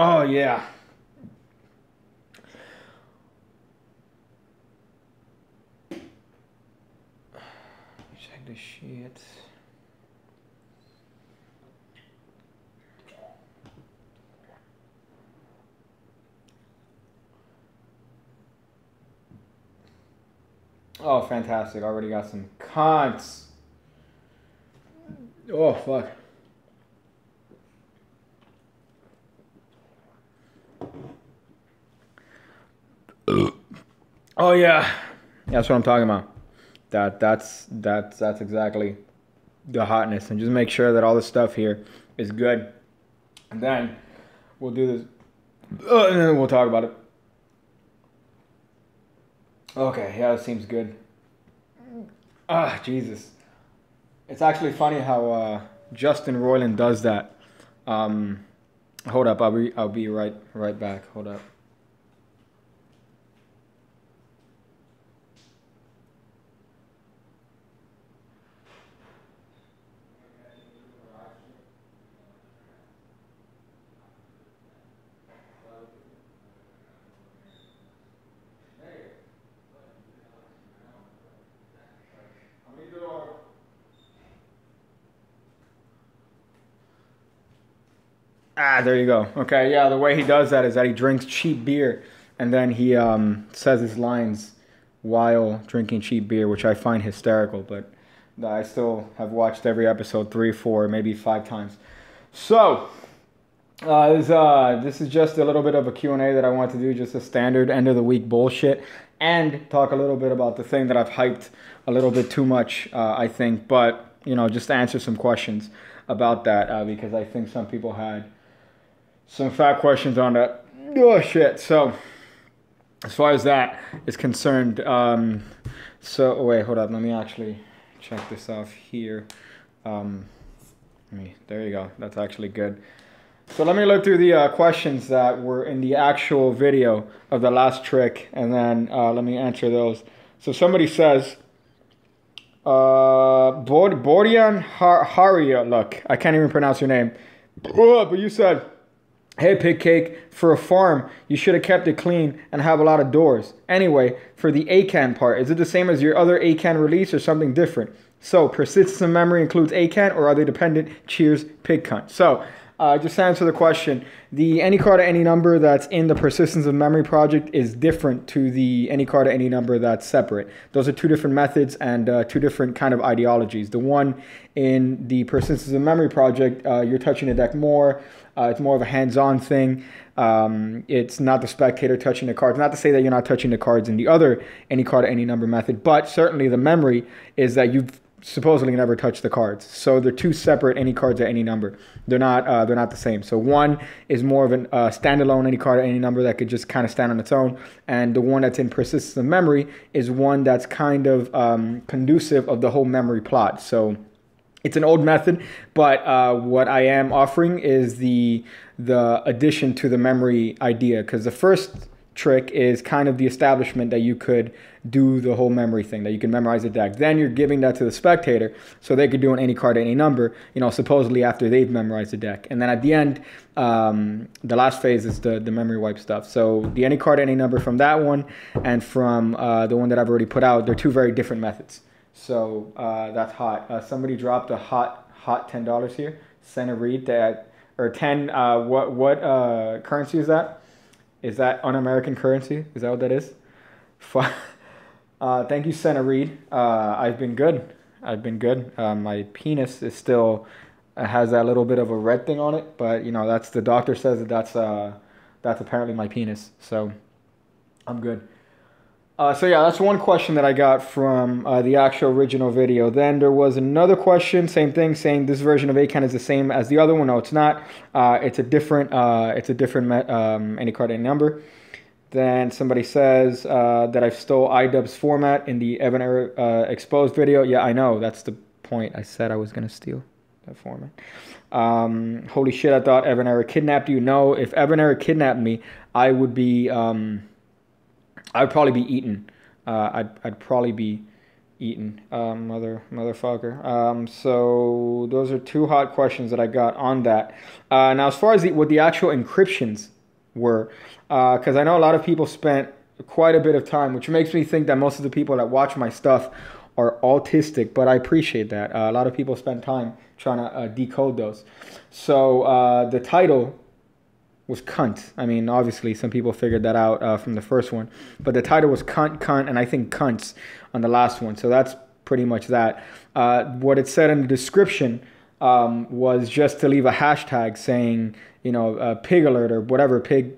Oh, yeah. Check this shit. Oh, fantastic. Already got some cons. Oh, fuck. Oh, yeah. That's what I'm talking about. That's exactly the hotness. And just make sure that all the stuff here is good. And then we'll do this. And then we'll talk about it. Okay, yeah, that seems good. Ah, Jesus. It's actually funny how Justin Roiland does that. Hold up, I'll be right back. Hold up. Ah, there you go. Okay, yeah, the way he does that is that he drinks cheap beer, and then he says his lines while drinking cheap beer, which I find hysterical, but I still have watched every episode 3, 4, maybe 5 times. So, this is just a little bit of a Q&A that I want to do, just a standard end-of-the-week bullshit, and talk a little bit about the thing that I've hyped a little bit too much, I think, but, you know, just answer some questions about that, because I think some people had some fat questions on that. Oh, shit. So, as far as that is concerned, so, wait, hold up. Let me actually check this off here. There you go. That's actually good. So, let me look through the questions that were in the actual video of the last trick, and then let me answer those. So, somebody says, Bordian Haria, look, I can't even pronounce your name. Oh, but you said, hey, Pig Cake, for a farm, you should have kept it clean and have a lot of doors. Anyway, for the ACAN part, is it the same as your other ACAN release or something different? So, persistence of memory includes ACAN, or are they dependent? Cheers, Pig Cunt. So, just to answer the question, the any card at any number that's in the persistence of memory project is different to the any card at any number that's separate. Those are two different methods and two different kind of ideologies. The one in the persistence of memory project, you're touching the deck more. It's more of a hands-on thing. It's not the spectator touching the cards. Not to say that you're not touching the cards in the other any card at any number method, but certainly the memory is that you've supposedly never touched the cards. So they're two separate any cards at any number. They're not the same. So one is more of a standalone any card at any number that could just kind of stand on its own, and the one that's in persistence of memory is one that's kind of conducive of the whole memory plot. So it's an old method, but what I am offering is the addition to the memory idea, because the first trick is kind of the establishment that you could do the whole memory thing, that you can memorize the deck. Then you're giving that to the spectator so they could do an any card, any number, you know, supposedly after they've memorized the deck. And then at the end, the last phase is the memory wipe stuff. So the any card, any number from that one and from the one that I've already put out, they're two very different methods. So that's hot. Somebody dropped a hot $10 here. Send a read that, or 10. What currency is that? Is that un-American currency? Is that what that is? Thank you, Senna Reed. I've been good. I've been good. My penis is still has that little bit of a red thing on it, but you know, that's the doctor says that that's apparently my penis. So I'm good. So yeah, that's one question that I got from the actual original video. Then there was another question, same thing, saying this version of ACAN is the same as the other one. No, it's not. It's a different any card, any number. Then somebody says that I've stole IDubbbz format in the Evan Exposed video. Yeah, I know. That's the point. I said I was going to steal that format. Holy shit, I thought Evan Era kidnapped you. No, if Evan Era kidnapped me, I would be... I'd probably be eaten. I'd probably be eaten, motherfucker. So those are two hot questions that I got on that. Now, as far as what the actual encryptions were, because I know a lot of people spent quite a bit of time, which makes me think that most of the people that watch my stuff are autistic, but I appreciate that. A lot of people spend time trying to decode those. So the title was cunt. I mean, obviously, some people figured that out from the first one, but the title was cunt, cunt, and I think cunts on the last one. So that's pretty much that. What it said in the description was just to leave a hashtag saying, you know, pig alert or whatever, pig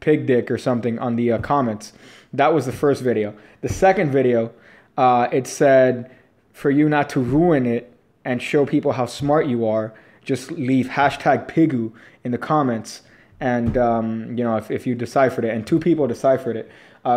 dick or something on the comments. That was the first video. The second video, it said for you not to ruin it and show people how smart you are, just leave hashtag pigu in the comments. And you know, if you deciphered it, and two people deciphered it,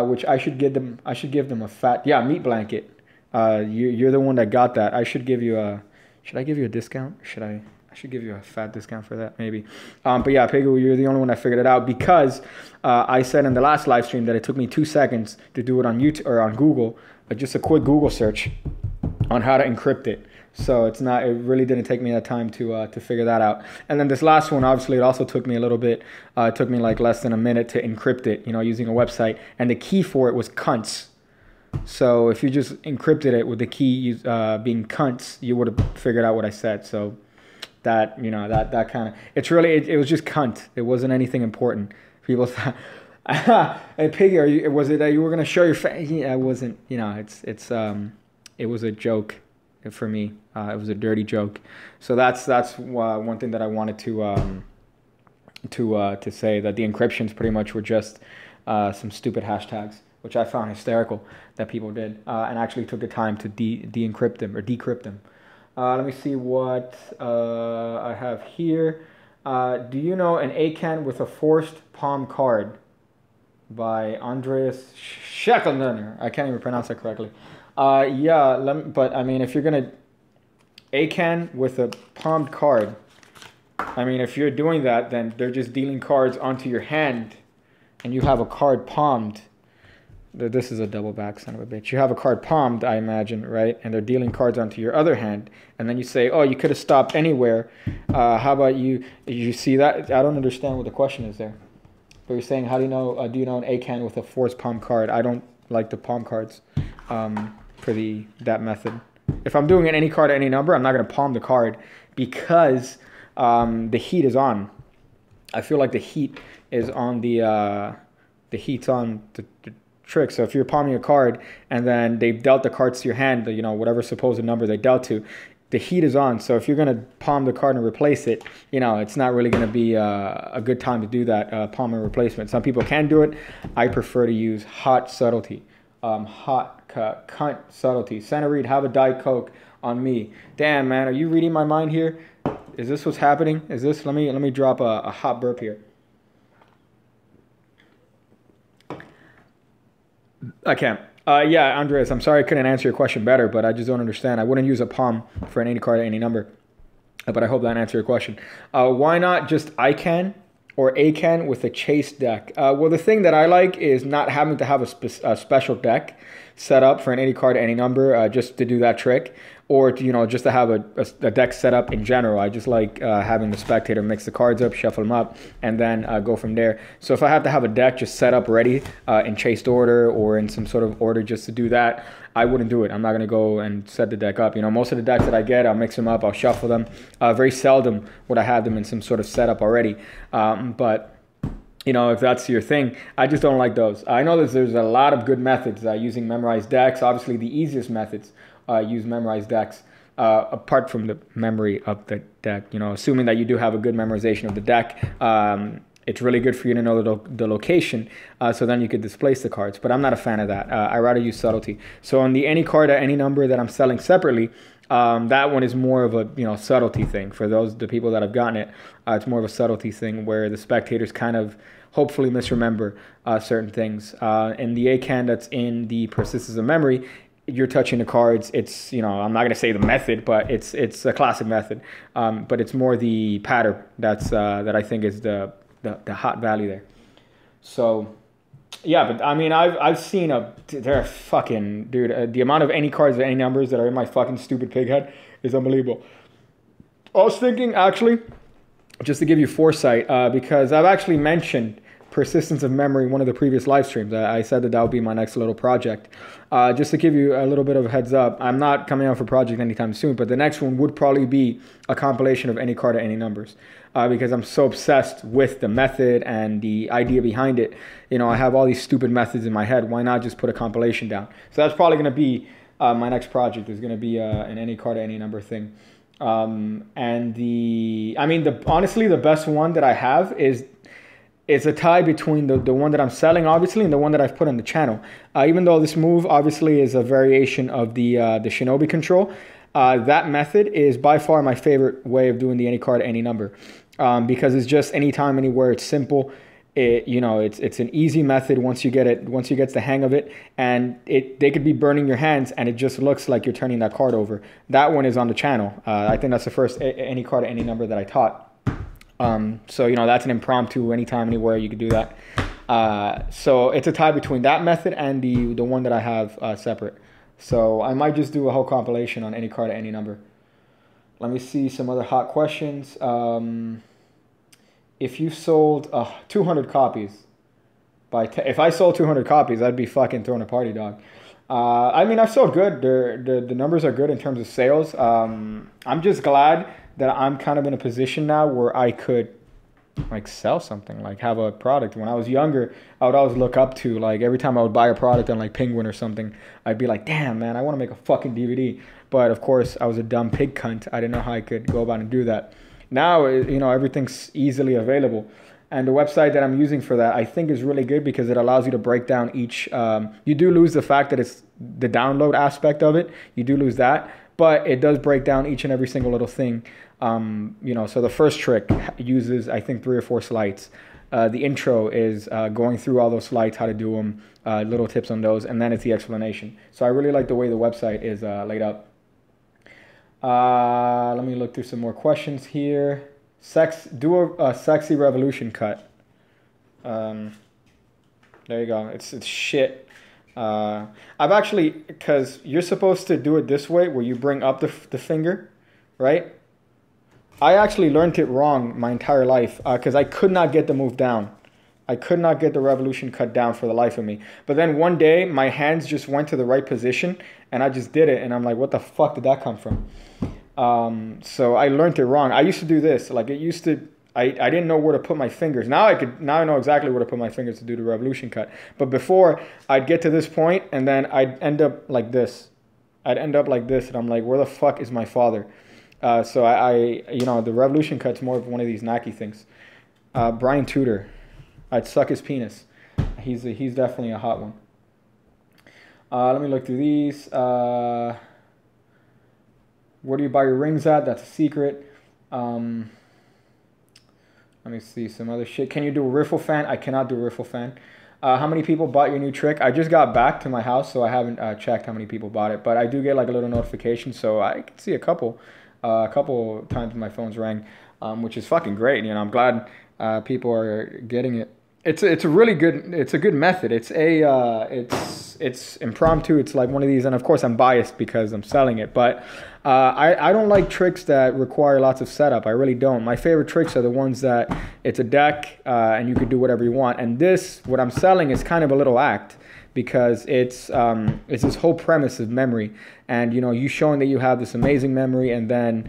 which I should give them, a fat, yeah, meat blanket. You're the one that got that. I should give you a, should I give you a discount? Should I? I should give you a fat discount for that, maybe. But yeah, Pigu, you're the only one that figured it out, because I said in the last live stream that it took me 2 seconds to do it on YouTube or on Google, just a quick Google search on how to encrypt it. So it's not, it really didn't take me that time to figure that out. And then this last one, obviously, it also took me a little bit. It took me like less than a minute to encrypt it, you know, using a website. And the key for it was cunts. So if you just encrypted it with the key being cunts, you would have figured out what I said. So that, you know, that kind of, it's really, it was just cunt. It wasn't anything important. People thought, hey, Piggy, are you, was it that you were going to show your face? Yeah, I wasn't, you know, it was a joke. For me, it was a dirty joke. So that's one thing that I wanted to say, that the encryptions pretty much were just some stupid hashtags, which I found hysterical that people did, and actually took the time to de-encrypt them or decrypt them. Let me see what I have here. Do you know an Akan with a forced palm card by Andreas Scheckelner? I can't even pronounce that correctly. Yeah, but I mean, if you're going to Akan with a palmed card, I mean, if you're doing that, then they're just dealing cards onto your hand, and you have a card palmed. This is a double back, son of a bitch. You have a card palmed, I imagine, right? And they're dealing cards onto your other hand, and then you say, oh, you could have stopped anywhere. How about you? You see that? I don't understand what the question is there. But you're saying, how do you know an Akan with a forced palm card? I don't like the palm cards. For that method. If I'm doing any card at any number, I'm not going to palm the card, because the heat is on. I feel like the heat is on the heat's on the trick. So if you're palming a card and then they've dealt the cards to your hand, you know, whatever supposed number they dealt to, the heat is on. So if you're going to palm the card and replace it, you know, it's not really going to be a good time to do that, palm and replacement. Some people can do it. I prefer to use hot subtlety. Cunt subtlety. Santa Reed, have a Diet Coke on me. Damn, man, are you reading my mind here? Is this what's happening? Is this? Let me drop a hot burp here. I can't. Yeah, Andres, I'm sorry I couldn't answer your question better, but I just don't understand. I wouldn't use a palm for any card at any number, but I hope that answered your question. Why not just Akan or Akan with a chase deck? Well, the thing that I like is not having to have a special deck set up for an any card, any number, just to do that trick, or to, you know, just to have a deck set up in general. I just like having the spectator mix the cards up, shuffle them up, and then go from there. So if I have to have a deck just set up ready in chased order or in some sort of order just to do that, I wouldn't do it. I'm not going to go and set the deck up. You know, most of the decks that I get, I'll mix them up, I'll shuffle them. Very seldom would I have them in some sort of setup already. But you know, if that's your thing, I just don't like those. I know that there's a lot of good methods using memorized decks. Obviously, the easiest methods use memorized decks, apart from the memory of the deck. You know, assuming that you do have a good memorization of the deck, it's really good for you to know the location, so then you could displace the cards. But I'm not a fan of that. I rather use subtlety. So on the any card at any number that I'm selling separately, that one is more of a, you know, subtlety thing. For the people that have gotten it, it's more of a subtlety thing where the spectators kind of hopefully misremember certain things. And the Akan that's in the Persistence of Memory, you're touching the cards. It's, you know, I'm not going to say the method, but it's a classic method. But it's more the pattern that I think is the hot value there. So Yeah, but I mean, I've seen they're fucking, dude, the amount of any cards with any numbers that are in my fucking stupid pig head is unbelievable. I was thinking, actually, just to give you foresight, because I've actually mentioned Persistence of Memory in one of the previous live streams. I said that would be my next little project. Just to give you a little bit of a heads up, I'm not coming out for a project anytime soon, but the next one would probably be a compilation of any card at any numbers, because I'm so obsessed with the method and the idea behind it. You know, I have all these stupid methods in my head. Why not just put a compilation down? So that's probably going to be my next project, is going to be an any card at any number thing. And the, I mean, honestly, the best one that I have is, it's a tie between the one that I'm selling, obviously, and the one that I've put on the channel. Even though this move, obviously, is a variation of the Shinobi control, that method is by far my favorite way of doing the any card, any number, because it's just anytime, anywhere. It's simple. It, you know, it's an easy method once you get it, once you get the hang of it, and they could be burning your hands, and it just looks like you're turning that card over. That one is on the channel. I think that's the first any card, any number that I taught. So, you know, that's an impromptu, anytime, anywhere, you could do that. So it's a tie between that method and the one that I have separate. So I might just do a whole compilation on any card at any number. Let me see some other hot questions. If you sold 200 copies, if I sold 200 copies, I'd be fucking throwing a party, dog. I mean, I've sold good. The numbers are good in terms of sales. I'm just glad that I'm kind of in a position now where I could like sell something, like have a product. When I was younger, I would always look up to, like, every time I would buy a product on like Penguin or something, I'd be like, damn, man, I want to make a fucking DVD. But of course, I was a dumb pig cunt. I didn't know how I could go about and do that. Now, you know, everything's easily available. And the website that I'm using for that, I think, is really good because it allows you to break down each, you do lose the fact that it's the download aspect of it. You do lose that, but it does break down each and every single little thing. You know, so the first trick uses, I think, 3 or 4 slides. The intro is going through all those slides, how to do them, little tips on those, and then it's the explanation. So I really like the way the website is laid up. Let me look through some more questions here. Do a sexy revolution cut. There you go. It's shit. I've actually, because you're supposed to do it this way where you bring up the finger, right? I actually learned it wrong my entire life because I could not get the move down. I could not get the revolution cut down for the life of me. But then one day my hands just went to the right position and I just did it, and I'm like, what the fuck did that come from? So I learned it wrong. I used to do this, like it used to, I didn't know where to put my fingers. Now I know exactly where to put my fingers to do the revolution cut. But before, I'd get to this point and then I'd end up like this. I'd end up like this, and I'm like, where the fuck is my father? So you know, the revolution cut's more of one of these knacky things. Brian Tudor, I'd suck his penis. He's definitely a hot one. Let me look through these. Where do you buy your rings at? That's a secret. Let me see some other shit. Can you do a riffle fan? I cannot do a riffle fan. How many people bought your new trick? I just got back to my house, so I haven't checked how many people bought it. But I do get like a little notification, so I can see a couple times my phone's rang, which is fucking great. You know, I'm glad people are getting it. It's a really good, it's a good method. It's impromptu. It's like one of these, and of course I'm biased because I'm selling it, but I don't like tricks that require lots of setup. I really don't. My favorite tricks are the ones that it's a deck and you could do whatever you want. And this, what I'm selling, is kind of a little act because it's this whole premise of memory, and you know, you showing that you have this amazing memory, and then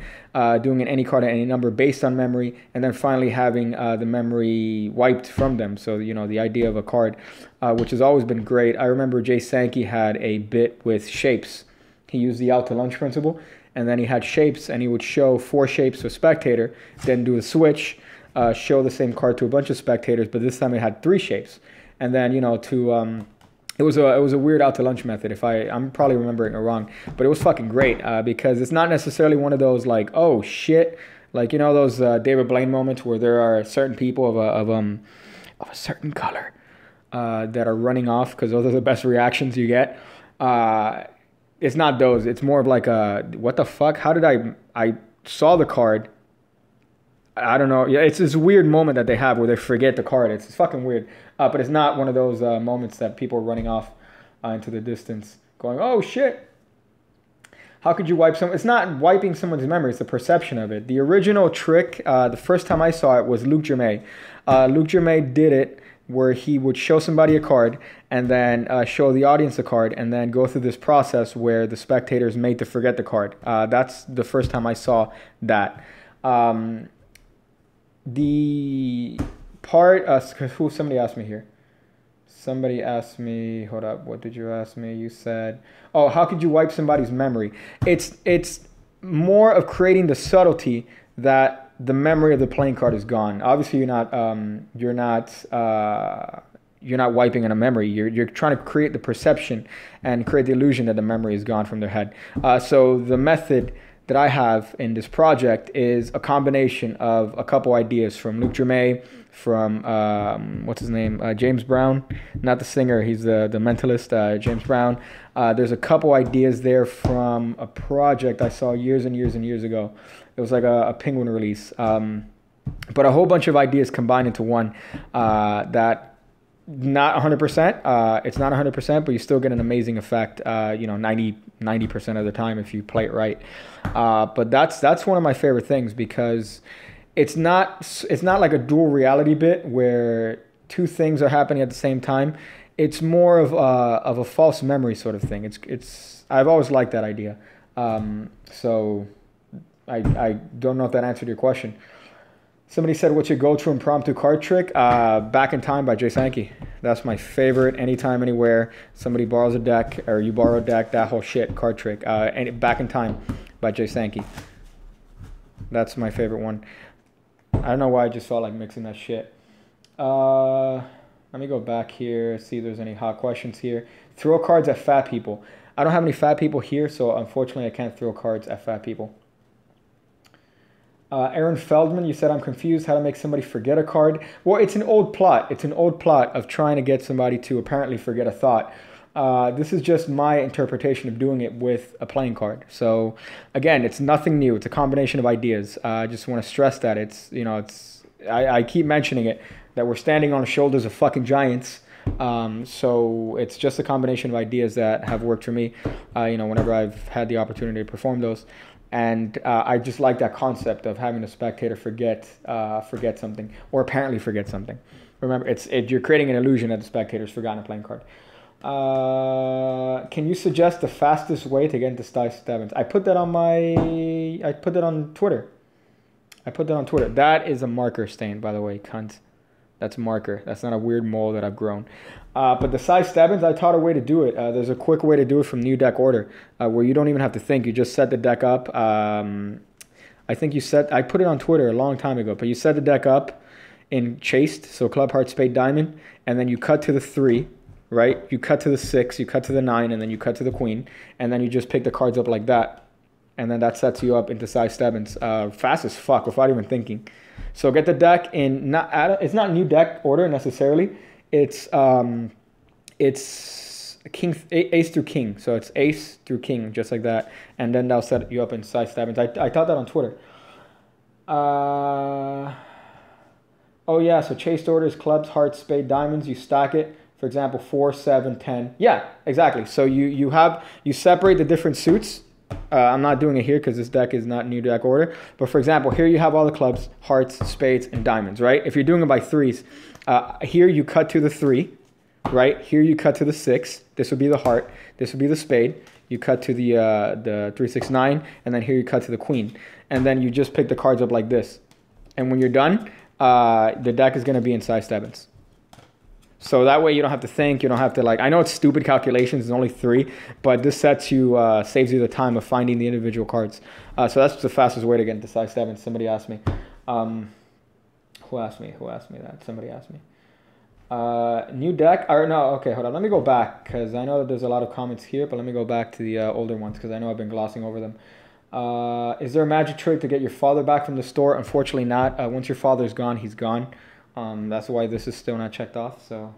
doing an any card at any number based on memory, and then finally having the memory wiped from them. So you know, the idea of a card, which has always been great. I remember Jay Sankey had a bit with shapes. He used the out to lunch principle, and then he had shapes, and he would show 4 shapes to a spectator, then do a switch, show the same card to a bunch of spectators, but this time it had 3 shapes, and then you know, to It was a weird out to lunch method. If I'm probably remembering it wrong, but it was fucking great because it's not necessarily one of those like, oh shit, like, you know, those David Blaine moments where there are certain people of a certain color that are running off because those are the best reactions you get. It's not those. It's more of like a what the fuck? How did I saw the card? I don't know. Yeah, it's this weird moment that they have where they forget the card. It's fucking weird. But it's not one of those moments that people are running off into the distance going, oh, shit. How could you wipe someone? It's not wiping someone's memory. It's the perception of it. The original trick, the first time I saw it, was Luke Jermay. Luke Jermay did it where he would show somebody a card and then show the audience a card and then go through this process where the spectator is made to forget the card. That's the first time I saw that. The part, who somebody asked me here. Somebody asked me, hold up, what did you ask me? You said, oh, how could you wipe somebody's memory? It's more of creating the subtlety that the memory of the playing card is gone. Obviously, you're not wiping on a memory. You're trying to create the perception and create the illusion that the memory is gone from their head. So the method that I have in this project is a combination of a couple ideas from Luke Jermay, from what's his name, James Brown, not the singer, he's the mentalist, James Brown. There's a couple ideas there from a project I saw years and years and years ago. It was like a Penguin release, but a whole bunch of ideas combined into one that. Not 100%. It's not 100%, but you still get an amazing effect. 90% of the time if you play it right. But that's one of my favorite things because it's not like a dual reality bit where two things are happening at the same time. It's more of a false memory sort of thing. I've always liked that idea. So I don't know if that answered your question. Somebody said, what's your go-to impromptu card trick? Back in Time by Jay Sankey. That's my favorite. Anytime, anywhere. Somebody borrows a deck, or you borrow a deck, that whole shit, card trick. Back in Time by Jay Sankey. That's my favorite one. I don't know why I just felt like mixing that shit. Let me go back here, see if there's any hot questions here. Throw cards at fat people. I don't have any fat people here, so unfortunately I can't throw cards at fat people. Aaron Feldman, you said, I'm confused how to make somebody forget a card. Well, it's an old plot. It's an old plot of trying to get somebody to apparently forget a thought. This is just my interpretation of doing it with a playing card. So, again, it's nothing new. It's a combination of ideas. I just want to stress that. I keep mentioning it, that we're standing on the shoulders of fucking giants. So it's just a combination of ideas that have worked for me, whenever I've had the opportunity to perform those. And I just like that concept of having a spectator forget something, or apparently forget something. Remember, you're creating an illusion that the spectator's forgotten a playing card. Can you suggest the fastest way to get into dice sevens? I put that on Twitter. That is a marker stain, by the way, cunt. That's marker. That's not a weird mole that I've grown. But the size sevens, I taught a way to do it. There's a quick way to do it from new deck order, where you don't even have to think. You just set the deck up. I put it on Twitter a long time ago, but you set the deck up in chased, so club, heart, spade, diamond, and then you cut to the 3, right? You cut to the 6, you cut to the 9, and then you cut to the queen, and then you just pick the cards up like that, and then that sets you up into size sevens. Fast as fuck, without even thinking. So get the deck in, it's not new deck order necessarily. It's ace through king. So it's ace through king, just like that. And then that'll set you up in size sevens. I taught that on Twitter. Oh yeah, so chased orders, clubs, hearts, spade, diamonds. You stack it, for example, 4, 7, 10. Yeah, exactly. So you separate the different suits. I'm not doing it here because this deck is not new deck order. But for example, here you have all the clubs, hearts, spades, and diamonds, right? If you're doing it by 3s, here you cut to the 3, right? Here you cut to the 6. This would be the heart. This would be the spade. You cut to the 3, 6, 9, and then here you cut to the queen. And then you just pick the cards up like this. And when you're done, the deck is going to be in size sevens. So that way you don't have to think, you don't have to like, I know it's stupid calculations, it's only 3, but this sets you, saves you the time of finding the individual cards. So that's the fastest way to get into size 7, somebody asked me. Who asked me that? Somebody asked me. New deck, or no, okay, hold on, let me go back, because I know that there's a lot of comments here, but let me go back to the older ones, because I know I've been glossing over them. Is there a magic trick to get your father back from the store? Unfortunately not. Once your father's gone, he's gone. That's why this is still not checked off. So,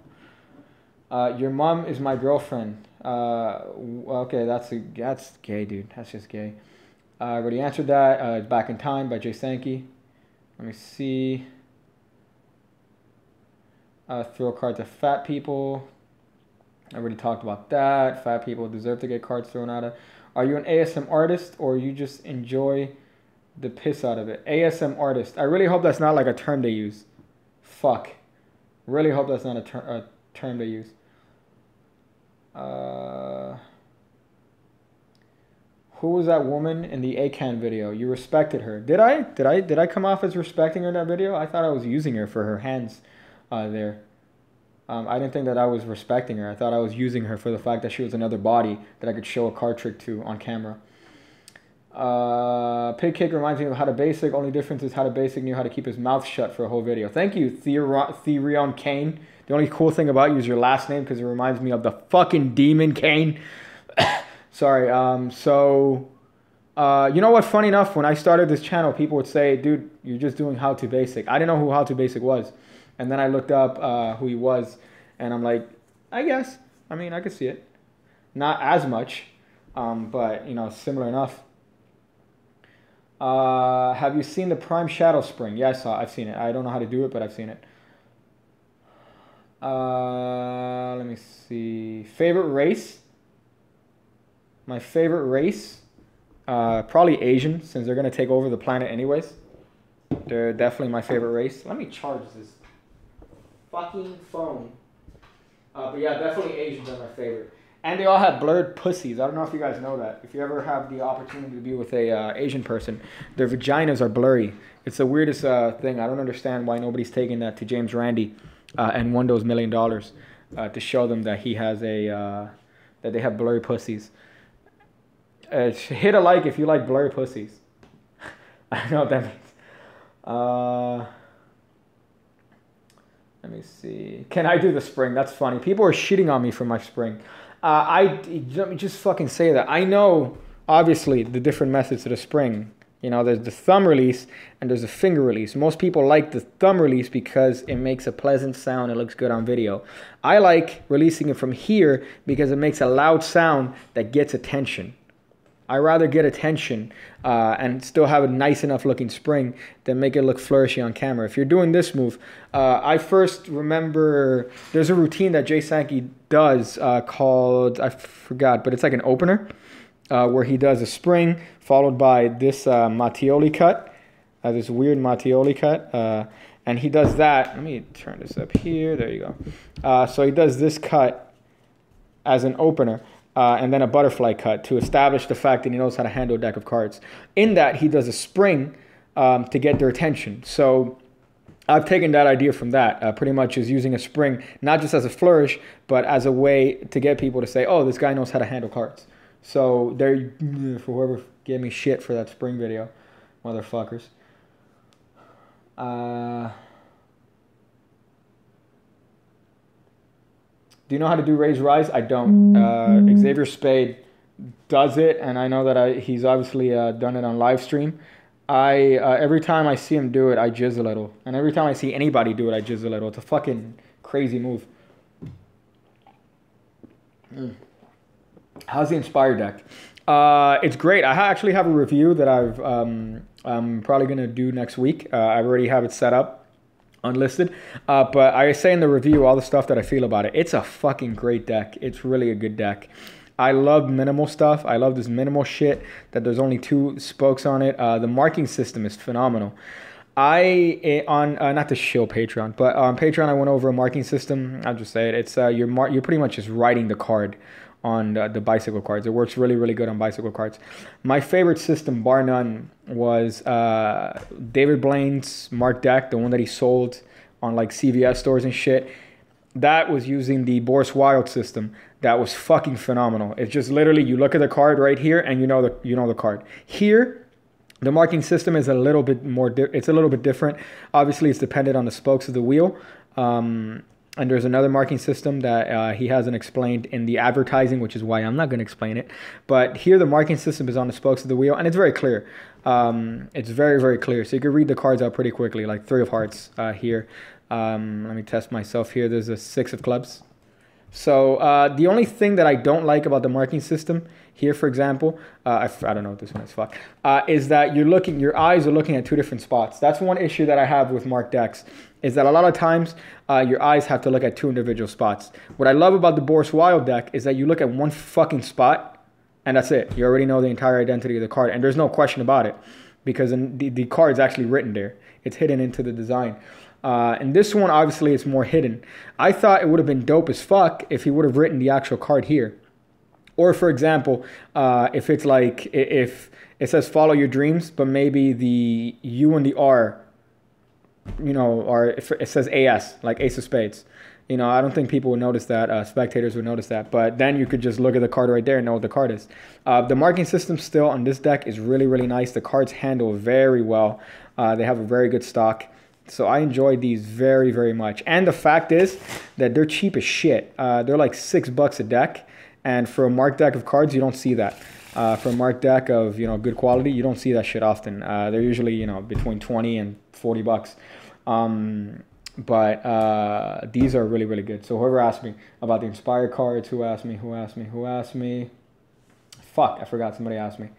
your mom is my girlfriend. Okay, that's gay, dude. That's just gay. I already answered that. Back in Time by Jay Sankey. Let me see. Throw cards to fat people. I already talked about that. Fat people deserve to get cards thrown out of. Are you an ASM artist or you just enjoy the piss out of it? ASM artist. I really hope that's not like a term they use. Fuck. Really hope that's not a term they use. Who was that woman in the ACAN video? You respected her. Did I? Did I come off as respecting her in that video? I thought I was using her for her hands there. I didn't think that I was respecting her. I thought I was using her for the fact that she was another body that I could show a card trick to on camera. Pig Cake reminds me of How to Basic. Only difference is How to Basic knew how to keep his mouth shut for a whole video. Thank you, Theorion Kane. The only cool thing about you is your last name because it reminds me of the fucking demon Kane. Sorry. You know what? Funny enough, when I started this channel, people would say, dude, you're just doing How to Basic. I didn't know who How to Basic was. And then I looked up who he was, and I'm like, I guess. I mean, I could see it. Not as much, but, you know, similar enough. Have you seen the Prime Shadow Spring? Yeah, I've seen it. I don't know how to do it, but I've seen it. Let me see. Favorite race? My favorite race? Probably Asian, since they're going to take over the planet anyways. They're definitely my favorite race. Let me charge this fucking phone. But yeah, definitely Asians are my favorite. And they all have blurred pussies. I don't know if you guys know that. If you ever have the opportunity to be with a Asian person, their vaginas are blurry. It's the weirdest thing. I don't understand why nobody's taking that to James Randi and Wondo's $1 million to show them that he has a that they have blurry pussies. Hit a like if you like blurry pussies. I don't know what that means. Let me see. Can I do the spring? That's funny. People are shitting on me for my spring. Let me just fucking say that. I know, obviously, the different methods of the spring. You know, there's the thumb release and there's the finger release. Most people like the thumb release because it makes a pleasant sound. It looks good on video. I like releasing it from here because it makes a loud sound that gets attention. I rather get attention and still have a nice enough looking spring than make it look flourishy on camera. If you're doing this move, I first remember there's a routine that Jay Sankey does called, I forgot, but it's like an opener where he does a spring followed by this Mattioli cut, this weird Mattioli cut. And he does that. Let me turn this up here. There you go. So he does this cut as an opener. And then a butterfly cut to establish the fact that he knows how to handle a deck of cards. In that, he does a spring to get their attention. So I've taken that idea from that, pretty much is using a spring, not just as a flourish, but as a way to get people to say, oh, this guy knows how to handle cards. So there, for whoever gave me shit for that spring video, motherfuckers. Do you know how to do raise rise? I don't. Xavier Spade does it, and I know that he's obviously done it on live stream. Every time I see him do it, I jizz a little. And every time I see anybody do it, I jizz a little. It's a fucking crazy move. How's the Inspire deck? It's great. I actually have a review that I'm probably going to do next week. I already have it set up. Unlisted, but I say in the review all the stuff that I feel about it. It's a fucking great deck. It's really a good deck. I love minimal stuff. I love this minimal shit that there's only two spokes on it. The marking system is phenomenal. Not to shill Patreon, but on Patreon I went over a marking system. I'll just say it. It's you're pretty much just writing the card on the bicycle cards. It works really, really good on bicycle cards. My favorite system, bar none, was David Blaine's Mark deck, the one that he sold on like CVS stores and shit. That was using the Boris Wild system. That was fucking phenomenal. It's just literally you look at the card right here and you know the card. Here, the marking system is a little bit more. It's a little bit different. Obviously, it's dependent on the spokes of the wheel. And there's another marking system that he hasn't explained in the advertising, which is why I'm not going to explain it. But here the marking system is on the spokes of the wheel, and it's very clear. It's very, very clear. So you can read the cards out pretty quickly, like 3 of hearts here. Let me test myself here. There's a 6 of clubs. So the only thing that I don't like about the marking system here, for example, I don't know what this one is, fuck, is that you're looking, your eyes are looking at two different spots. That's one issue that I have with marked decks, is that a lot of times your eyes have to look at two individual spots. What I love about the Boris Wild deck is that you look at one fucking spot, and that's it. You already know the entire identity of the card, and there's no question about it, because the card's actually written there. It's hidden into the design. And this one, obviously, it's more hidden. I thought it would have been dope as fuck if he would have written the actual card here. Or, for example, if it's like, if it says follow your dreams, but maybe the U and the R, you know, or if it says AS, like Ace of Spades. You know, I don't think people would notice that. Spectators would notice that. But then you could just look at the card right there and know what the card is. The marking system still on this deck is really, really nice. The cards handle very well. They have a very good stock. So I enjoyed these very, very much. And the fact is that they're cheap as shit. They're like $6 a deck. And for a marked deck of cards, you don't see that. For a marked deck of, you know, good quality, you don't see that shit often. They're usually, you know, between 20 and 40 bucks. But these are really, really good. So whoever asked me about the Inspire cards, who asked me? Fuck, I forgot somebody asked me.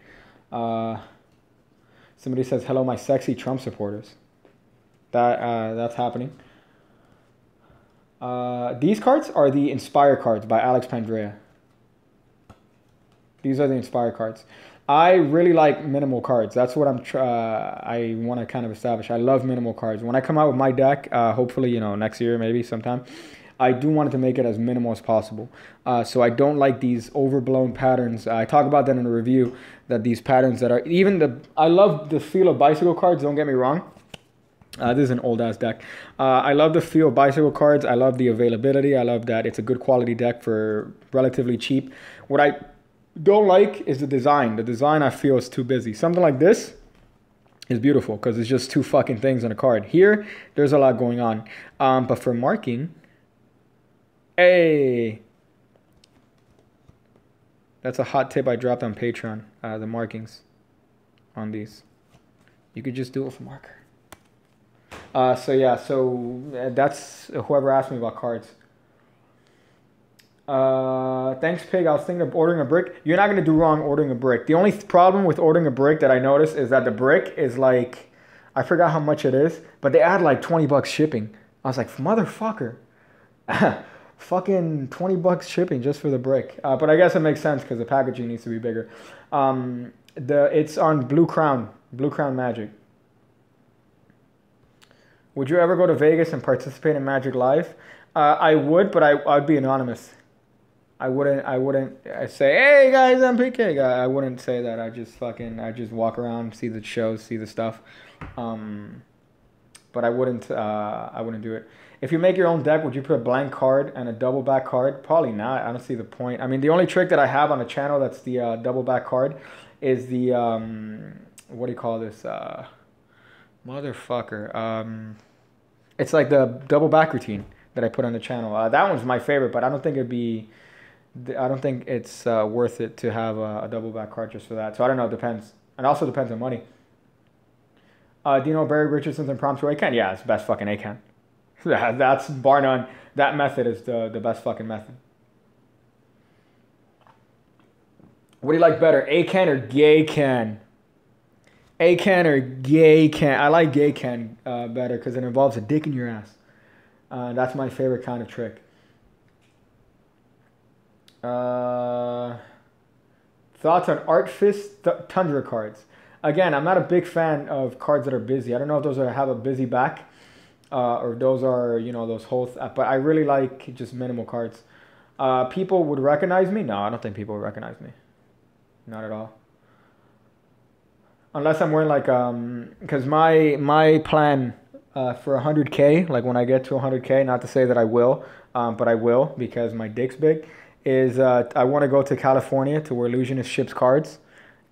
Somebody says, hello, my sexy Trump supporters. That's happening. These cards are the Inspire cards by Alex Pandrea. These are the Inspire cards. I really like minimal cards. That's what I want to kind of establish. I love minimal cards. When I come out with my deck, hopefully, you know, next year, maybe sometime, I do want to make it as minimal as possible. So I don't like these overblown patterns. I talk about that in a review, that these patterns that are, even the, I love the feel of bicycle cards, don't get me wrong. This is an old-ass deck. I love the feel of bicycle cards. I love the availability. I love that it's a good quality deck for relatively cheap. What I don't like is the design. The design, I feel, is too busy. Something like this is beautiful because it's just two fucking things on a card. Here, there's a lot going on. But for marking... Hey! That's a hot tip I dropped on Patreon, the markings on these. You could just do it for marker. So yeah, so that's whoever asked me about cards. Thanks, Pig. I was thinking of ordering a brick. You're not going to do wrong ordering a brick. The only problem with ordering a brick that I noticed is that the brick is like, I forgot how much it is, but they add like $20 shipping. I was like, motherfucker. Fucking $20 shipping just for the brick. But I guess it makes sense because the packaging needs to be bigger. It's on Blue Crown Magic. Would you ever go to Vegas and participate in Magic Live? I would, but I'd be anonymous. I wouldn't say, hey guys, I'm PK. I wouldn't say that. I just walk around, see the shows, see the stuff. But I wouldn't do it. If you make your own deck, would you put a blank card and a double back card? Probably not. I don't see the point. I mean, the only trick that I have on the channel that's the double back card is the what do you call this? Motherfucker. It's like the double back routine that I put on the channel. That one's my favorite, but I don't think it'd be... I don't think it's worth it to have a double back card just for that. So I don't know. It depends. And also depends on money. Do you know Barry Richardson's impromptu A-Can? Yeah, it's the best fucking A-Can. That's bar none. That method is the best fucking method. What do you like better, A-Can or Gay-Can? A-Can or Gay-Can? I like Gay-Can better because it involves a dick in your ass. That's my favorite kind of trick. Thoughts on Art Fist Tundra cards? Again, I'm not a big fan of cards that are busy. I don't know if those are, have a busy back or those are, you know, those whole... but I really like just minimal cards. People would recognize me? No, I don't think people would recognize me. Not at all. Unless I'm wearing like... Because my plan... for 100K, like when I get to 100K, not to say that I will, but I will because my dick's big, is I want to go to California to where Illusionist ships cards,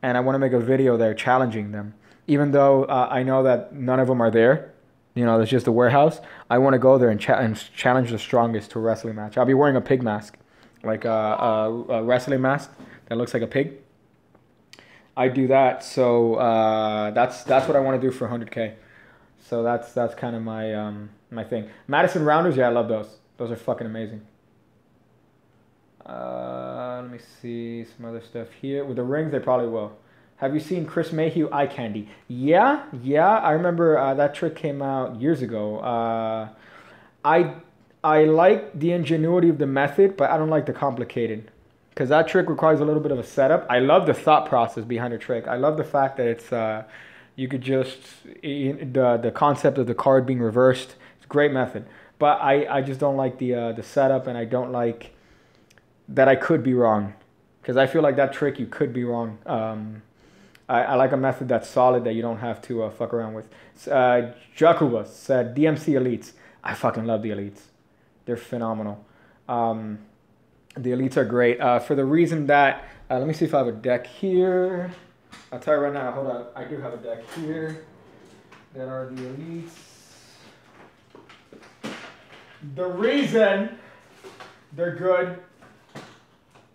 and I want to make a video there challenging them. Even though I know that none of them are there, you know, there's just a warehouse, I want to go there and, challenge the strongest to a wrestling match. I'll be wearing a pig mask, like a wrestling mask that looks like a pig. I do that, so that's what I want to do for 100K. So that's kind of my my thing. Madison Rounders, yeah, I love those. Those are fucking amazing. Let me see some other stuff here. With the rings, they probably will. Have you seen Chris Mayhew Eye Candy? Yeah. I remember that trick came out years ago. I like the ingenuity of the method, but I don't like the complicated. Because that trick requires a little bit of a setup. I love the thought process behind a trick. I love the fact that it's, you could just, the concept of the card being reversed. It's a great method. But I just don't like the setup, and I don't like that I could be wrong. Because I feel like that trick, you could be wrong. I like a method that's solid that you don't have to fuck around with. Jakub said, DMC Elites. I fucking love the Elites. They're phenomenal. The Elites are great. For the reason that... let me see if I have a deck here. I'll tell you right now. Hold on. I do have a deck here. That are the Elites. The reason they're good...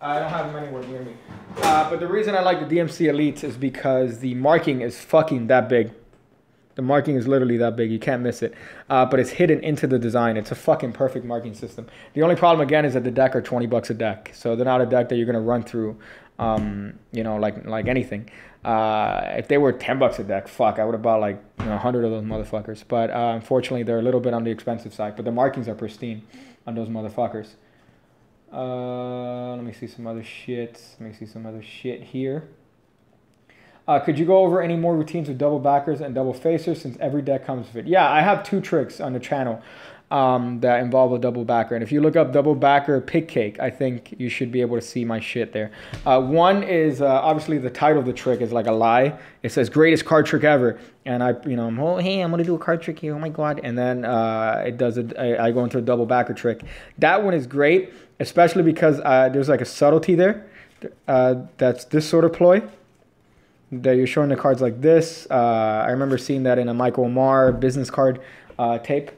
I don't have them anywhere near me. But the reason I like the DMC Elites is because the marking is fucking that big. The marking is literally that big. You can't miss it. But it's hidden into the design. It's a fucking perfect marking system. The only problem, again, is that the deck are 20 bucks a deck. So they're not a deck that you're going to run through, you know, like anything. If they were 10 bucks a deck, fuck, I would have bought like 100 of those motherfuckers. But unfortunately, they're a little bit on the expensive side. But the markings are pristine on those motherfuckers. Let me see some other shit. Let me see some other shit here. Could you go over any more routines with double backers and double facers since every deck comes with it? Yeah, I have two tricks on the channel that involve a double backer. And if you look up double backer pick cake, I think you should be able to see my shit there. One is obviously the title of the trick is like a lie. It says greatest card trick ever. And I'm oh, hey, I'm going to do a card trick here. Oh my God. And then it does it. I go into a double backer trick. That one is great, especially because there's like a subtlety there. That's this sort of ploy. That you're showing the cards like this. I remember seeing that in a Michael Marr business card tape.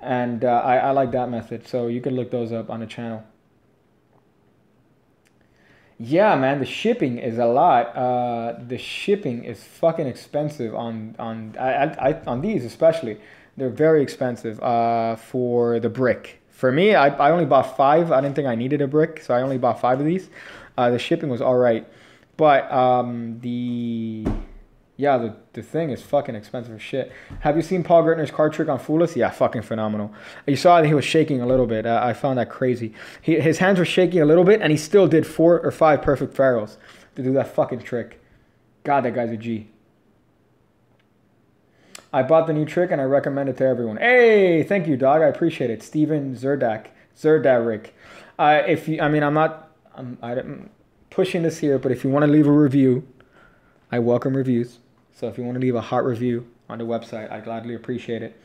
And I like that method. So you can look those up on the channel. Yeah, man, the shipping is a lot. The shipping is fucking expensive on these especially. They're very expensive for the brick. For me, I only bought 5. I didn't think I needed a brick, so I only bought 5 of these. The shipping was all right. But the thing is fucking expensive as shit. Have you seen Paul Gertner's card trick on Fool Us? Yeah, fucking phenomenal. You saw that he was shaking a little bit. I found that crazy. His hands were shaking a little bit, and he still did 4 or 5 perfect ferals to do that fucking trick. God, that guy's a G. I bought the new trick, and I recommend it to everyone. Hey, thank you, dog. I appreciate it. Steven Zerdak. I'm not pushing this here, but if you want to leave a review, I welcome reviews. So if you want to leave a hot review on the website, I gladly appreciate it.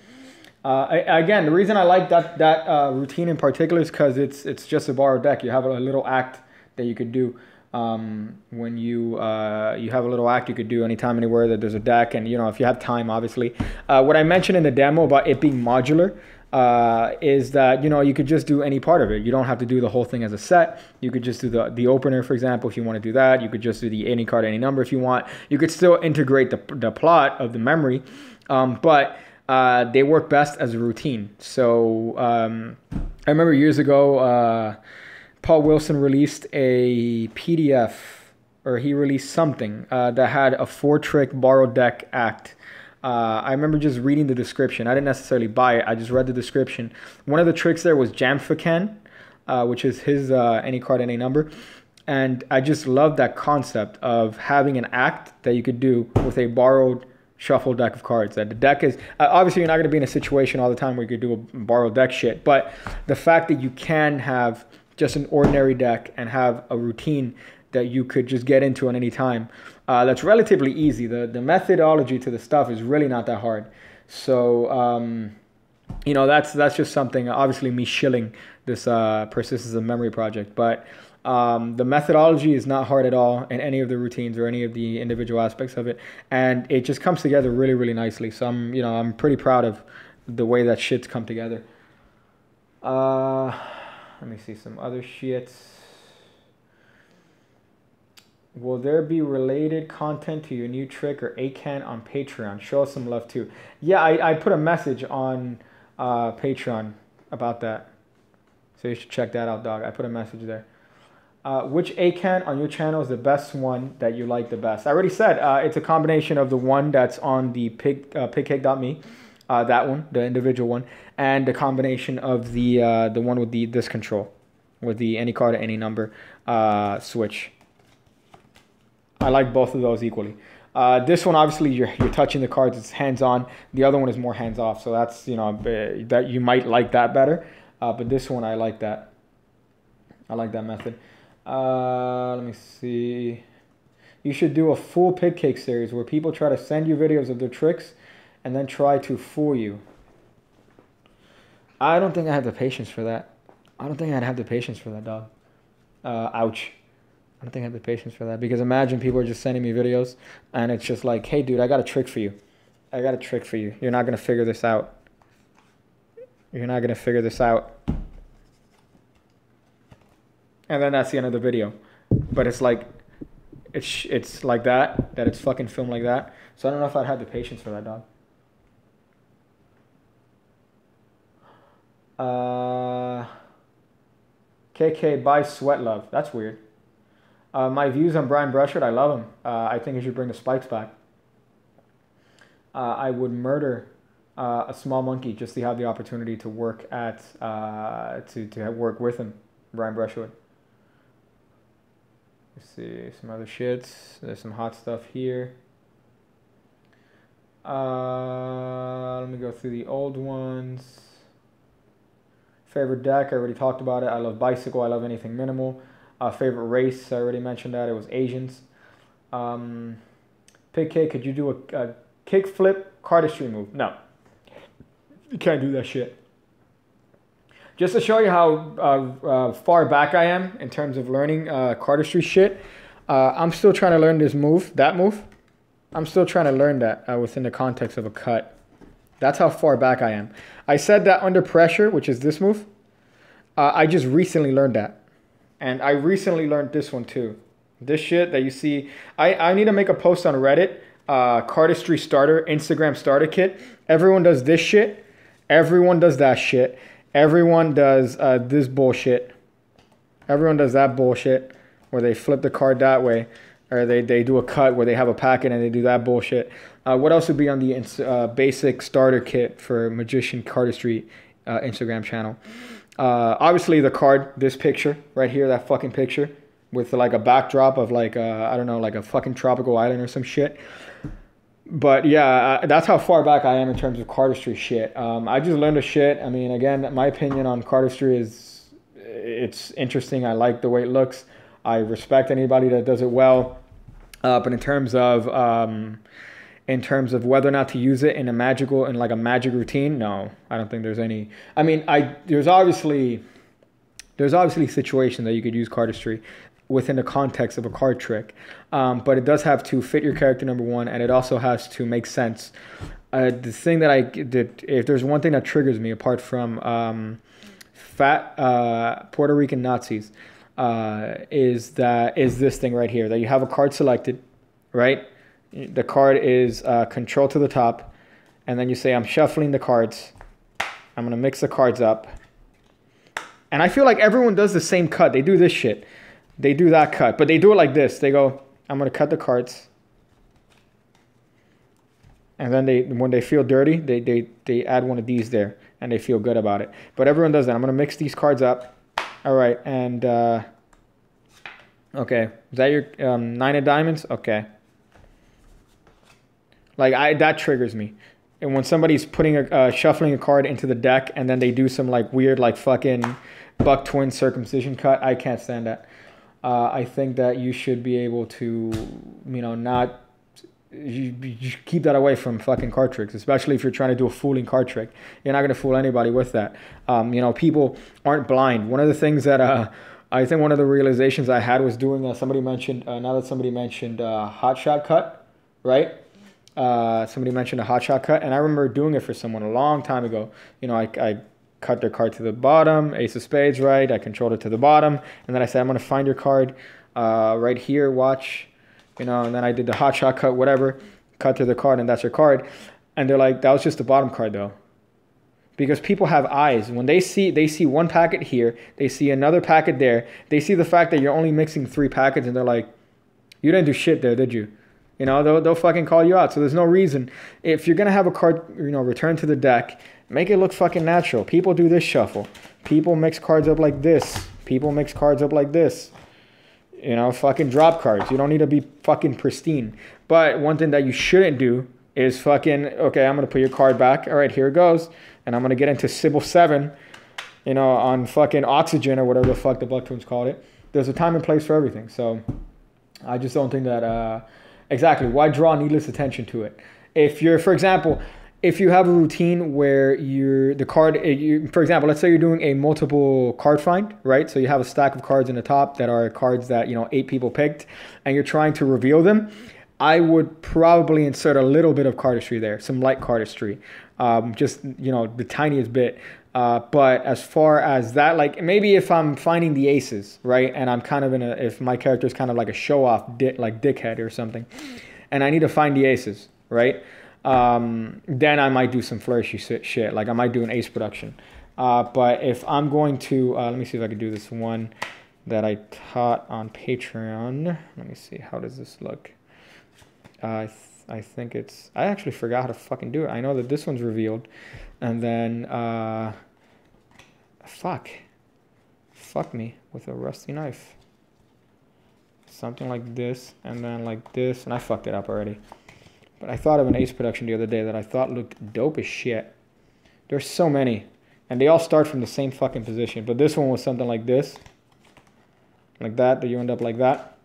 Again, the reason I like that routine in particular is because it's just a borrowed deck. You have a little act that you could do when you have a little act you could do anytime, anywhere that there's a deck, and if you have time, obviously. What I mentioned in the demo about it being modular. Is that you could just do any part of it. You don't have to do the whole thing as a set. You could just do the opener, for example, if you want to do that. You could just do the any card, any number if you want. You could still integrate the plot of the memory, but they work best as a routine. So I remember years ago, Paul Wilson released a PDF, or he released something that had a 4-trick borrowed deck act. I remember just reading the description. I didn't necessarily buy it. I just read the description. One of the tricks there was Jamfican, which is his any card, any number. And I just loved that concept of having an act that you could do with a borrowed shuffled deck of cards. That the deck is... obviously, you're not going to be in a situation all the time where you could do a borrowed deck shit. But the fact that you can have just an ordinary deck and have a routine that you could just get into at any time... that's relatively easy. The methodology to the stuff is really not that hard. So, that's just something, obviously me shilling this Persistence of Memory project. But the methodology is not hard at all in any of the routines or any of the individual aspects of it. And it just comes together really, really nicely. So I'm pretty proud of the way that shit's come together. Let me see some other shits. Will there be related content to your new trick or ACAN on Patreon? Show us some love too. Yeah, I put a message on Patreon about that. So you should check that out, dog. I put a message there. Which ACAN on your channel is the best one that you like the best? I already said it's a combination of the one that's on the pigcake.me, that one, the individual one, and the combination of the one with the this control, with the any card, any number switch. I like both of those equally. This one, obviously, you're touching the cards. It's hands-on. The other one is more hands-off. So that's, you know, that you might like that better. But this one, I like that. I like that method. Let me see. You should do a full pig cake series where people try to send you videos of their tricks and then try to fool you. I don't think I have the patience for that. I don't think I'd have the patience for that, dog. Ouch. I don't think I have the patience for that, because imagine people are just sending me videos and it's just like, hey, dude, I got a trick for you. I got a trick for you. You're not going to figure this out. You're not going to figure this out. And then that's the end of the video. But it's like, it's like that, that it's fucking filmed like that. So I don't know if I'd have the patience for that, dog. KK by Sweat Love. That's weird. My views on Brian Brushwood, I love him. I think he should bring the spikes back. I would murder a small monkey just to have the opportunity to work at to work with him, Brian Brushwood. Let's see some other shits. There's some hot stuff here. Let me go through the old ones. Favorite deck, I already talked about it. I love bicycle. I love anything minimal. Favorite race, I already mentioned that. It was Asians. Pig K, could you do a kickflip cardistry move? No. You can't do that shit. Just to show you how far back I am in terms of learning cardistry shit, I'm still trying to learn this move, that move. I'm still trying to learn that within the context of a cut. That's how far back I am. I said that under pressure, which is this move. I just recently learned that. And I recently learned this one too. This shit that you see. I need to make a post on Reddit. Cardistry starter, Instagram starter kit. Everyone does this shit. Everyone does that shit. Everyone does this bullshit. Everyone does that bullshit where they flip the card that way. Or they do a cut where they have a packet and they do that bullshit. What else would be on the basic starter kit for Magician Cardistry Instagram channel? Obviously the card, this picture right here, that fucking picture with like a backdrop of like, I don't know, like a fucking tropical island or some shit. But yeah, that's how far back I am in terms of cardistry shit. I just learned a shit. I mean, again, my opinion on cardistry is it's interesting. I like the way it looks. I respect anybody that does it well. But in terms of whether or not to use it in a magical, in like a magic routine, no, I don't think there's any. I mean, there's obviously situations that you could use cardistry within the context of a card trick, but it does have to fit your character, number one, and it also has to make sense. The thing that I did, if there's one thing that triggers me apart from fat Puerto Rican Nazis, is this thing right here that you have a card selected, right? The card is control to the top, and then you say, I'm shuffling the cards. I'm going to mix the cards up. And I feel like everyone does the same cut. They do this shit. They do that cut, but they do it like this. They go, I'm going to cut the cards. And then they, when they feel dirty, they add one of these there, and they feel good about it. But everyone does that. I'm going to mix these cards up. All right, and okay. Is that your nine of diamonds? Okay. Like that triggers me. And when somebody's putting a shuffling a card into the deck and then they do some like weird like fucking buck twin circumcision cut, I can't stand that. I think that you should be able to, you know, not you keep that away from fucking card tricks, especially if you're trying to do a fooling card trick. You're not gonna fool anybody with that. You know, people aren't blind. One of the things that I think one of the realizations I had was doing somebody mentioned now that somebody mentioned hot shot cut, right? Somebody mentioned a hotshot cut, and I remember doing it for someone a long time ago. You know, I cut their card to the bottom, ace of spades, right? I controlled it to the bottom, and then I said, I'm going to find your card right here, watch, you know, and then I did the hotshot cut, whatever, cut to the card, and that's your card. And they're like, that was just the bottom card, though. because people have eyes. When they see one packet here, they see another packet there. They see the fact that you're only mixing 3 packets and they're like, you didn't do shit there, did you? You know, they'll fucking call you out. So there's no reason. If you're going to have a card, you know, return to the deck, make it look fucking natural. People do this shuffle. People mix cards up like this. People mix cards up like this. You know, fucking drop cards. You don't need to be fucking pristine. But one thing that you shouldn't do is fucking, okay, I'm going to put your card back. All right, here it goes. And I'm going to get into Sybil 7, you know, on fucking Oxygen or whatever the fuck the Buck Twins called it. There's a time and place for everything. So I just don't think that... Exactly. Why draw needless attention to it? If you're, for example, if you have a routine where you're the card, for example, let's say you're doing a multiple card find, right? So you have a stack of cards in the top that are cards that, you know, 8 people picked and you're trying to reveal them. I would probably insert a little bit of cardistry there, some light cardistry, just, you know, the tiniest bit. But as far as that, like maybe if I'm finding the aces, right? And I'm kind of in a, if my character is kind of like a show off, like dickhead or something, and I need to find the aces, right? Then I might do some flourishy shit. Like I might do an ace production. But if I'm going to, let me see if I can do this one that I taught on Patreon. Let me see. How does this look? I think it's, I actually forgot how to fucking do it. I know that this one's revealed. And then, fuck me with a rusty knife. Something like this, and then like this, and I fucked it up already. But I thought of an ace production the other day that I thought looked dope as shit. There's so many, and they all start from the same fucking position, but this one was something like this. Like that you end up like that.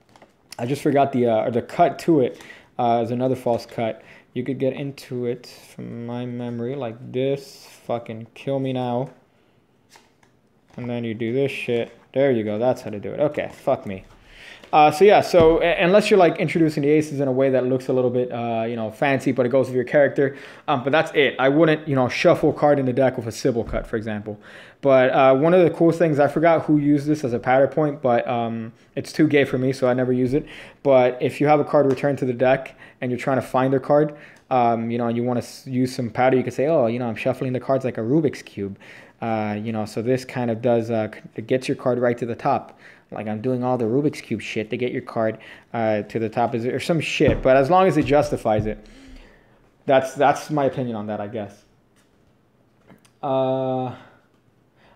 I just forgot the cut to it is another false cut. You could get into it from my memory like this. Fucking kill me now. And then you do this shit. There you go. That's how to do it. Okay. Fuck me. So yeah. So unless you're like introducing the aces in a way that looks a little bit, you know, fancy, but it goes with your character. But that's it. I wouldn't, you know, shuffle a card in the deck with a Sybil cut, for example. But one of the cool things, I forgot who used this as a pattern point, but it's too gay for me, so I never use it. But if you have a card returned to the deck and you're trying to find a card, you know, and you want to use some pattern, you can say, oh, you know, I'm shuffling the cards like a Rubik's Cube. You know, so this kind of does, it gets your card right to the top. Like I'm doing all the Rubik's Cube shit to get your card to the top or some shit. But as long as it justifies it, that's my opinion on that, I guess.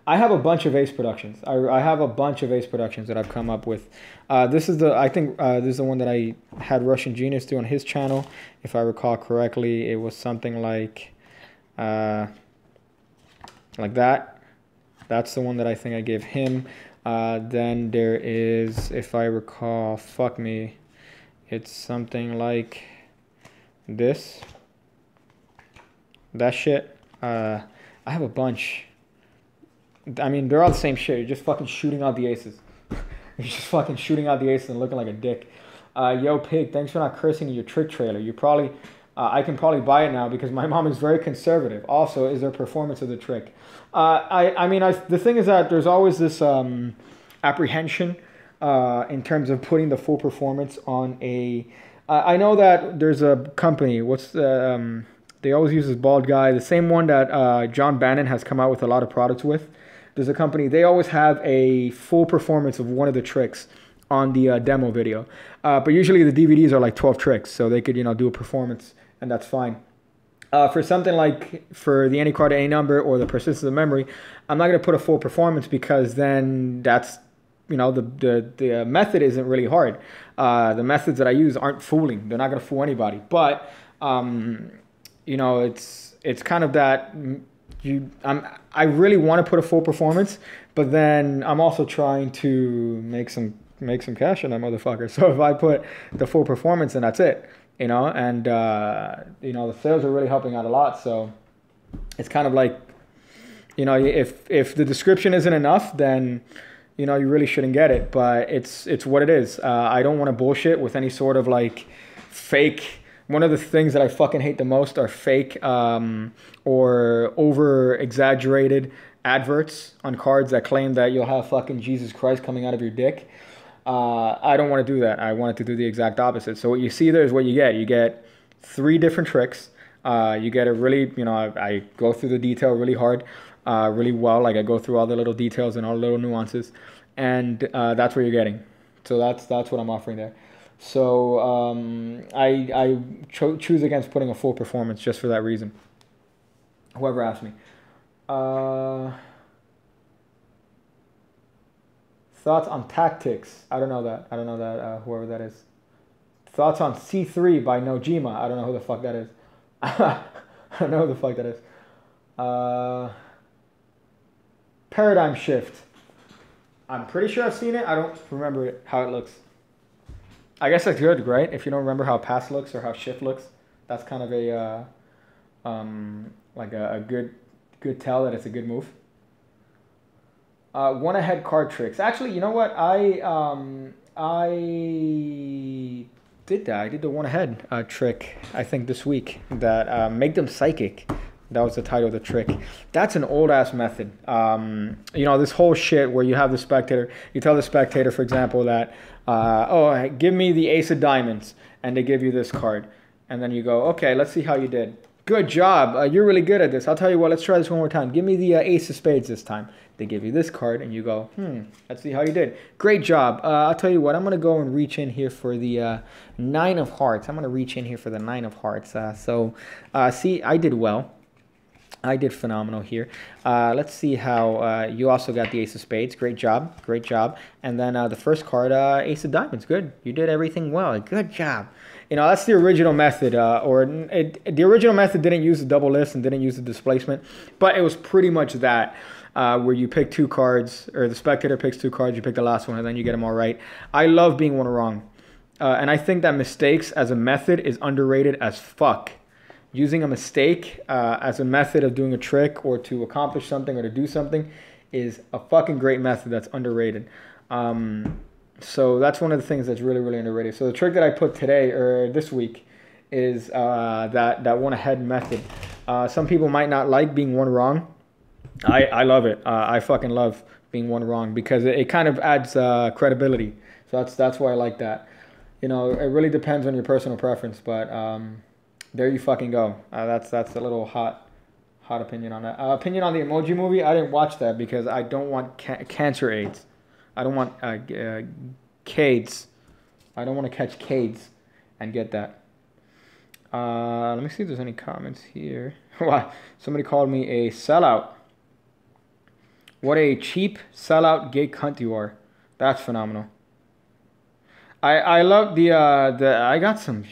I have a bunch of ace productions. I have a bunch of ace productions that I've come up with. This is the, I think this is the one that I had Russian Genius do on his channel. If I recall correctly, it was something like that. That's the one that I think I gave him. Then there is, if I recall, fuck me, it's something like this. That shit. I have a bunch. I mean, they're all the same shit. You're just fucking shooting out the aces. You're just fucking shooting out the aces and looking like a dick. Yo, Pig, thanks for not cursing your trick trailer. You probably, I can probably buy it now because my mom is very conservative. Also, is there performance of the trick? I mean, the thing is that there's always this apprehension in terms of putting the full performance on a... I know that there's a company, what's the... they always use this bald guy, the same one that John Bannon has come out with a lot of products with. There's a company, they always have a full performance of one of the tricks on the demo video. But usually the DVDs are like 12 tricks, so they could, you know, do a performance, and that's fine. For something like, for the Any Card Any Number or the Persistence of Memory, I'm not going to put a full performance because then that's, you know, the method isn't really hard. The methods that I use aren't fooling. They're not going to fool anybody. But, you know, it's kind of that... I really want to put a full performance, but then I'm also trying to make some cash on that motherfucker. So if I put the full performance, then that's it, you know. And you know, the sales are really helping out a lot. So it's kind of like, you know, if the description isn't enough, then you know you really shouldn't get it. But it's what it is. I don't want to bullshit with any sort of like fake. One of the things that I fucking hate the most are fake or over-exaggerated adverts on cards that claim that you'll have fucking Jesus Christ coming out of your dick. I don't want to do that. I wanted to do the exact opposite. So what you see there is what you get. You get 3 different tricks. You get it really, you know, I go through the detail really hard, really well. Like I go through all the little details and all the little nuances, and that's what you're getting. So that's what I'm offering there. So I choose against putting a full performance just for that reason. Whoever asked me. Thoughts on tactics? I don't know that. I don't know that, whoever that is. Thoughts on C3 by Nojima? I don't know who the fuck that is. I don't know who the fuck that is. Paradigm Shift. I'm pretty sure I've seen it. I don't remember it, how it looks. I guess that's good, right? If you don't remember how Pass looks or how Shift looks, that's kind of a like a good tell that it's a good move. One ahead card tricks. Actually, you know what? I did that. I did the one ahead trick. I think this week that make them psychic. That was the title of the trick. That's an old ass method. You know, this whole shit where you have the spectator. You tell the spectator, for example, that oh, give me the ace of diamonds, and they give you this card, and then you go, okay, let's see how you did. Good job. You're really good at this. I'll tell you what, let's try this one more time. Give me the ace of spades this time. They give you this card and you go, let's see how you did. Great job. I'll tell you what, I'm going to go and reach in here for the nine of hearts. I'm going to reach in here for the nine of hearts. See, I did well. I did phenomenal here. Let's see how you also got the ace of spades. Great job. Great job. And then the first card, ace of diamonds. Good. You did everything well. Good job. You know, that's the original method, the original method didn't use the double list and didn't use the displacement, but it was pretty much that, where you pick two cards, or the spectator picks two cards, you pick the last one, and then you get them all right. I love being one wrong, and I think that mistakes as a method is underrated as fuck. Using a mistake as a method of doing a trick or to accomplish something or to do something is a fucking great method that's underrated. So that's one of the things that's really, really underrated. So the trick that I put today or this week is that one ahead method. Some people might not like being one wrong. I love it. I fucking love being one wrong because it kind of adds credibility. So that's why I like that. You know, it really depends on your personal preference, but there you fucking go. That's a little hot opinion on that. Opinion on the Emoji Movie. I didn't watch that because I don't want cancer AIDS. I don't want CAIDS. I don't want to catch CAIDS and get that. Let me see if there's any comments here. Wow, somebody called me a sellout. What a cheap sellout gay cunt you are. That's phenomenal. I love the I got some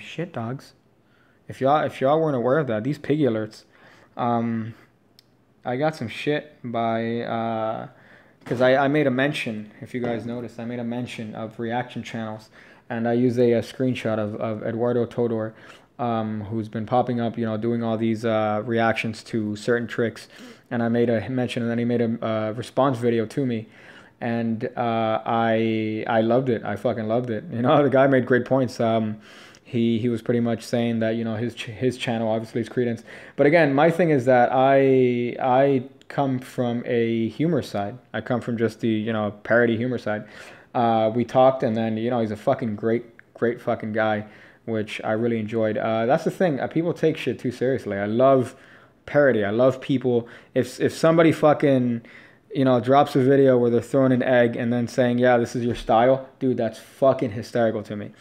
shit, dogs. If y'all weren't aware of that, these piggy alerts. I got some shit by. Because I made a mention, if you guys noticed, I made a mention of reaction channels, and I used a screenshot of Eduardo Tudor, who's been popping up, you know, doing all these reactions to certain tricks, and I made a mention, and then he made a response video to me, and I loved it. I fucking loved it. You know, the guy made great points. He was pretty much saying that, you know, his channel obviously is credence, but again, my thing is that I come from a humor side. I come from just the, you know, parody humor side. We talked, and then, you know, he's a fucking great fucking guy, which I really enjoyed. That's the thing. People take shit too seriously. I love parody. I love people. If somebody fucking, you know, drops a video where they're throwing an egg and then saying, yeah, this is your style, dude, that's fucking hysterical to me.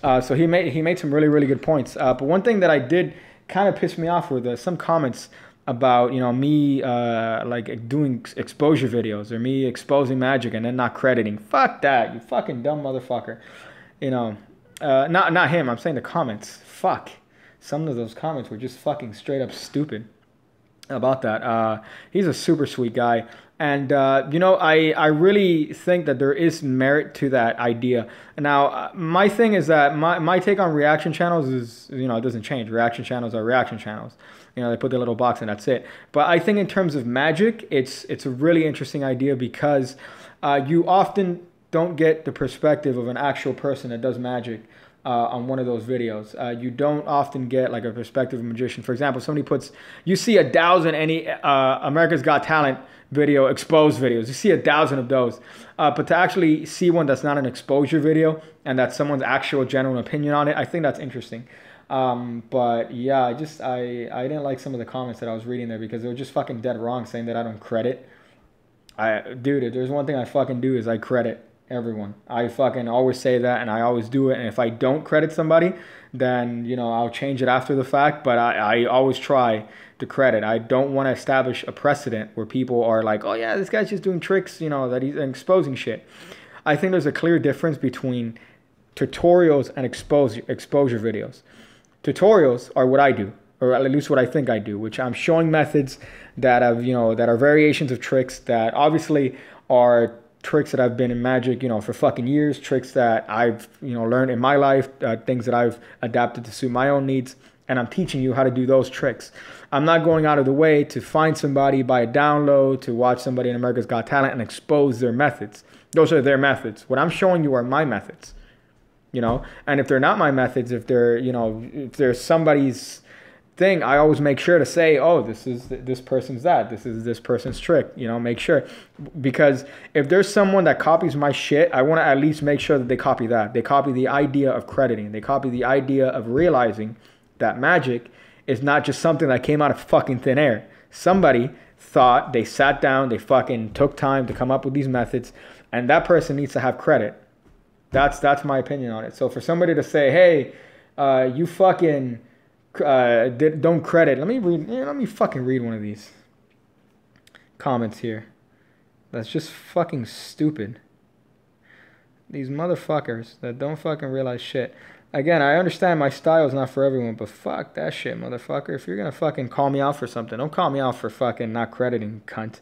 So he made some really, really good points. But one thing that I did kind of piss me off were some comments about, you know, me like doing exposure videos or me exposing magic and then not crediting. Fuck that, you fucking dumb motherfucker. You know, not him. I'm saying the comments. Fuck. Some of those comments were just fucking straight up stupid about that. He's a super sweet guy, and you know, I really think that there is merit to that idea. Now, my thing is that my take on reaction channels is, you know, it doesn't change. Reaction channels are reaction channels. You know, they put their little box and that's it. But I think in terms of magic, it's a really interesting idea because you often don't get the perspective of an actual person that does magic on one of those videos. You don't often get like a perspective of a magician. For example, somebody puts, you see 1,000 any America's Got Talent video, exposed videos. You see 1,000 of those. But to actually see one that's not an exposure video and that's someone's actual general opinion on it, I think that's interesting. But yeah, I didn't like some of the comments that I was reading there because they were just fucking dead wrong, saying that I don't credit. Dude, if there's one thing I fucking do is I credit everyone. I fucking always say that, and I always do it. And if I don't credit somebody, then, you know, I'll change it after the fact. But I always try to credit. I don't want to establish a precedent where people are like, oh yeah, this guy's just doing tricks, you know, that he's exposing shit. I think there's a clear difference between tutorials and exposure videos. Tutorials are what I do, or at least what I think I do, which I'm showing methods that have, you know, that are variations of tricks that obviously are tricks that I've been in magic, you know, for fucking years, tricks that I've, you know, learned in my life, things that I've adapted to suit my own needs, and I'm teaching you how to do those tricks. I'm not going out of the way to find somebody, buy a download, to watch somebody in America's Got Talent and expose their methods. Those are their methods. What I'm showing you are my methods, you know, and if they're not my methods, if they're, you know, if they're somebody's thing, I always make sure to say, oh, this is this person's that, this is this person's trick, you know, make sure, because if there's someone that copies my shit, I want to at least make sure that they copy that. They copy the idea of crediting. They copy the idea of realizing that magic is not just something that came out of fucking thin air. Somebody thought, they sat down, they fucking took time to come up with these methods, and that person needs to have credit. That's my opinion on it. So for somebody to say, hey, you fucking don't credit. Let me fucking read one of these comments here. That's just fucking stupid. These motherfuckers that don't fucking realize shit. Again, I understand my style is not for everyone, but fuck that shit, motherfucker. If you're gonna fucking call me out for something, don't call me out for fucking not crediting, cunt.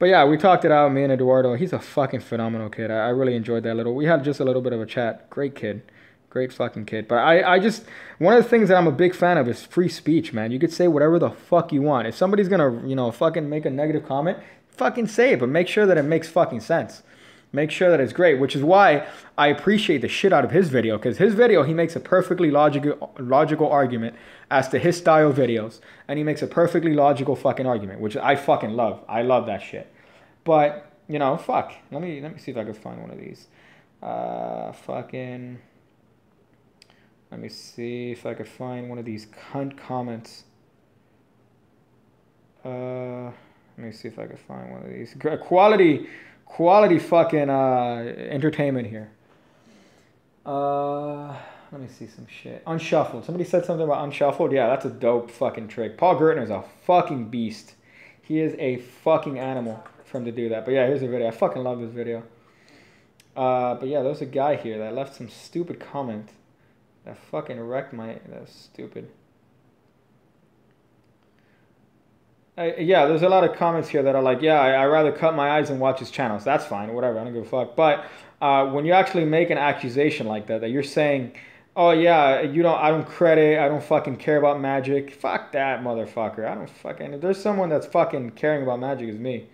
But yeah, we talked it out, me and Eduardo. He's a fucking phenomenal kid. I really enjoyed that little. We had just a little bit of a chat. Great kid. Great fucking kid. But I just, one of the things that I'm a big fan of is free speech, man. You could say whatever the fuck you want. If somebody's gonna, you know, fucking make a negative comment, fucking say it, but make sure that it makes fucking sense. Make sure that it's great, which is why I appreciate the shit out of his video, because his video, he makes a perfectly logical argument as to his style videos, and he makes a perfectly logical fucking argument, which I fucking love. I love that shit. But, you know, fuck. Let me see if I can find one of these. Fucking... Let me see if I could find one of these cunt comments. Let me see if I could find one of these. Quality fucking entertainment here. Let me see some shit. Unshuffled. Somebody said something about unshuffled. Yeah, that's a dope fucking trick. Paul Gertner is a fucking beast. He is a fucking animal for him to do that. But yeah, here's a video. I fucking love this video. But yeah, there's a guy here that left some stupid comment. That fucking wrecked my... That's stupid. Yeah, there's a lot of comments here that are like, yeah, I'd rather cut my eyes and watch his channels. That's fine, whatever, I don't give a fuck. But when you actually make an accusation like that, that you're saying, oh yeah, you don't, I don't credit, I don't fucking care about magic. Fuck that, motherfucker. I don't fucking... If there's someone that's fucking caring about magic, it's me.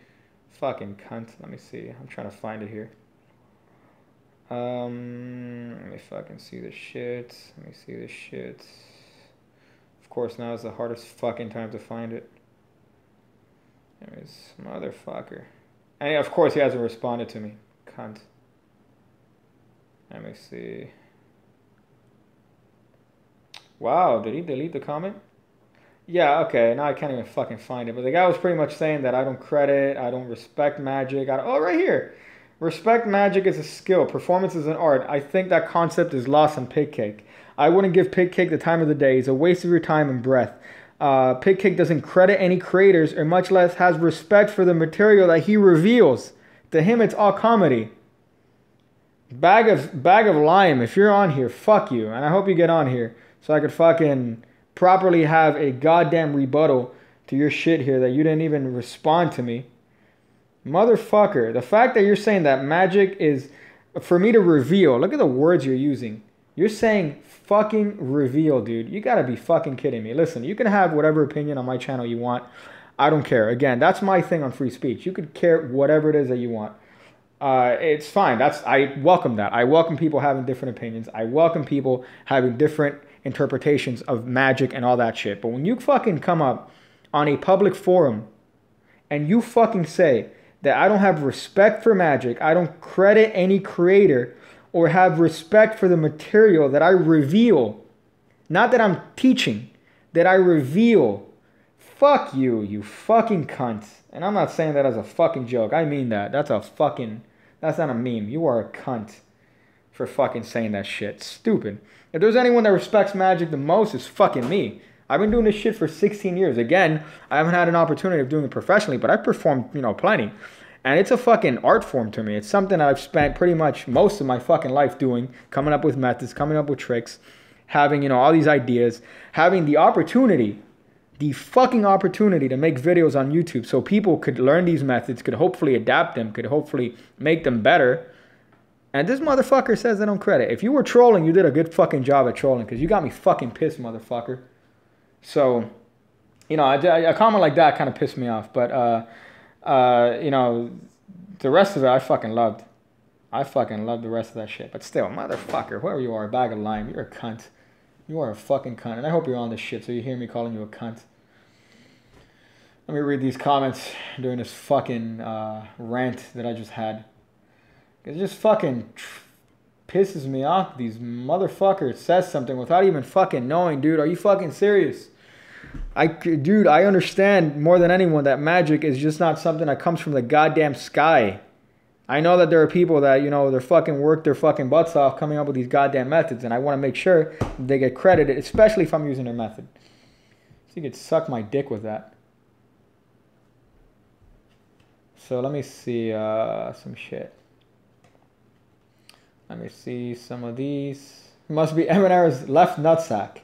Fucking cunt. Let me see. I'm trying to find it here. Let me fucking see this shit. Let me see this shit. Of course, now is the hardest fucking time to find it. Anyways, motherfucker. And of course, he hasn't responded to me. Cunt. Let me see. Wow, did he delete the comment? Yeah, okay, now I can't even fucking find it. But the guy was pretty much saying that I don't credit, I don't respect magic. Oh, right here. Respect magic is a skill. Performance is an art. I think that concept is lost on Pigcake. I wouldn't give Pigcake the time of the day. It's a waste of your time and breath. Pigcake doesn't credit any creators or much less has respect for the material that he reveals. To him, it's all comedy. Bag of lime, if you're on here, fuck you. And I hope you get on here so I could fucking properly have a goddamn rebuttal to your shit here that you didn't even respond to me. Motherfucker, the fact that you're saying that magic is for me to reveal. Look at the words you're using. You're saying fucking reveal, dude. You gotta be fucking kidding me. Listen, you can have whatever opinion on my channel you want. I don't care. Again, that's my thing on free speech. You could care whatever it is that you want. It's fine. I welcome that. I welcome people having different opinions. I welcome people having different interpretations of magic and all that shit. But when you fucking come up on a public forum and you fucking say that I don't have respect for magic, I don't credit any creator or have respect for the material that I reveal, Not that I'm teaching, that I reveal. Fuck you, you fucking cunt. And I'm not saying that as a fucking joke. I mean that. That's not a meme. You are a cunt for fucking saying that shit. Stupid. If there's anyone that respects magic the most, it's fucking me. I've been doing this shit for 16 years. Again, I haven't had an opportunity of doing it professionally, but I've performed, you know, plenty. And it's a fucking art form to me. It's something I've spent pretty much most of my fucking life doing, coming up with methods, coming up with tricks, having, you know, all these ideas, having the opportunity, the fucking opportunity to make videos on YouTube so people could learn these methods, could hopefully adapt them, could hopefully make them better. And this motherfucker says they don't credit. If you were trolling, you did a good fucking job at trolling because you got me fucking pissed, motherfucker. So, you know, a comment like that kind of pissed me off. But, you know, the rest of it I fucking loved. I fucking loved the rest of that shit. But still, motherfucker, whoever you are, a bag of lime, you're a cunt. You are a fucking cunt. And I hope you're on this shit so you hear me calling you a cunt. Let me read these comments during this fucking rant that I just had. It just fucking pisses me off. These motherfuckers says something without even fucking knowing, dude. Are you fucking serious? Dude, I understand more than anyone that magic is just not something that comes from the goddamn sky. I know that there are people that, you know, they're fucking work their fucking butts off coming up with these goddamn methods, and I want to make sure they get credited, especially if I'm using their method. So you could suck my dick with that. So let me see some shit. Let me see some of these. Must be Eminera's left nutsack.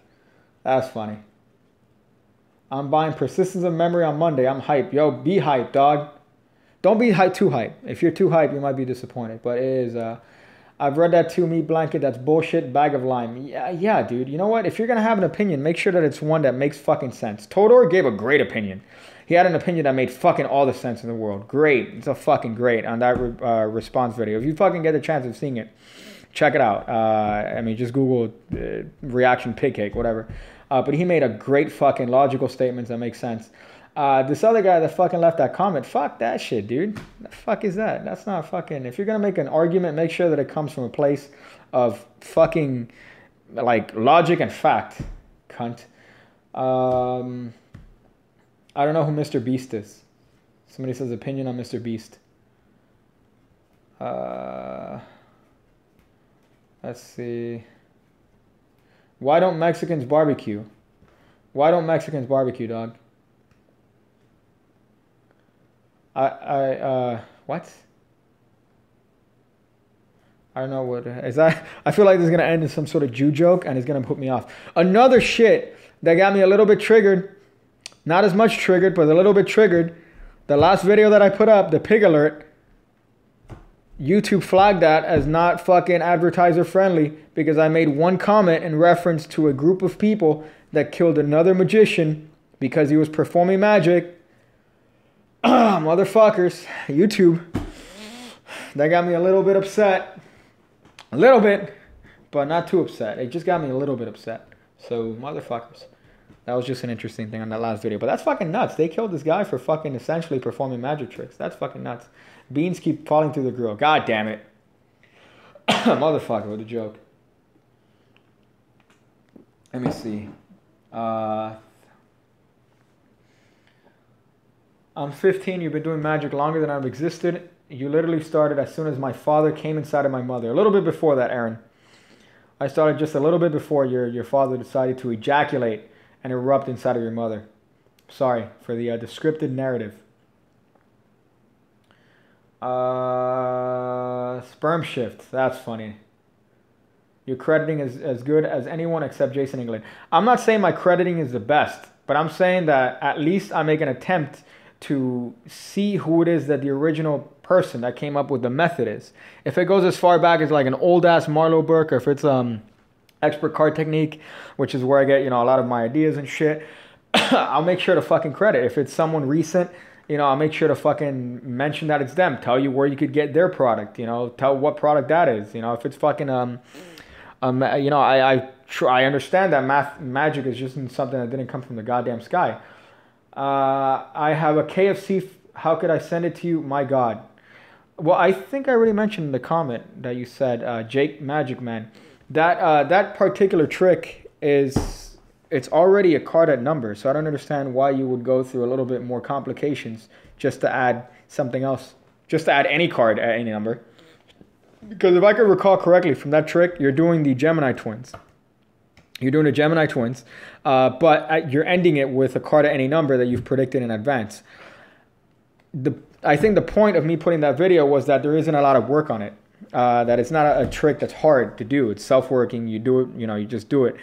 That's funny. I'm buying Persistence of Memory on Monday. I'm hype. Yo, be hype, dog. Don't be too hype. If you're too hype, you might be disappointed. But it is, I've read that too, meat blanket. That's bullshit. Bag of lime. Yeah, dude. You know what? If you're going to have an opinion, make sure that it's one that makes fucking sense. Todor gave a great opinion. He had an opinion that made fucking all the sense in the world. Great. It's a fucking great on that response video. If you fucking get the chance of seeing it, check it out. I mean, just Google reaction pig cake, whatever. But he made a great fucking logical statements that make sense. This other guy that fucking left that comment, fuck that shit, dude. The fuck is that? That's not fucking... If you're going to make an argument, make sure that it comes from a place of fucking, like, logic and fact, cunt. I don't know who Mr. Beast is. Somebody says opinion on Mr. Beast. Let's see... Why don't Mexicans barbecue? Why don't Mexicans barbecue, dog? What? I don't know what, is that, I feel like this is going to end in some sort of Jew joke and it's going to put me off. Another shit that got me a little bit triggered, not as much triggered, but a little bit triggered. The last video that I put up, the pig alert, YouTube flagged that as not fucking advertiser friendly because I made one comment in reference to a group of people that killed another magician because he was performing magic. Motherfuckers, YouTube. That got me a little bit upset. A little bit, but not too upset. It just got me a little bit upset. So, motherfuckers. That was just an interesting thing on that last video. But that's fucking nuts. They killed this guy for fucking essentially performing magic tricks. That's fucking nuts. Beans keep falling through the grill. God damn it. Motherfucker, what a joke. Let me see. I'm 15. You've been doing magic longer than I've existed. You literally started as soon as my father came inside of my mother. A little bit before that, Aaron. I started just a little bit before your father decided to ejaculate and erupt inside of your mother. Sorry for the scripted narrative. Sperm shift. That's funny. Your crediting is as good as anyone except Jason England. I'm not saying my crediting is the best, but I'm saying that at least I make an attempt to see who it is that the original person that came up with the method is. If it goes as far back as like an old ass Marlowe Burke, or if it's Expert Card Technique, which is where I get, you know, a lot of my ideas and shit, I'll make sure to fucking credit. If it's someone recent, you know, I'll make sure to fucking mention that it's them. Tell you where you could get their product. You know, tell what product that is. You know, if it's fucking you know, I understand that magic is just something that didn't come from the goddamn sky. I have a KFC. How could I send it to you? My God. Well, I think I already mentioned in the comment that you said, Jake Magic Man. That particular trick is it's already a card at number, so I don't understand why you would go through a little bit more complications just to add something else, just to add any card at any number. Because if I could recall correctly from that trick, you're doing the Gemini Twins. You're doing the Gemini Twins, but you're ending it with a card at any number that you've predicted in advance. I think the point of me putting that video was that there isn't a lot of work on it. That it's not a trick that's hard to do. It's self-working. You do it, you know, you just do it.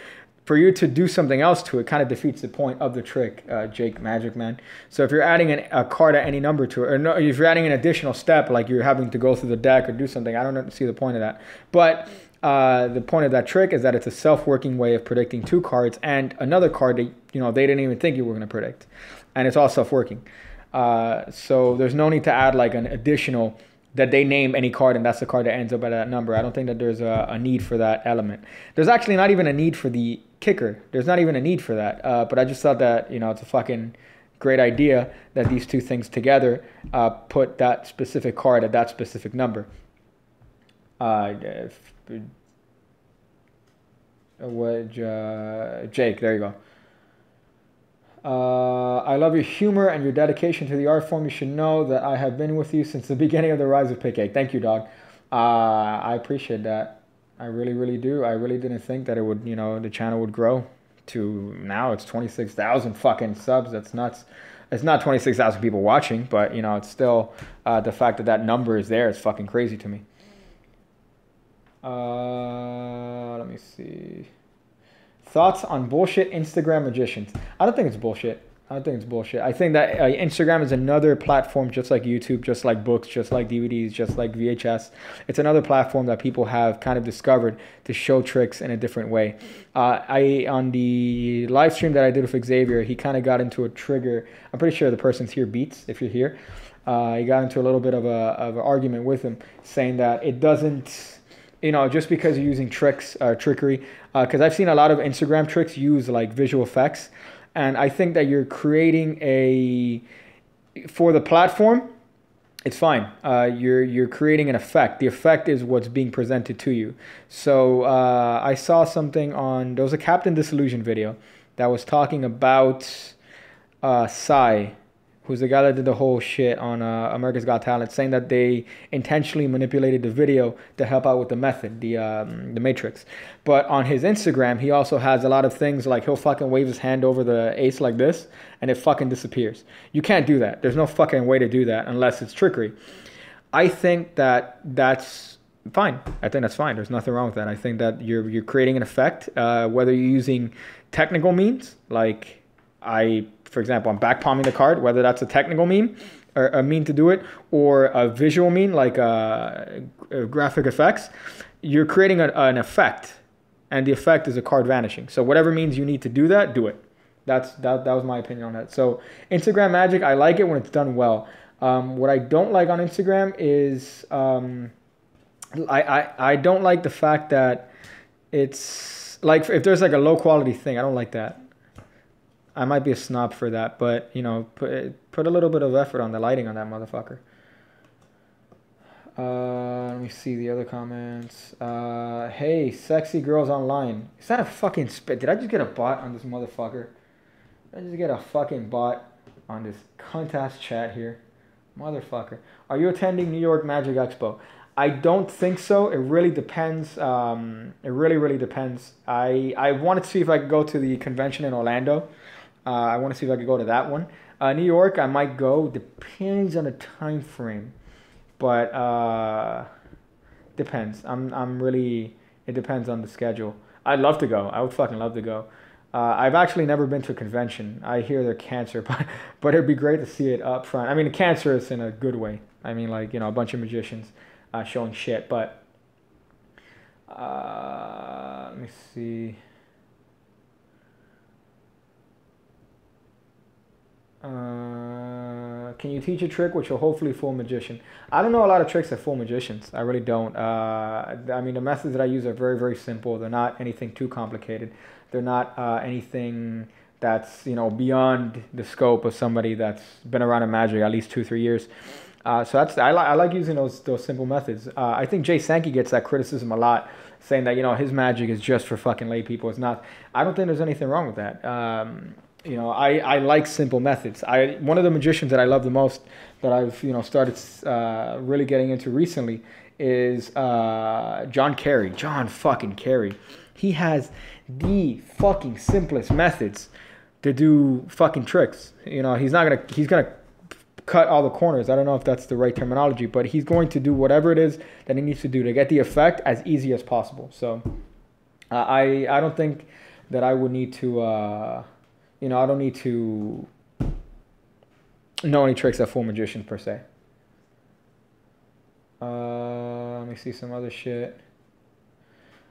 For you to do something else to it kind of defeats the point of the trick, Jake Magic Man. So if you're adding a card at any number to it, or no, if you're adding an additional step, like you're having to go through the deck or do something, I don't see the point of that. But the point of that trick is that it's a self-working way of predicting two cards and another card that, you know, they didn't even think you were going to predict. And it's all self-working. So there's no need to add like an additional that they name any card and that's the card that ends up at that number. I don't think that there's a need for that element. There's actually not even a need for the kicker. There's not even a need for that. But I just thought that, you know, it's a fucking great idea that these two things together put that specific card at that specific number. Jake, there you go. I love your humor and your dedication to the art form. You should know that I have been with you since the beginning of the rise of Pick Egg. Thank you, dog. I appreciate that. I really, really do. I really didn't think that it would, you know, the channel would grow to now. It's 26,000 fucking subs. That's nuts. It's not 26,000 people watching, but, you know, it's still the fact that that number is there is fucking crazy to me. Let me see. Thoughts on bullshit Instagram magicians? I don't think it's bullshit. I don't think it's bullshit. I think that Instagram is another platform just like YouTube, just like books, just like DVDs, just like VHS. It's another platform that people have kind of discovered to show tricks in a different way. On the live stream that I did with Xavier, he kind of got into a trigger. I'm pretty sure the person's here, Beats, if you're here. He got into a little bit of an argument with him, saying that it doesn't... You know, just because you're using tricks or trickery, because I've seen a lot of Instagram tricks use like visual effects, and I think that you're creating for the platform, it's fine. You're creating an effect. The effect is what's being presented to you. So I saw something on there was a Captain Disillusion video that was talking about Psy, who's the guy that did the whole shit on America's Got Talent, saying that they intentionally manipulated the video to help out with the method, the matrix. But on his Instagram, he also has a lot of things like he'll fucking wave his hand over the ace like this, and it fucking disappears. You can't do that. There's no fucking way to do that unless it's trickery. I think that that's fine. I think that's fine. There's nothing wrong with that. I think that you're creating an effect, whether you're using technical means, like for example, I'm backpalming the card, whether that's a technical meme or a meme to do it or a visual meme like graphic effects, you're creating an effect, and the effect is a card vanishing. So whatever means you need to do that, do it. That was my opinion on that. So Instagram magic, I like it when it's done well. What I don't like on Instagram is I don't like the fact that it's like if there's like a low quality thing, I don't like that. I might be a snob for that, but, you know, put a little bit of effort on the lighting on that motherfucker. Let me see the other comments. Hey, sexy girls online. Is that a fucking spit? Did I just get a bot on this motherfucker? Did I just get a fucking bot on this cunt-ass chat here? Motherfucker. Are you attending New York Magic Expo? I don't think so. It really depends. It really, really depends. I wanted to see if I could go to the convention in Orlando. I want to see if I could go to that one. New York, I might go. Depends on the time frame, but depends. I'm really. It depends on the schedule. I'd love to go. I would fucking love to go. I've actually never been to a convention. I hear they're cancer, but it'd be great to see it up front. I mean, cancerous in a good way. I mean, like, you know, a bunch of magicians showing shit. But let me see. Can you teach a trick which will hopefully fool a magician? I don't know a lot of tricks that fool magicians. I really don't. I mean, the methods that I use are very, very simple. They're not anything too complicated. They're not anything that's, you know, beyond the scope of somebody that's been around in magic at least 2-3 years. So I like using those simple methods. I think Jay Sankey gets that criticism a lot, saying that, you know, his magic is just for fucking lay people. It's not. I don't think there's anything wrong with that. You know, I like simple methods. One of the magicians that I love the most that I've, you know, started really getting into recently is John Carey. John fucking Carey. He has the fucking simplest methods to do fucking tricks. You know, he's gonna cut all the corners. I don't know if that's the right terminology, but he's going to do whatever it is that he needs to do to get the effect as easy as possible. So I don't think that I would need to you know, I don't need to know any tricks at full magicians per se. Let me see some other shit.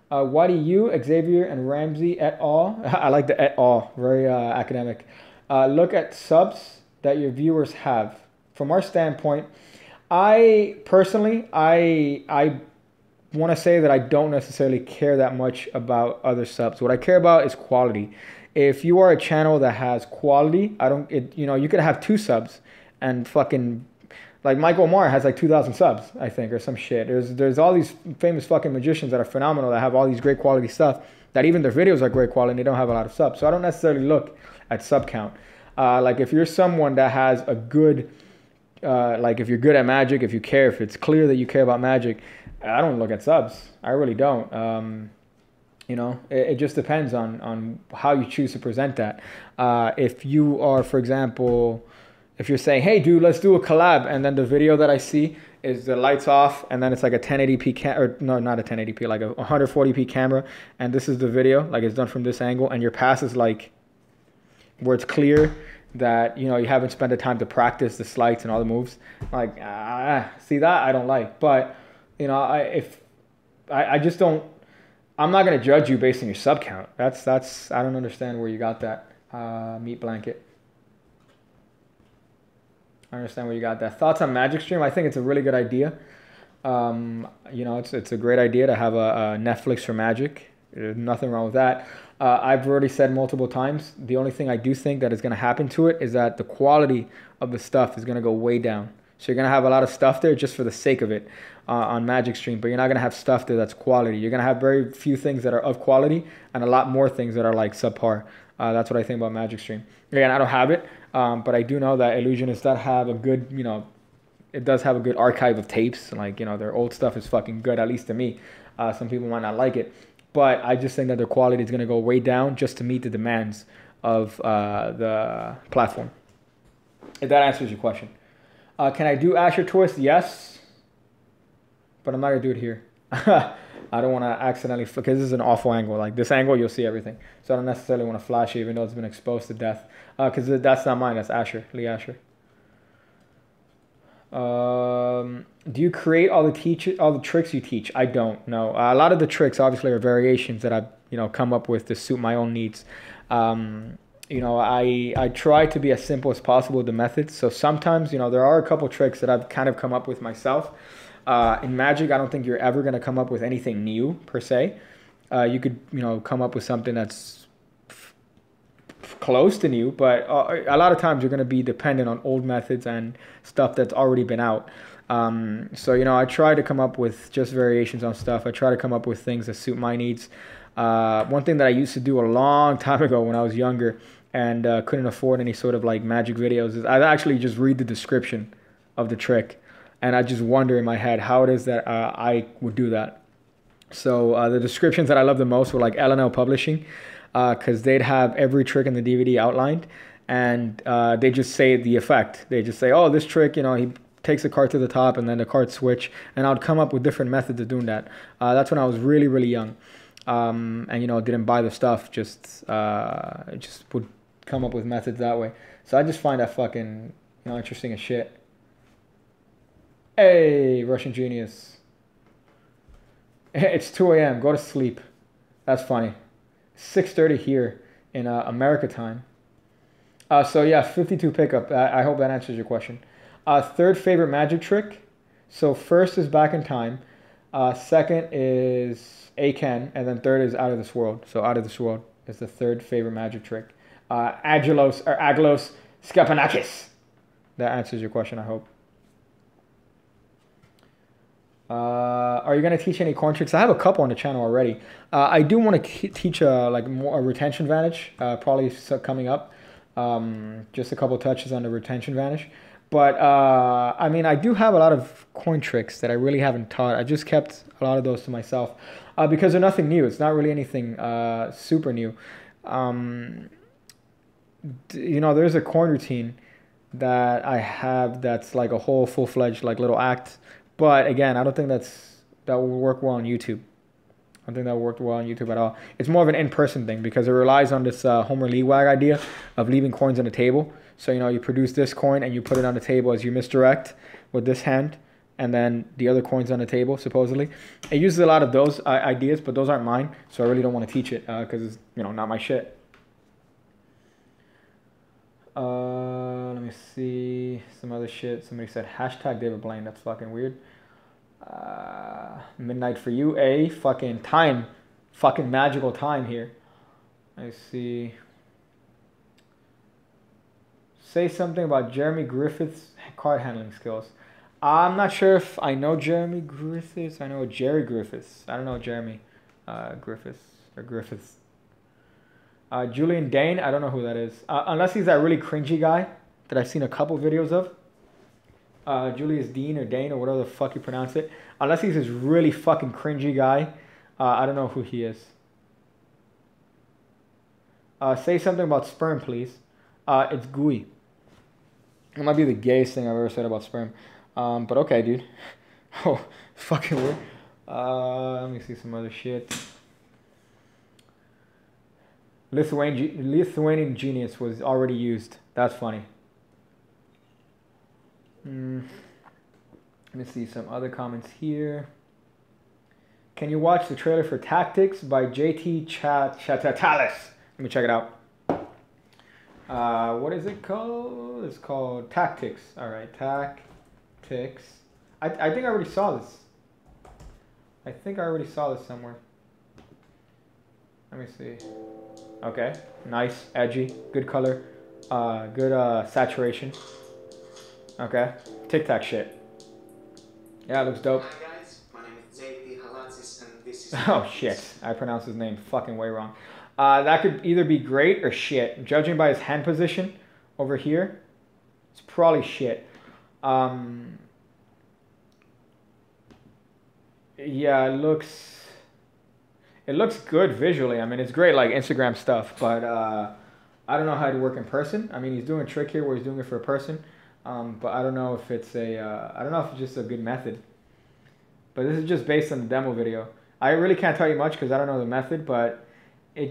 Why do you, Xavier and Ramsey et al. I like the et al. Very academic. Look at subs that your viewers have. From our standpoint, I personally, I want to say that I don't necessarily care that much about other subs. What I care about is quality. If you are a channel that has quality, you know, you could have 2 subs and fucking, like Michael Marr has like 2,000 subs, I think, or some shit. There's all these famous fucking magicians that are phenomenal that have all these great quality stuff that even their videos are great quality and they don't have a lot of subs. So I don't necessarily look at sub count. Like if you're someone that has a good, like if you're good at magic, if you care, if it's clear that you care about magic, I don't look at subs. I really don't. You know, it just depends on how you choose to present that. If you are, for example, if you're saying, hey, dude, let's do a collab, and then the video that I see is the lights off, and then it's like a 1080p camera, no, not a 1080p, like a 140p camera, and this is the video, like it's done from this angle, and your pass is like where it's clear that, you know, you haven't spent the time to practice the slides and all the moves. Like, see that? I don't like. But, you know, I just don't, I'm not going to judge you based on your sub count. That's, I don't understand where you got that meat blanket. I understand where you got that. Thoughts on Magic Stream? I think it's a really good idea. You know, it's a great idea to have a Netflix for Magic. There's nothing wrong with that. I've already said multiple times, the only thing I do think that is going to happen to it is that the quality of the stuff is going to go way down. So you're going to have a lot of stuff there just for the sake of it on Magic Stream, but you're not going to have stuff there that's quality. You're going to have very few things that are of quality and a lot more things that are like subpar. That's what I think about Magic Stream. Again, I don't have it. But I do know that Illusionists that have a good, you know, it does have a good archive of tapes. Like, you know, their old stuff is fucking good, at least to me. Some people might not like it. But I just think that their quality is going to go way down just to meet the demands of the platform. If that answers your question. Can I do Asher Twist? Yes. But I'm not going to do it here. I don't want to accidentally, because this is an awful angle. Like this angle, you'll see everything. So I don't necessarily want to flash it, even though it's been exposed to death. Because that's not mine. That's Asher, Lee Asher. Do you create all the tricks you teach? I don't know. A lot of the tricks, obviously, are variations that I've, you know, come up with to suit my own needs. You know, I try to be as simple as possible with the methods. So sometimes, you know, there are a couple tricks that I've kind of come up with myself. In magic, I don't think you're ever going to come up with anything new, per se. You could, you know, come up with something that's close to new, but a lot of times you're going to be dependent on old methods and stuff that's already been out. So, you know, I try to come up with just variations on stuff. I try to come up with things that suit my needs. One thing that I used to do a long time ago when I was younger and couldn't afford any sort of like magic videos is I'd actually just read the description of the trick. And I just wonder in my head how it is that I would do that. So the descriptions that I love the most were like L&L Publishing, because they'd have every trick in the DVD outlined, and they just say the effect. They just say, oh, this trick, you know, he takes the card to the top, and then the card switch, and I would come up with different methods of doing that. That's when I was really, really young, and, you know, didn't buy the stuff, just would come up with methods that way. So I just find that fucking, you know, interesting as shit. Hey, Russian genius. It's 2 a.m. Go to sleep. That's funny. 6:30 here in America time. So yeah, 52 pickup. I hope that answers your question. Third favorite magic trick. So first is Back in Time. Second is Akan, and then third is Out of This World. So Out of This World is the third favorite magic trick. Agelos Skepanakis. That answers your question, I hope. Are you going to teach any corn tricks? I have a couple on the channel already. I do want to teach a retention vanish, probably coming up. Just a couple touches on the retention vanish. But, I mean, I do have a lot of coin tricks that I really haven't taught. I just kept a lot of those to myself because they're nothing new. It's not really anything super new. You know, there's a coin routine that I have that's like a whole full-fledged like little act. But again, I don't think that will work well on YouTube. I don't think that worked well on YouTube at all. It's more of an in-person thing because it relies on this Homer Leewag idea of leaving coins on the table. So, you know, you produce this coin and you put it on the table as you misdirect with this hand and then the other coin's on the table, supposedly. It uses a lot of those ideas, but those aren't mine. So I really don't want to teach it because it's, you know, not my shit. Let me see some other shit. Somebody said hashtag David Blaine. That's fucking weird. Midnight for you, a fucking time, fucking magical time here. I see. Say something about Jeremy Griffith's card handling skills. I'm not sure if I know Jeremy Griffiths. I know Jerry Griffiths. I don't know Jeremy Griffiths. Julian Dane, I don't know who that is. Unless he's that really cringy guy that I've seen a couple videos of. Julius Dean or Dane or whatever the fuck you pronounce it. Unless he's this really fucking cringy guy. I don't know who he is. Say something about sperm, please. It's gooey. It might be the gayest thing I've ever said about sperm. But okay, dude. Oh, fucking weird. Let me see some other shit. Lithuanian genius was already used. That's funny. Let me see some other comments here. Can you watch the trailer for Tactics by JT Chatatalis? Let me check it out. What is it called? It's called Tactics. All right, Tactics. I think I already saw this. I think I already saw this somewhere. Let me see. Okay, nice, edgy, good color, good saturation. Okay, tic-tac shit. Yeah, it looks dope. Hi guys, my name is JP Halatsis and this is... Oh shit, I pronounced his name fucking way wrong. That could either be great or shit. Judging by his hand position over here, it's probably shit. Yeah, it looks good visually. I mean, it's great like Instagram stuff, but I don't know how it'd work in person. I mean, he's doing a trick here where he's doing it for a person. But I don't know if it's I don't know if it's just a good method. But this is just based on the demo video. I really can't tell you much because I don't know the method, but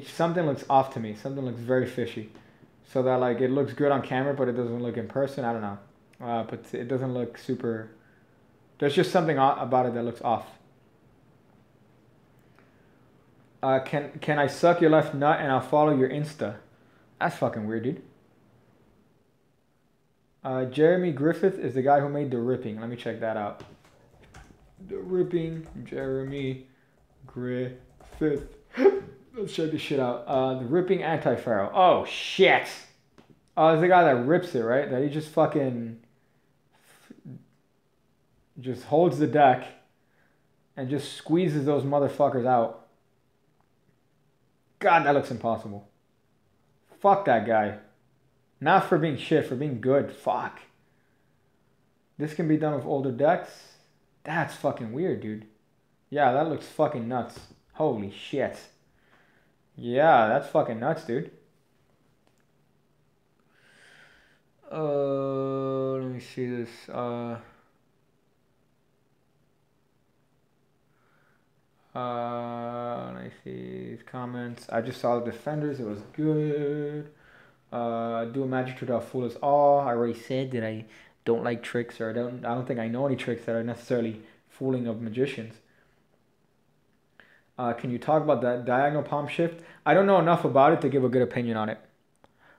something looks off to me. Something looks very fishy. So that like it looks good on camera, but it doesn't look in person. I don't know. But it doesn't look super. There's just something about it that looks off. Can I suck your left nut and I'll follow your Insta? That's fucking weird, dude. Jeremy Griffith is the guy who made The Ripping. Let me check that out. The Ripping, Jeremy Griffith. Let's check this shit out. The Ripping Anti-Pharaoh. Oh, shit. Oh, it's the guy that rips it, right? That he just fucking... just holds the deck and just squeezes those motherfuckers out. God, that looks impossible. Fuck that guy. Not for being shit, for being good. Fuck. This can be done with older decks. That's fucking weird, dude. Yeah, that looks fucking nuts. Holy shit. Yeah, that's fucking nuts, dude. Let me see this. Let me see these comments. I just saw the Defenders. It was good. Do a magic trick that fool us all. I already said that I don't like tricks, or I don't think I know any tricks that are necessarily fooling of magicians. Can you talk about that diagonal palm shift? I don't know enough about it to give a good opinion on it.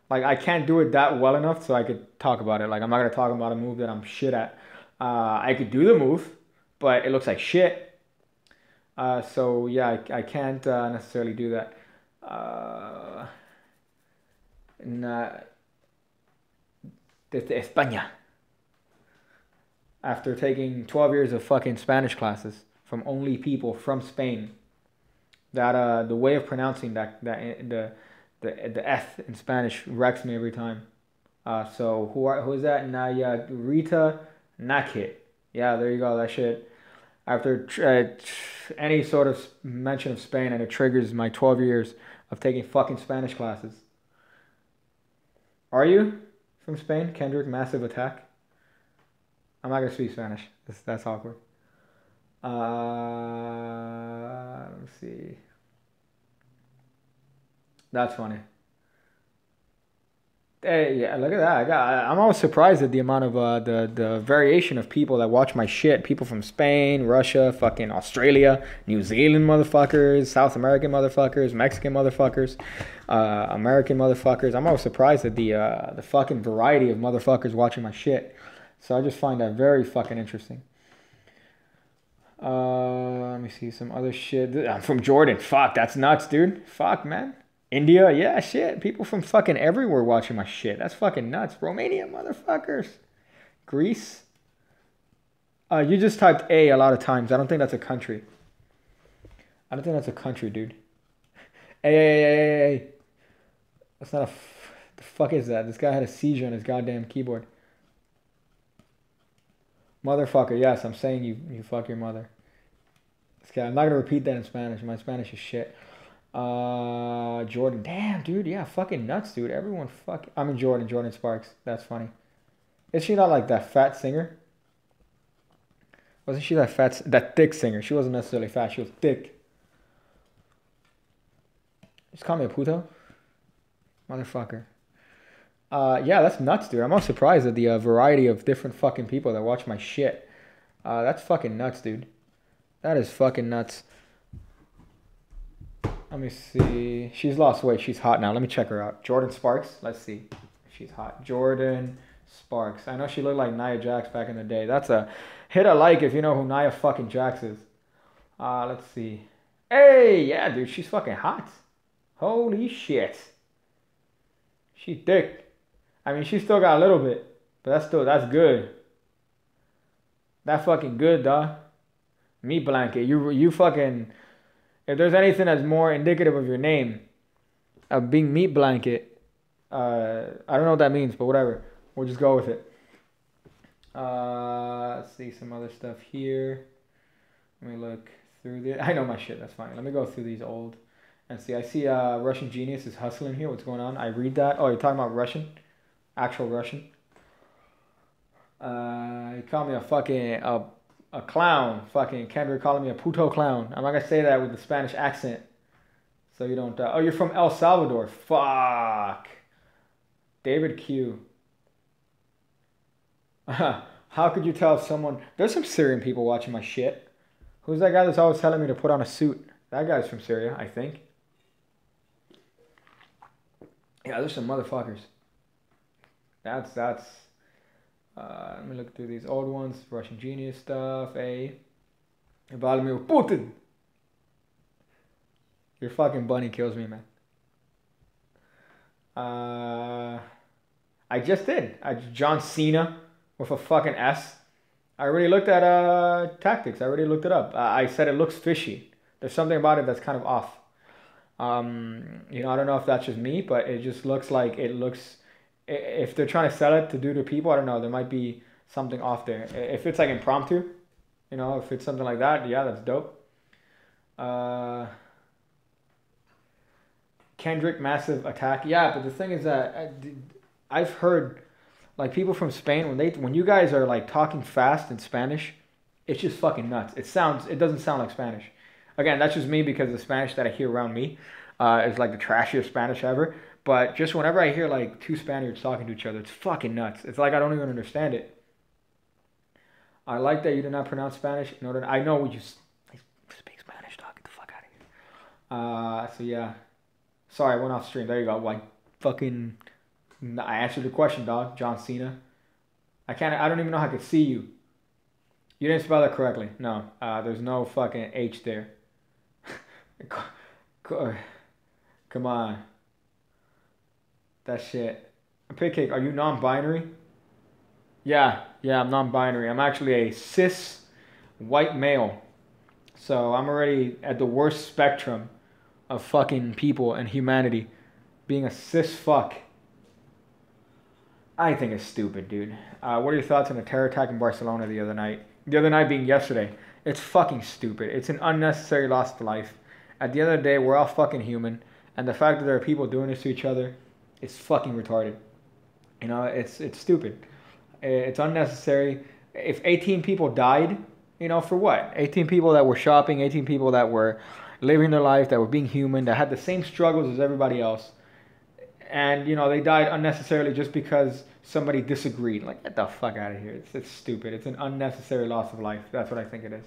Like, I can't do it that well enough so I could talk about it. Like, I'm not going to talk about a move that I'm shit at. I could do the move, but it looks like shit. So, yeah, I can't necessarily do that. Desde España. after taking 12 years of fucking Spanish classes from only people from Spain, that the way of pronouncing the F in Spanish wrecks me every time. So who is that? Naya Rita Nakit. Yeah, there you go. That shit. After any sort of mention of Spain, and it triggers my 12 years of taking fucking Spanish classes. Are you from Spain? Kendrick, massive attack. I'm not going to speak Spanish. That's awkward. Let's see. That's funny. Hey, yeah, look at that. I'm always surprised at the amount of the variation of people that watch my shit. People from Spain, Russia, fucking Australia, New Zealand motherfuckers, South American motherfuckers, Mexican motherfuckers, American motherfuckers. I'm always surprised at the fucking variety of motherfuckers watching my shit. So I just find that very fucking interesting. Let me see some other shit. I'm from Jordan. Fuck, that's nuts, dude. Fuck, man. India, yeah, shit. People from fucking everywhere watching my shit. That's fucking nuts. Romania, motherfuckers. Greece. You just typed A a lot of times. I don't think that's a country. I don't think that's a country, dude. Hey. That's not a... the fuck is that? This guy had a seizure on his goddamn keyboard. Motherfucker, yes, I'm saying you fuck your mother. This guy, I'm not going to repeat that in Spanish. My Spanish is shit. Jordan. Damn, dude. Yeah, fucking nuts, dude. Everyone fucking... I mean, Jordan Sparks. That's funny. Is she not like that fat singer? Wasn't she that thick singer? She wasn't necessarily fat. She was thick. Just call me a puto. Motherfucker. Yeah, that's nuts, dude. I'm all surprised at the variety of different fucking people that watch my shit. That's fucking nuts, dude. That is fucking nuts. Let me see. She's lost weight. She's hot now. Let me check her out. Jordan Sparks. Let's see. She's hot. Jordan Sparks. I know she looked like Nia Jax back in the day. That's a hit a like if you know who Nia fucking Jax is. Let's see. Hey, yeah, dude. She's fucking hot. Holy shit. She thick. I mean, she still got a little bit. But that's good. That fucking good, dog. Me blanket. You fucking... If there's anything that's more indicative of your name, of being meat blanket, I don't know what that means, but whatever. We'll just go with it. Let's see some other stuff here. Let me look through this. I know my shit. That's fine. Let me go through these old and see. I see Russian Genius is hustling here. What's going on? I read that. Oh, you're talking about Russian? Actual Russian? You call me a fucking... a clown. Fucking Kendrick calling me a puto clown. I'm not going to say that with the Spanish accent. So you don't... oh, you're from El Salvador. Fuck. David Q. How could you tell if someone... There's some Syrian people watching my shit. Who's that guy that's always telling me to put on a suit? That guy's from Syria, I think. Yeah, there's some motherfuckers. That's... let me look through these old ones. Russian Genius stuff. Hey, Vladimir Putin. Your fucking bunny kills me, man. I just did. John Cena with a fucking S. I already looked at tactics. I already looked it up. I said it looks fishy. There's something about it that's kind of off. You know, I don't know if that's just me, but it just looks like it looks... If they're trying to sell it to do to people, I don't know. There might be something off there. If it's like impromptu, you know, if it's something like that, yeah, that's dope. Kendrick, massive attack. Yeah, but the thing is that I've heard like people from Spain when you guys are like talking fast in Spanish, it's just fucking nuts. It doesn't sound like Spanish. Again, that's just me because the Spanish that I hear around me is like the trashiest Spanish ever. But just whenever I hear, like, two Spaniards talking to each other, it's fucking nuts. It's like I don't even understand it. I like that you did not pronounce Spanish. In order to, I know what you speak Spanish, dog. Get the fuck out of here. So, yeah. Sorry, I went off stream. There you go. Like, fucking... I answered the question, dog. John Cena. I don't even know how I could see you. You didn't spell that correctly. No. There's no fucking H there. Come on. That shit. Pig cake, are you non-binary? Yeah, I'm non-binary. I'm actually a cis white male. So I'm already at the worst spectrum of fucking people and humanity. Being a cis fuck, I think it's stupid, dude. What are your thoughts on the terror attack in Barcelona the other night? The other night being yesterday. It's fucking stupid. It's an unnecessary loss to life. At the end of the day, we're all fucking human. And the fact that there are people doing this to each other is fucking retarded. You know, it's stupid. It's unnecessary. If 18 people died, you know, for what? 18 people that were shopping, 18 people that were living their life, that were being human, that had the same struggles as everybody else. And, you know, they died unnecessarily just because somebody disagreed. Like, get the fuck out of here. It's stupid. It's an unnecessary loss of life. That's what I think it is.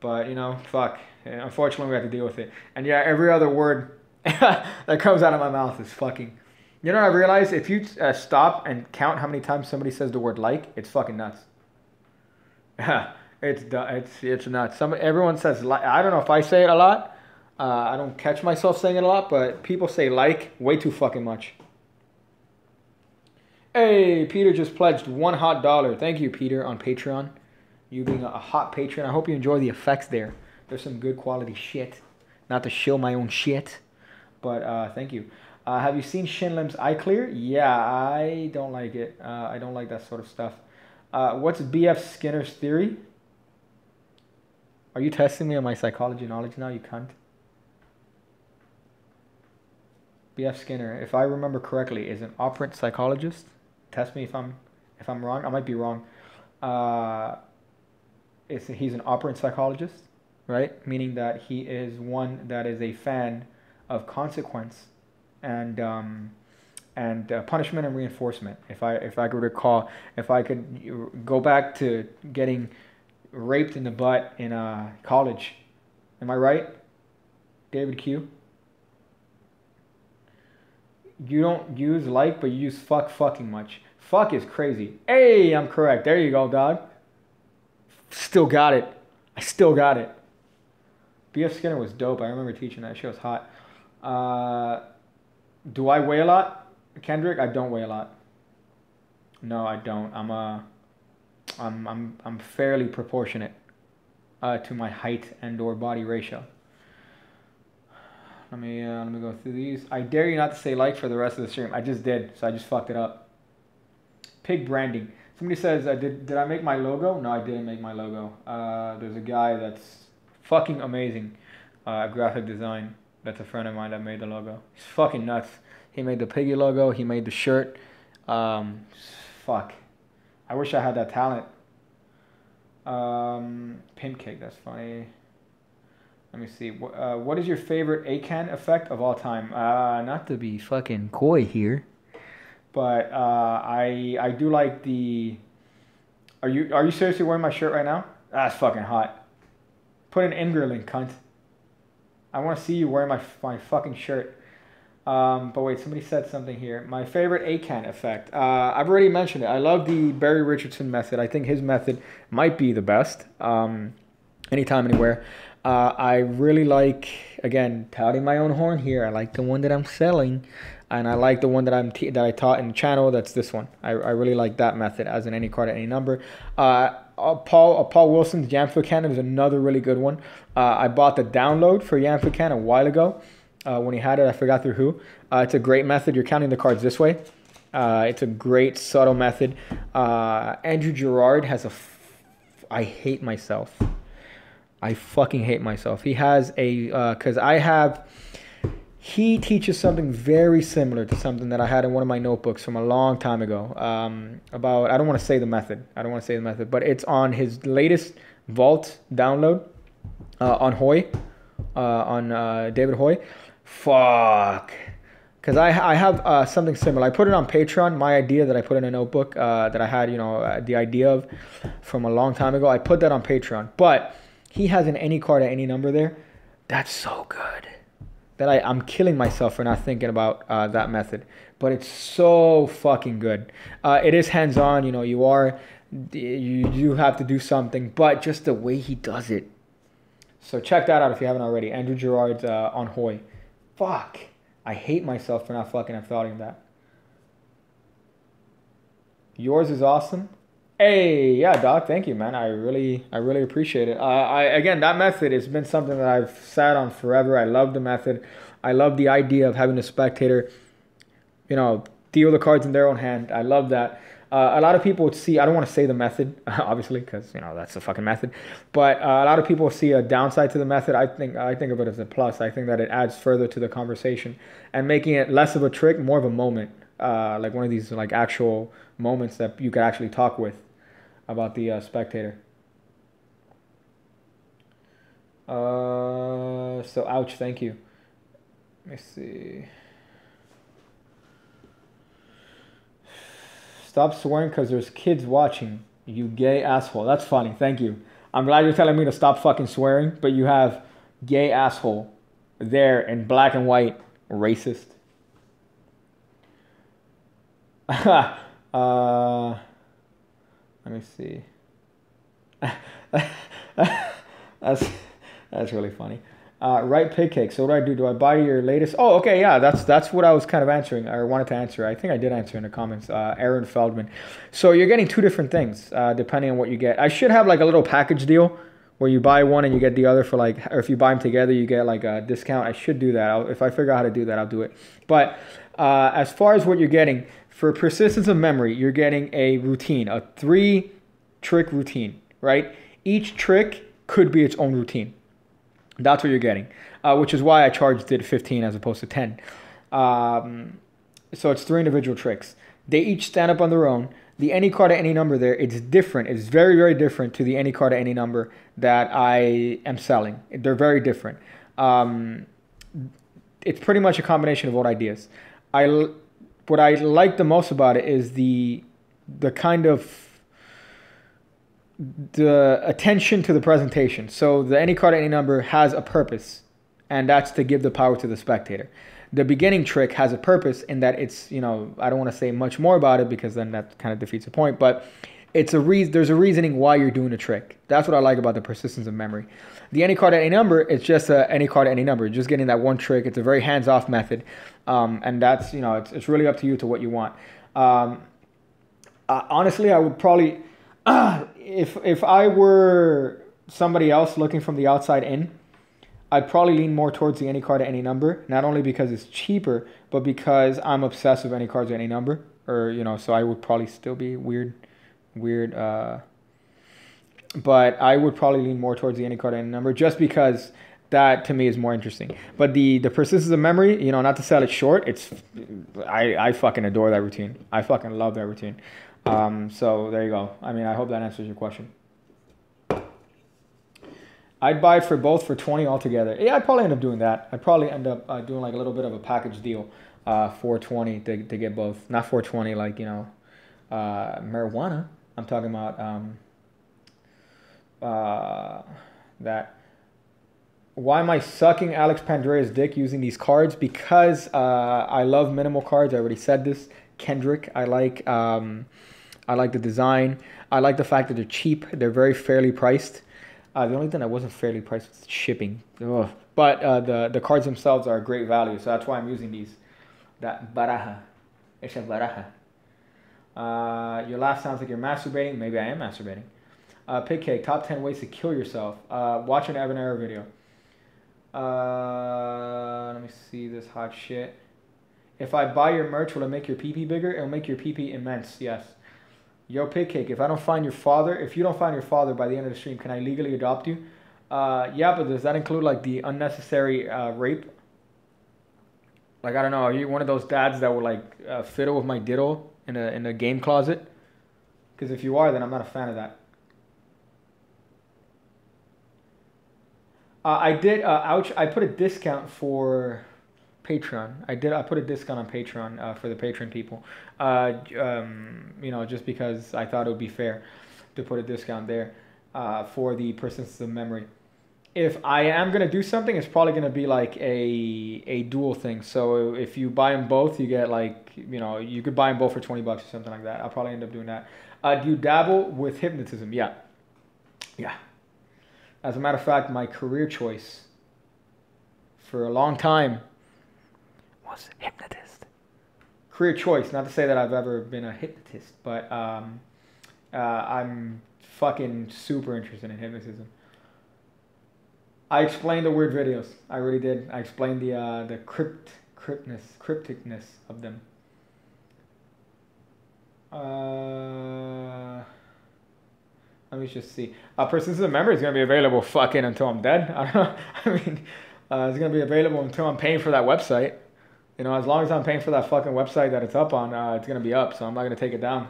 But, you know, fuck. Unfortunately, we have to deal with it. And, yeah, every other word that comes out of my mouth is fucking... You know what I realized? If you stop and count how many times somebody says the word like, it's fucking nuts. It's nuts. Everyone says like. I don't know if I say it a lot. I don't catch myself saying it a lot, but people say like way too fucking much. Hey, Peter just pledged $1 hot dollar. Thank you, Peter, on Patreon. You being a hot patron. I hope you enjoy the effects there. There's some good quality shit. Not to show my own shit, but thank you. Have you seen Shin Lim's Eye Clear? Yeah, I don't like it. I don't like that sort of stuff. What's B.F. Skinner's theory? Are you testing me on my psychology knowledge now, you cunt? B.F. Skinner, if I remember correctly, is an operant psychologist. Test me if I'm wrong. I might be wrong. He's an operant psychologist, right? Meaning that he is one that is a fan of consequence and punishment and reinforcement. If I could recall, if I could go back to getting raped in the butt in college, am I right, David Q? You don't use like, but you use fuck fucking much. Fuck is crazy. Hey, I'm correct. There you go, dog. Still got it. I still got it. B.F. Skinner was dope. I remember teaching that. She was hot. Do I weigh a lot, Kendrick? I don't weigh a lot. No, I don't. I'm fairly proportionate to my height and or body ratio. Let me go through these. I dare you not to say like for the rest of the stream. I just did, so I just fucked it up. Pig branding. Somebody says, did I make my logo? No, I didn't make my logo. There's a guy that's fucking amazing at graphic design. That's a friend of mine that made the logo. He's fucking nuts. He made the piggy logo. He made the shirt. Fuck. I wish I had that talent. Pimp cake. That's funny. Let me see. What is your favorite Akan effect of all time? Not to be fucking coy here, but I do like the. Are you seriously wearing my shirt right now? That's fucking hot. Put an Imgur link, cunt. I want to see you wearing my fucking shirt. But wait, somebody said something here. My favorite Akan effect. I've already mentioned it. I love the Barry Richardson method. I think his method might be the best. Anytime, anywhere. I really like, again, touting my own horn here. I like the one that I'm selling. And I like the one that I taught in the channel. That's this one. I really like that method, as in any card at any number. Paul Wilson's Yamfakan is another really good one. I bought the download for Yamfakan a while ago. When he had it, I forgot through who. It's a great method. You're counting the cards this way. It's a great subtle method. Andrew Girard has a... I hate myself. I fucking hate myself. He has a... Because I have... He teaches something very similar to something that I had in one of my notebooks from a long time ago. I don't want to say the method. I don't want to say the method, but it's on his latest Vault download on Hoy, on David Hoy. Fuck. Because I have something similar. I put it on Patreon, my idea that I put in a notebook that I had, you know, the idea of from a long time ago. I put that on Patreon. But he has an any card at any number there. That's so good. That I'm killing myself for not thinking about that method. But it's so fucking good. It is hands-on. You know, you have to do something. But just the way he does it. So check that out if you haven't already. Andrew Girard's on Hoy. Fuck. I hate myself for not fucking thought of that. Yours is awesome. Hey, yeah, Doc, thank you, man. I really appreciate it. Again, that method has been something that I've sat on forever. I love the method. I love the idea of having a spectator, you know, deal the cards in their own hand. I love that. A lot of people would see, I don't want to say the method, obviously, because, you know, that's the fucking method. But a lot of people see a downside to the method. I think of it as a plus. I think that it adds further to the conversation and making it less of a trick, more of a moment. Like one of these like actual moments that you could actually talk with about the spectator. So, ouch, thank you. Let me see. Stop swearing because there's kids watching, you gay asshole. That's funny. Thank you. I'm glad you're telling me to stop fucking swearing, but you have gay asshole there in black and white. Racist. Let me see. that's really funny. Right, pig cake. So what do? Do I buy your latest? Oh, okay, yeah, that's what I was kind of answering, or wanted to answer. I think I did answer in the comments. Aaron Feldman. So you're getting two different things depending on what you get. I should have like a little package deal where you buy one and you get the other for like, or if you buy them together, you get like a discount. I should do that. If I figure out how to do that, I'll do it. But as far as what you're getting for Persistence of Memory, you're getting a routine, a 3-trick routine, right? Each trick could be its own routine. That's what you're getting, which is why I charged it 15 as opposed to 10. So it's 3 individual tricks. They each stand up on their own. The any card to any number there, it's different. It's very, very different to the any card to any number that I am selling. They're very different. It's pretty much a combination of old ideas. What I like the most about it is the attention to the presentation. So the any card, any number has a purpose, and that's to give the power to the spectator. The beginning trick has a purpose in that it's, you know, I don't want to say much more about it because then that kind of defeats the point, but it's a there's a reasoning why you're doing a trick. That's what I like about the Persistence of Memory. The any card, any number, it's just any card, any number. You're just getting that one trick. It's a very hands-off method, and that's, you know, it's really up to you to what you want. Honestly, I would probably... If I were somebody else looking from the outside in, I'd probably lean more towards the any card to any number, not only because it's cheaper, but because I'm obsessed with any cards to any number, or, you know, so I would probably still be weird. But I would probably lean more towards the any card to any number just because that to me is more interesting. But the Persistence of Memory, you know, not to sell it short, I fucking adore that routine. I fucking love that routine. So there you go. I mean, I hope that answers your question. I'd buy for both for 20 altogether. Yeah, I'd probably end up doing that. I'd probably end up doing like a little bit of a package deal, 420 to get both. Not 420 like, you know, marijuana. I'm talking about that. Why am I sucking Alex Pandrea's dick using these cards? Because I love minimal cards. I already said this. Kendrick, I like the design. I like the fact that they're cheap. They're very fairly priced. The only thing that wasn't fairly priced was shipping. Ugh. But the cards themselves are a great value, so that's why I'm using these. That baraja. It's a baraja. Your laugh sounds like you're masturbating. Maybe I am masturbating. Pig cake, top 10 ways to kill yourself. Watch an Evan Era video. Let me see this hot shit. If I buy your merch, will it make your pee-pee bigger? It'll make your pee-pee immense, yes. Yo, pig cake, if you don't find your father by the end of the stream, can I legally adopt you? Yeah, but does that include, like, the unnecessary rape? Like, I don't know, are you one of those dads that will, like, fiddle with my diddle in a game closet? Because if you are, then I'm not a fan of that. I put a discount for... Patreon. I put a discount on Patreon for the Patreon people, you know, just because I thought it would be fair to put a discount there for the Persistence of Memory. If I am going to do something, it's probably going to be like a dual thing. So if you buy them both, you get like, you know, you could buy them both for $20 or something like that. I'll probably end up doing that. Do you dabble with hypnotism? Yeah. Yeah. As a matter of fact, my career choice for a long time was hypnotist. Career choice, not to say that I've ever been a hypnotist, but I'm fucking super interested in hypnotism. I explained the weird videos. I really did. I explained the crypticness of them. Let me just see. Persistence of Memory is going to be available fucking until I'm dead. I don't know. I mean, it's going to be available until I'm paying for that website. You know, as long as I'm paying for that fucking website that it's up on, it's going to be up, so I'm not going to take it down.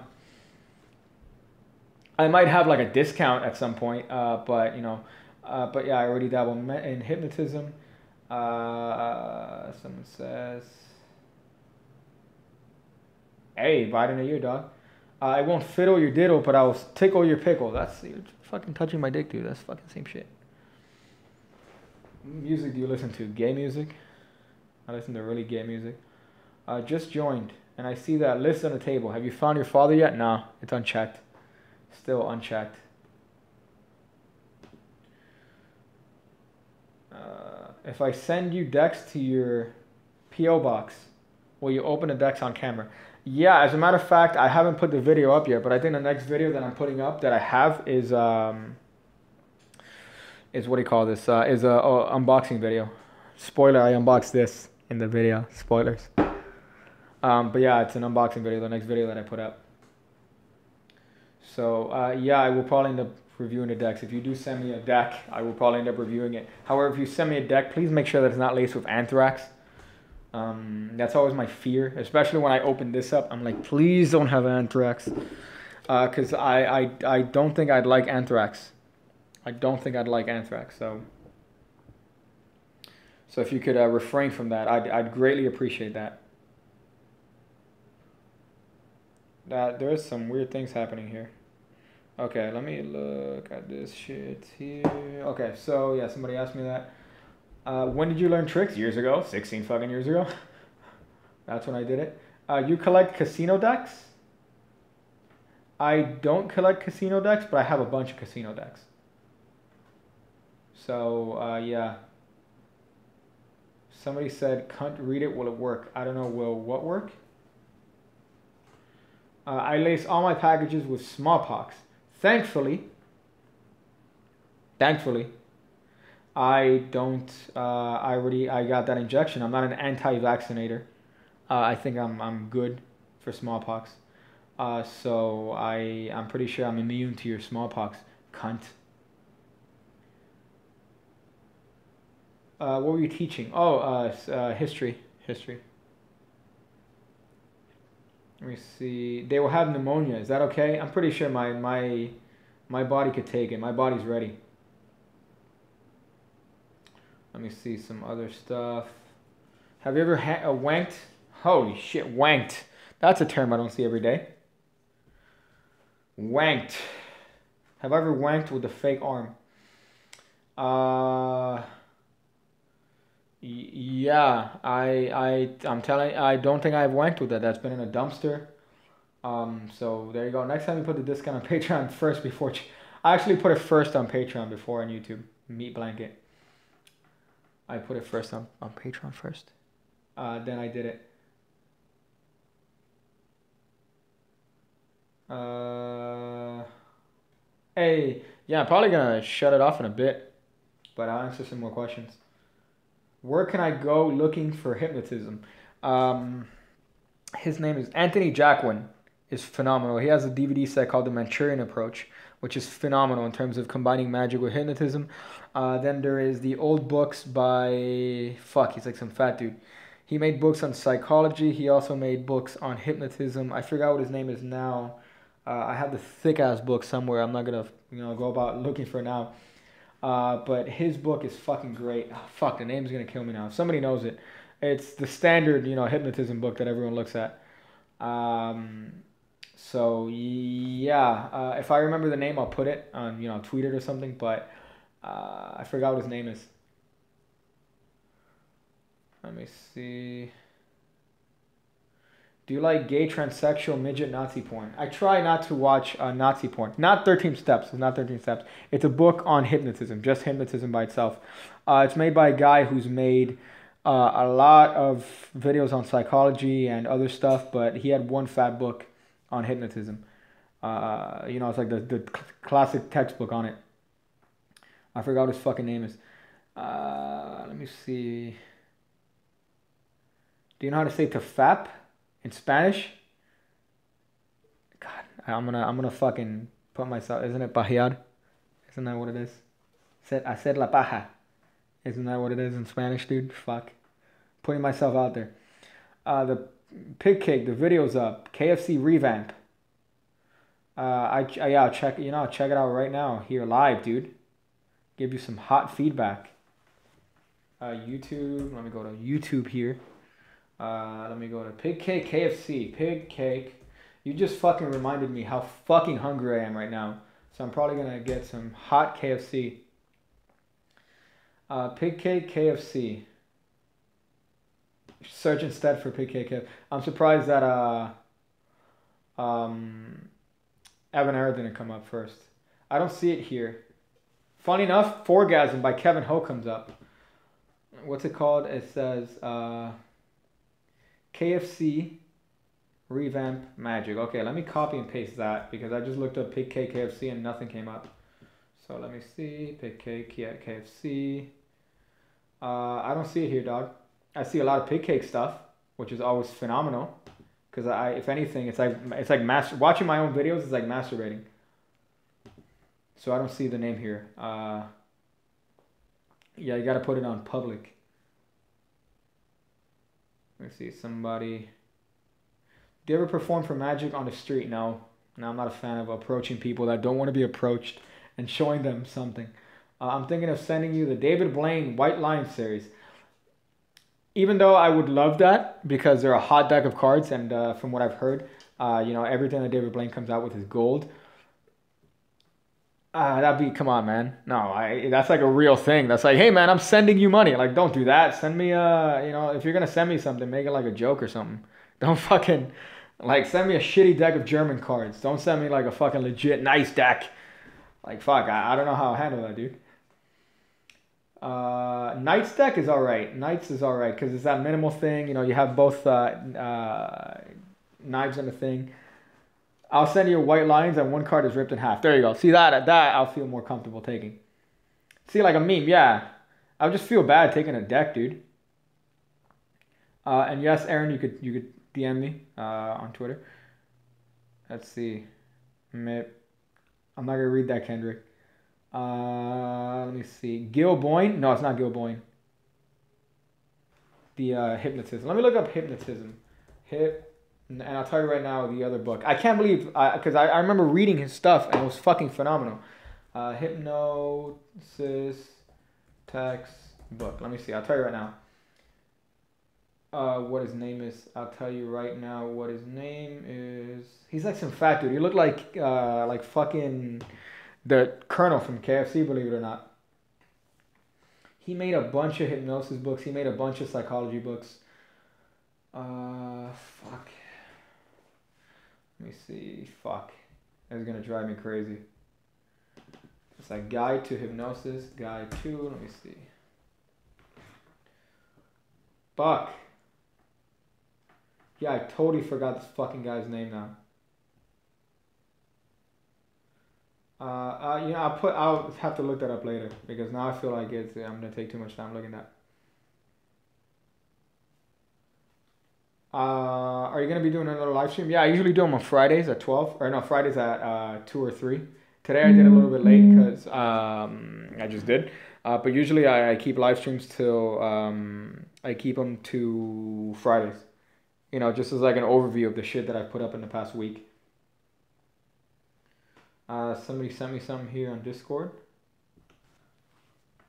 I might have like a discount at some point, but you know, but yeah, I already dabble in hypnotism. Someone says, hey, Biden of you, dog. I won't fiddle your diddle, but I will tickle your pickle. That's, you're fucking touching my dick, dude. That's fucking same shit. What music do you listen to? Gay music? I listen to really gay music. Just joined, and I see that list on the table. Have you found your father yet? Nah, it's unchecked. Still unchecked. If I send you decks to your P.O. box, will you open the decks on camera? Yeah, as a matter of fact, I haven't put the video up yet, but I think the next video that I'm putting up that I have is what do you call this? Is a unboxing video. Spoiler, I unboxed this in the video. Spoilers. But yeah, it's an unboxing video, the next video that I put up. So yeah, I will probably end up reviewing the decks. If you do send me a deck, I will probably end up reviewing it. However, if you send me a deck, please make sure that it's not laced with anthrax. That's always my fear, especially when I open this up. I'm like, please don't have anthrax, because I don't think I'd like anthrax. I don't think I'd like anthrax. So if you could refrain from that, I'd greatly appreciate that. There is some weird things happening here. Okay, let me look at this shit here. Okay, so yeah, somebody asked me that. When did you learn tricks? Years ago, 16 fucking years ago. That's when I did it. You collect casino decks? I don't collect casino decks, but I have a bunch of casino decks. So, yeah. Somebody said, cunt, read it, will it work? I don't know, will what work? I lace all my packages with smallpox. Thankfully, I don't, I got that injection. I'm not an anti-vaccinator. I think I'm good for smallpox. So I'm pretty sure I'm immune to your smallpox, cunt. What were you teaching? Oh, history. Let me see. They will have pneumonia. Is that okay? I'm pretty sure my body could take it. My body's ready. Let me see some other stuff. Have you ever wanked? Holy shit, wanked. That's a term I don't see every day. Wanked. Have I ever wanked with a fake arm? Yeah, I'm telling you, I don't think I've wanked with that. That's been in a dumpster. So there you go. Next time you put the discount on Patreon first before... I actually put it first on Patreon before on YouTube. Meat blanket. I put it first on Patreon first. Then I did it. Hey, yeah, I'm probably going to shut it off in a bit. But I'll answer some more questions. Where can I go looking for hypnotism? His name is Anthony Jackwin. Is phenomenal. He has a DVD set called The Manchurian Approach, which is phenomenal in terms of combining magic with hypnotism. Then there is the old books by... Fuck, he's like some fat dude. He made books on psychology. He also made books on hypnotism. I forgot what his name is now. I have the thick-ass book somewhere. I'm not going to go about looking for it now. But his book is fucking great. Oh, fuck, the name's gonna kill me now. If somebody knows it, it's the standard, hypnotism book that everyone looks at. So yeah, if I remember the name, I'll put it on, tweet it or something. But I forgot what his name is. Let me see. Do you like gay transsexual midget Nazi porn? I try not to watch Nazi porn. Not 13 Steps. It's not 13 Steps. It's a book on hypnotism. Just hypnotism by itself. It's made by a guy who's made a lot of videos on psychology and other stuff. But he had one fat book on hypnotism. You know, it's like the classic textbook on it. I forgot what his fucking name is. Let me see. Do you know how to say tefap in Spanish? God, I'm gonna fucking put myself. Isn't it pajear? Isn't that what it is? Hacer la paja. Isn't that what it is in Spanish, dude? Fuck. Putting myself out there. The pig cake. The video's up. KFC revamp. Yeah, I'll check it out right now here live, dude. Give you some hot feedback. YouTube. Let me go to YouTube here. Let me go to pig cake KFC. Pig cake. You just fucking reminded me how fucking hungry I am right now. So I'm probably gonna get some hot KFC. Pig cake KFC. Search instead for pig cake KFC. I'm surprised that Evan Era didn't come up first. I don't see it here. Funny enough, Forgasm by Kevin Ho comes up. What's it called? It says KFC Revamp Magic. Okay, let me copy and paste that because I just looked up Pig Cake KFC and nothing came up. So let me see. Pig Cake, yeah, KFC. I don't see it here, dog. I see a lot of Pig Cake stuff, which is always phenomenal. Because if anything, it's like watching my own videos is like masturbating. So I don't see the name here. Yeah, you got to put it on public. Let's see, somebody. Do you ever perform for Magic on the street? No, I'm not a fan of approaching people that don't want to be approached and showing them something. I'm thinking of sending you the David Blaine White Lion series. Even though I would love that because they're a hot deck of cards, and from what I've heard, you know, everything that David Blaine comes out with is gold. That'd be, come on, man. No, that's like a real thing. That's like, hey, man, I'm sending you money. Like, don't do that. Send me, you know, if you're going to send me something, make it like a joke or something. Don't fucking, like, send me a shitty deck of German cards. Don't send me like a fucking legit nice deck. Like, fuck, I don't know how I handle that, dude. Knights deck is alright. Knights is alright because it's that minimal thing. You know, you have both knives and a thing. I'll send you white lines and one card is ripped in half. There you go. See that I'll feel more comfortable taking. See, like a meme, yeah. I would just feel bad taking a deck, dude. And yes, Aaron, you could DM me on Twitter. Let's see. Mip. I'm not gonna read that, Kendrick. Let me see. Gil Boyne? No, it's not Gil Boyne. The hypnotism. Let me look up hypnotism. And I'll tell you right now the other book. I can't believe, because I remember reading his stuff and it was fucking phenomenal. Hypnosis textbook. Let me see. I'll tell you right now. What his name is. I'll tell you right now what his name is. He's like some fat dude. He looked like fucking the Colonel from KFC, believe it or not. He made a bunch of hypnosis books. He made a bunch of psychology books. Fuck. Let me see. Fuck. It's gonna drive me crazy. It's like Guide to Hypnosis. Guide to. Let me see. Fuck. Yeah, I totally forgot this fucking guy's name now. You know, I'll have to look that up later because now I feel like I'm gonna take too much time looking at. Are you gonna be doing another live stream? Yeah, I usually do them on Fridays at 12, or no, Fridays at 2 or 3. Today I did a little bit late because I just did. But usually I keep live streams till I keep them to Fridays. You know, just as like an overview of the shit that I've put up in the past week. Somebody sent me something here on Discord.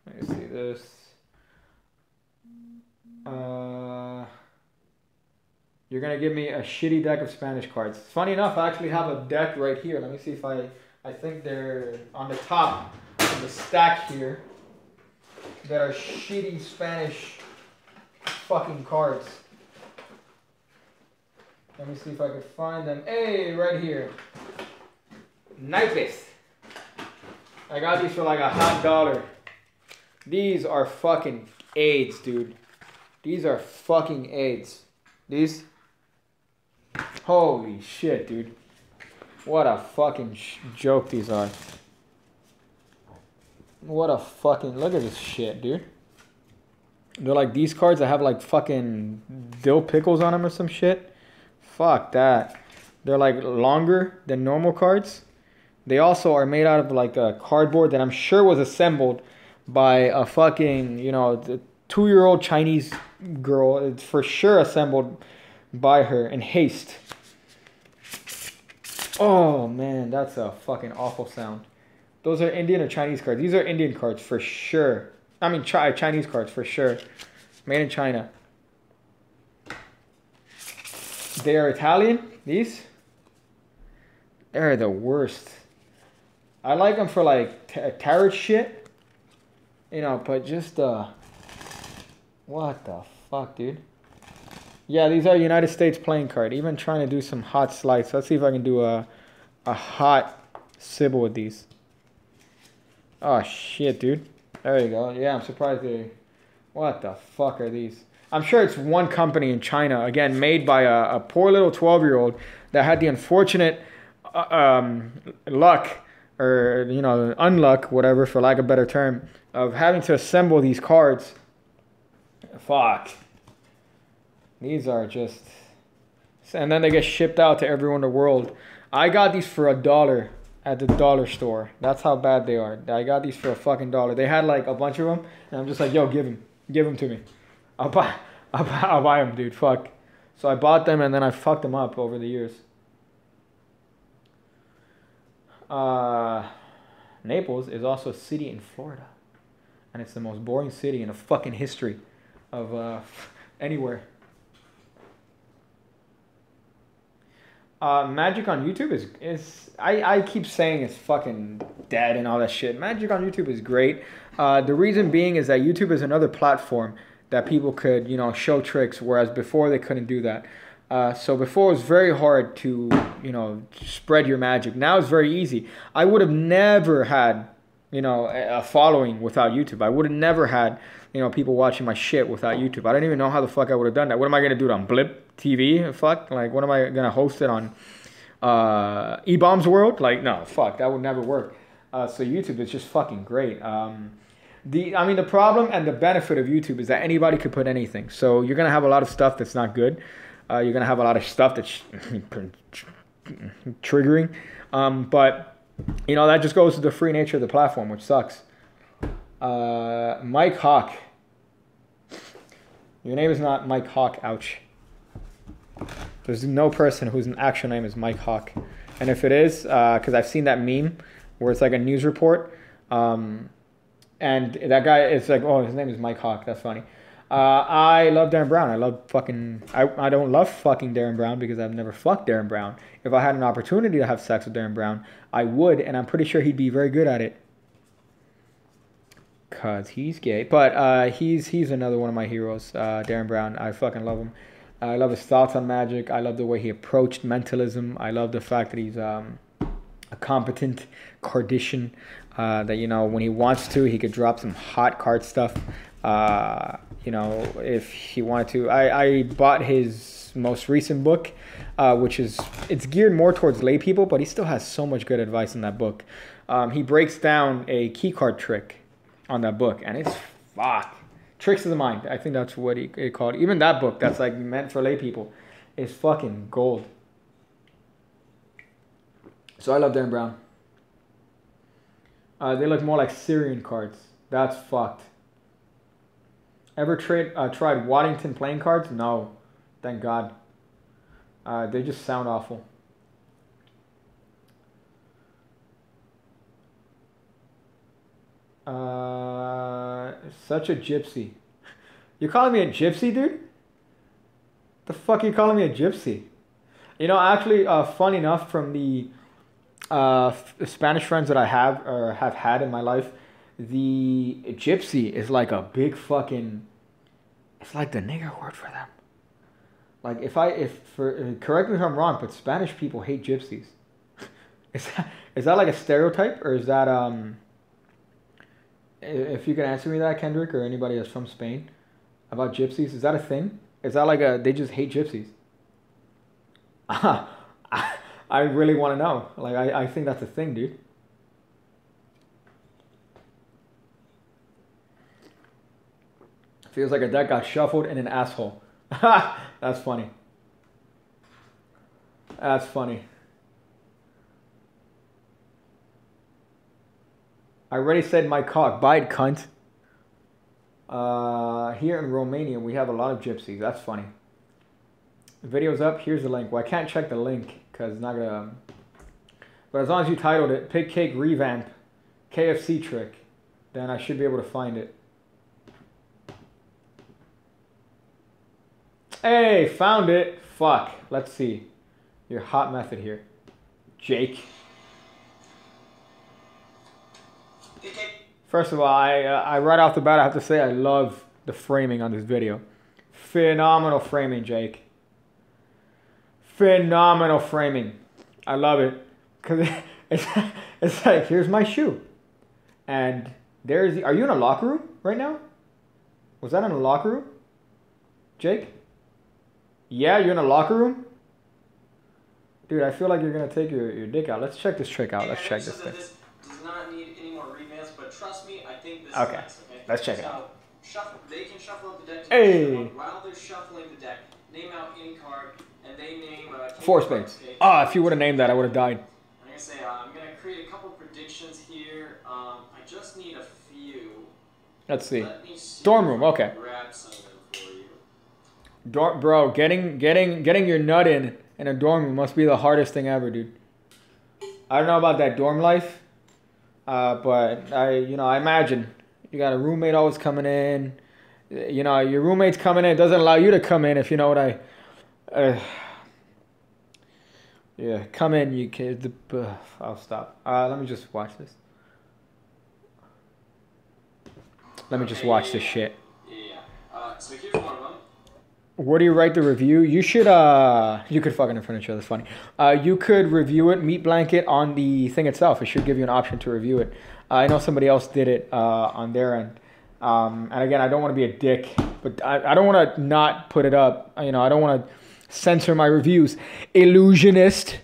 Let me see this. You're going to give me a shitty deck of Spanish cards. Funny enough, I actually have a deck right here. Let me see if I think they're on the top of the stack here. That are shitty Spanish fucking cards. Let me see if I can find them. Hey, right here. Naipes. I got these for like $100. These are fucking AIDS, dude. These are fucking AIDS. These. Holy shit, dude. What a fucking joke these are. What a fucking... Look at this shit, dude. They're like these cards that have like fucking dill pickles on them or some shit. Fuck that. They're like longer than normal cards. They also are made out of like a cardboard that I'm sure was assembled by a fucking, you know, two-year-old Chinese girl. It's for sure assembled by her in haste. Oh man, that's a fucking awful sound. Those are Indian or Chinese cards. These are Indian cards for sure. I mean, Chinese cards for sure. Made in China. They are Italian. These? They're the worst. I like them for like tarot shit. You know, but just what the fuck, dude? Yeah, these are United States playing card. Even trying to do some hot slides. Let's see if I can do a hot Sybil with these. Oh shit, dude. There you go. Yeah, I'm surprised they... What the fuck are these? I'm sure it's one company in China, again, made by a poor little 12-year-old that had the unfortunate luck, or, you know, unluck, whatever, for lack of a better term, of having to assemble these cards. Fuck. These are just... And then they get shipped out to everyone in the world. I got these for $1. At the dollar store. That's how bad they are. I got these for a fucking $1. They had like a bunch of them. And I'm just like, yo, give them. Give them to me. I'll buy them, dude. Fuck. So I bought them and then I fucked them up over the years. Naples is also a city in Florida. And it's the most boring city in the fucking history of anywhere. Magic on YouTube is I keep saying it's fucking dead and all that shit. Magic on YouTube is great. The reason being is that YouTube is another platform that people could, you know, show tricks, whereas before they couldn't do that. So before it was very hard to, you know, spread your magic. Now it's very easy. I would have never had, you know, a following without YouTube. I would have never had, you know, people watching my shit without YouTube. I don't even know how the fuck I would have done that. What am I gonna do it on Blip TV? Fuck, like, what am I gonna host it on E-Bombs World? Like, no, fuck, that would never work. So YouTube is just fucking great. I mean the problem and the benefit of YouTube is that anybody could put anything. So you're gonna have a lot of stuff that's not good. You're gonna have a lot of stuff that's triggering. But you know, that just goes to the free nature of the platform, which sucks. Mike Hawk. Your name is not Mike Hawk, ouch. There's no person whose actual name is Mike Hawk. And if it is, because I've seen that meme where it's like a news report. And that guy, it's like, oh, his name is Mike Hawk. That's funny. I love Darren Brown. I don't love fucking Darren Brown because I've never fucked Darren Brown. If I had an opportunity to have sex with Darren Brown, I would. And I'm pretty sure he'd be very good at it. Because he's gay. But he's another one of my heroes, Darren Brown. I fucking love him. I love his thoughts on magic. I love the way he approached mentalism. I love the fact that he's a competent cardician. That, you know, when he wants to, he could drop some hot card stuff. You know, if he wanted to. I bought his most recent book, which is, it's geared more towards lay people, but he still has so much good advice in that book. He breaks down a key card trick on that book, and it's fuck. Tricks of the Mind, I think that's what it called. Even that book that's like meant for lay people is fucking gold. So I love Darren Brown. They look more like Syrian cards. That's fucked. Ever tried Waddington playing cards? No. Thank God. They just sound awful. Such a gypsy. You're calling me a gypsy, dude? The fuck are you calling me a gypsy? You know, actually, funny enough, from the Spanish friends that I have or have had in my life, the gypsy is like a big fucking... It's like the nigger word for them. Like, correct me if I'm wrong, but Spanish people hate gypsies. Is that like a stereotype, or is that... If you can answer me that, Kendrick, or anybody that's from Spain, about gypsies, is that a thing? Is that like they just hate gypsies? I really want to know. Like, I think that's a thing, dude. Feels like a deck got shuffled in an asshole. That's funny. That's funny. I already said my cock. Bide, cunt. Here in Romania, we have a lot of gypsies. That's funny. The video's up. Here's the link. Well, I can't check the link because it's not going to... But as long as you titled it, Pig Cake Revamp, KFC Trick, then I should be able to find it. Hey, found it. Fuck. Let's see. Your hot method here. Jake. First of all, I right off the bat, I have to say I love the framing on this video. Phenomenal framing, Jake. Phenomenal framing. I love it. Because it's like, here's my shoe. And there's the... Are you in a locker room right now? Was that in a locker room? Jake? Yeah, you're in a locker room? Dude, I feel like you're going to take your dick out. Let's check this trick out. Let's check this thing. This does not need any more revamps, but trust me, I think this is nice, okay? Let's check it out. Shuffle. They can shuffle up the deck. Hey! While they're shuffling the deck, name out any card, and they name... Four spades. Ah, if you would have named that, I would have died. I'm going to say, I'm going to create a couple predictions here. I just need a few. Let's see. Dorm room, okay. Grab some. Bro, getting your nut in a dorm room must be the hardest thing ever, dude. I don't know about that dorm life, but I imagine you got a roommate always coming in. You know, your roommate's coming in. It doesn't allow you to come in, if you know what I... yeah, come in, you kid. I'll stop. Let me just watch this. Let me just watch this shit. Yeah. So here's one of them. Where do you write the review? You should, you could fucking in front of each other, it's funny. You could review it, meat blanket, on the thing itself. It should give you an option to review it. I know somebody else did it on their end. And again, I don't want to be a dick, but I don't want to not put it up. You know, I don't want to censor my reviews. Illusionist.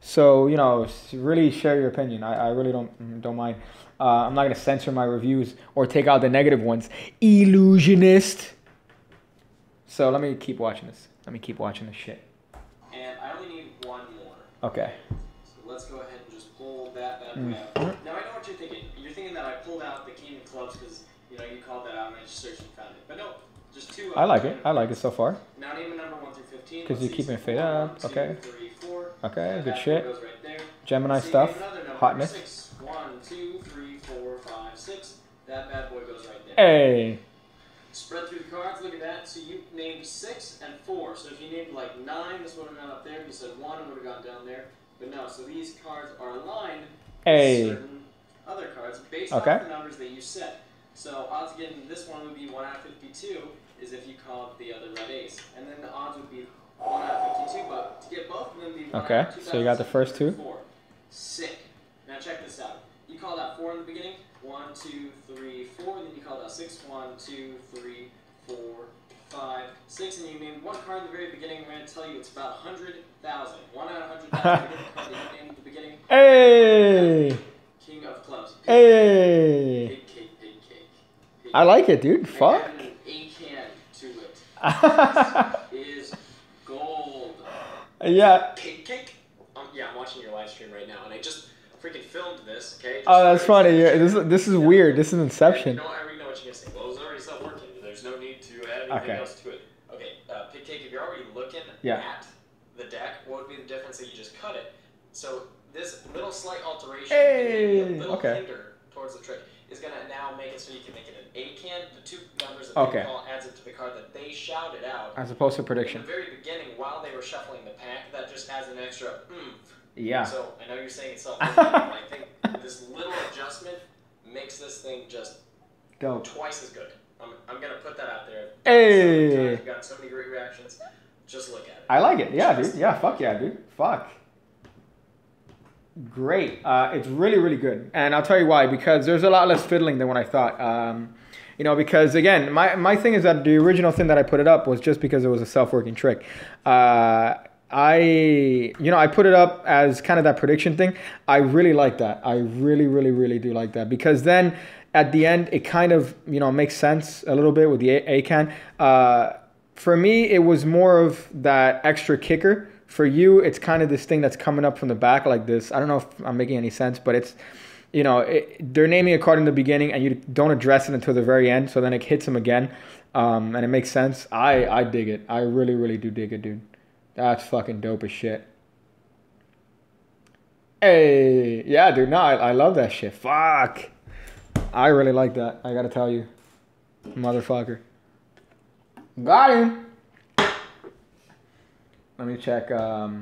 So, you know, really share your opinion. I really don't mind. I'm not going to censor my reviews or take out the negative ones. Illusionist. So let me keep watching this. Let me keep watching this shit. And I only need one more. Okay. So let's go ahead and just pull that out. Now I know what you're thinking. You're thinking that I pulled out the king and clubs because, you know, you called that out and I just searched and found it. But no, just two. I like it. I like it so far. Now name a number 1 through 15. Because you keep me fade up. Okay. 3, 4. Okay. Good shit. Goes right there. Gemini stuff. Hotness. 6. 1, 2, 3, 4, 5, 6. That bad boy goes right there. Hey. Spread through the cards, look at that. So you named 6 and 4. So if you named like 9, this would have gone up there. If you said 1, it would have gone down there. But no, so these cards are aligned with certain other cards based on the numbers that you set. So odds of getting this one would be 1 out of 52 is if you called the other red ace. And then the odds would be 1 out of 52, but to get both of them would be 1 out of 2,000. So you got the first 2? 4. Sick. Now check this out. You called out 4 in the beginning. 1, 2, 3, 4. Then you called out 6. 1, 2, 3, 4, 5, 6. And you named one card at the very beginning. I'm going to tell you it's about 100,000. 1 out of 100,000. You named at the beginning. Hey. King of clubs. Big hey. Big cake. Big cake. Big I like it, dude. Fuck. I added an A-can to it. This is gold. Yeah. Cake, cake. Yeah, I'm watching your live stream right now, and I just. Freaking filmed this, okay? Just that's funny. Yeah, this is weird. This is Inception. I already know what you're going to say. Well, it's already stopped working. There's no need to add anything else to it. Okay, Pig Cake, if you're already looking at the deck, what would be the difference if you just cut it? So this little slight alteration, a little hinder towards the trick, is going to now make it so you can make it an A-can. The two numbers that they call adds it to the card that they shouted out. As opposed to prediction. At the very beginning, while they were shuffling the pack, that just adds an extra Yeah. So I know you're saying it's self-limiting, but I think this little adjustment makes this thing just go twice as good. I'm gonna put that out there. Hey, you've got so many great reactions. Just look at it. I like it. Yeah, dude. Yeah, fuck yeah, dude. Fuck. Great. It's really, really good, and I'll tell you why. Because there's a lot less fiddling than what I thought. You know, because again, my thing is that the original thing that I put it up was just because it was a self-working trick. I put it up as kind of that prediction thing. I really like that. I really, really, really do like that, because then at the end, it kind of, makes sense a little bit with the ACAN. For me, it was more of that extra kicker. For you, it's kind of this thing that's coming up from the back like this. I don't know if I'm making any sense, but it's, they're naming a card in the beginning and you don't address it until the very end. So then it hits them again. And it makes sense. I dig it. I really, really do dig it, dude. That's fucking dope as shit. Hey, yeah, dude, no, I love that shit. Fuck. I really like that. I gotta tell you. Motherfucker. Got him. Let me check KFC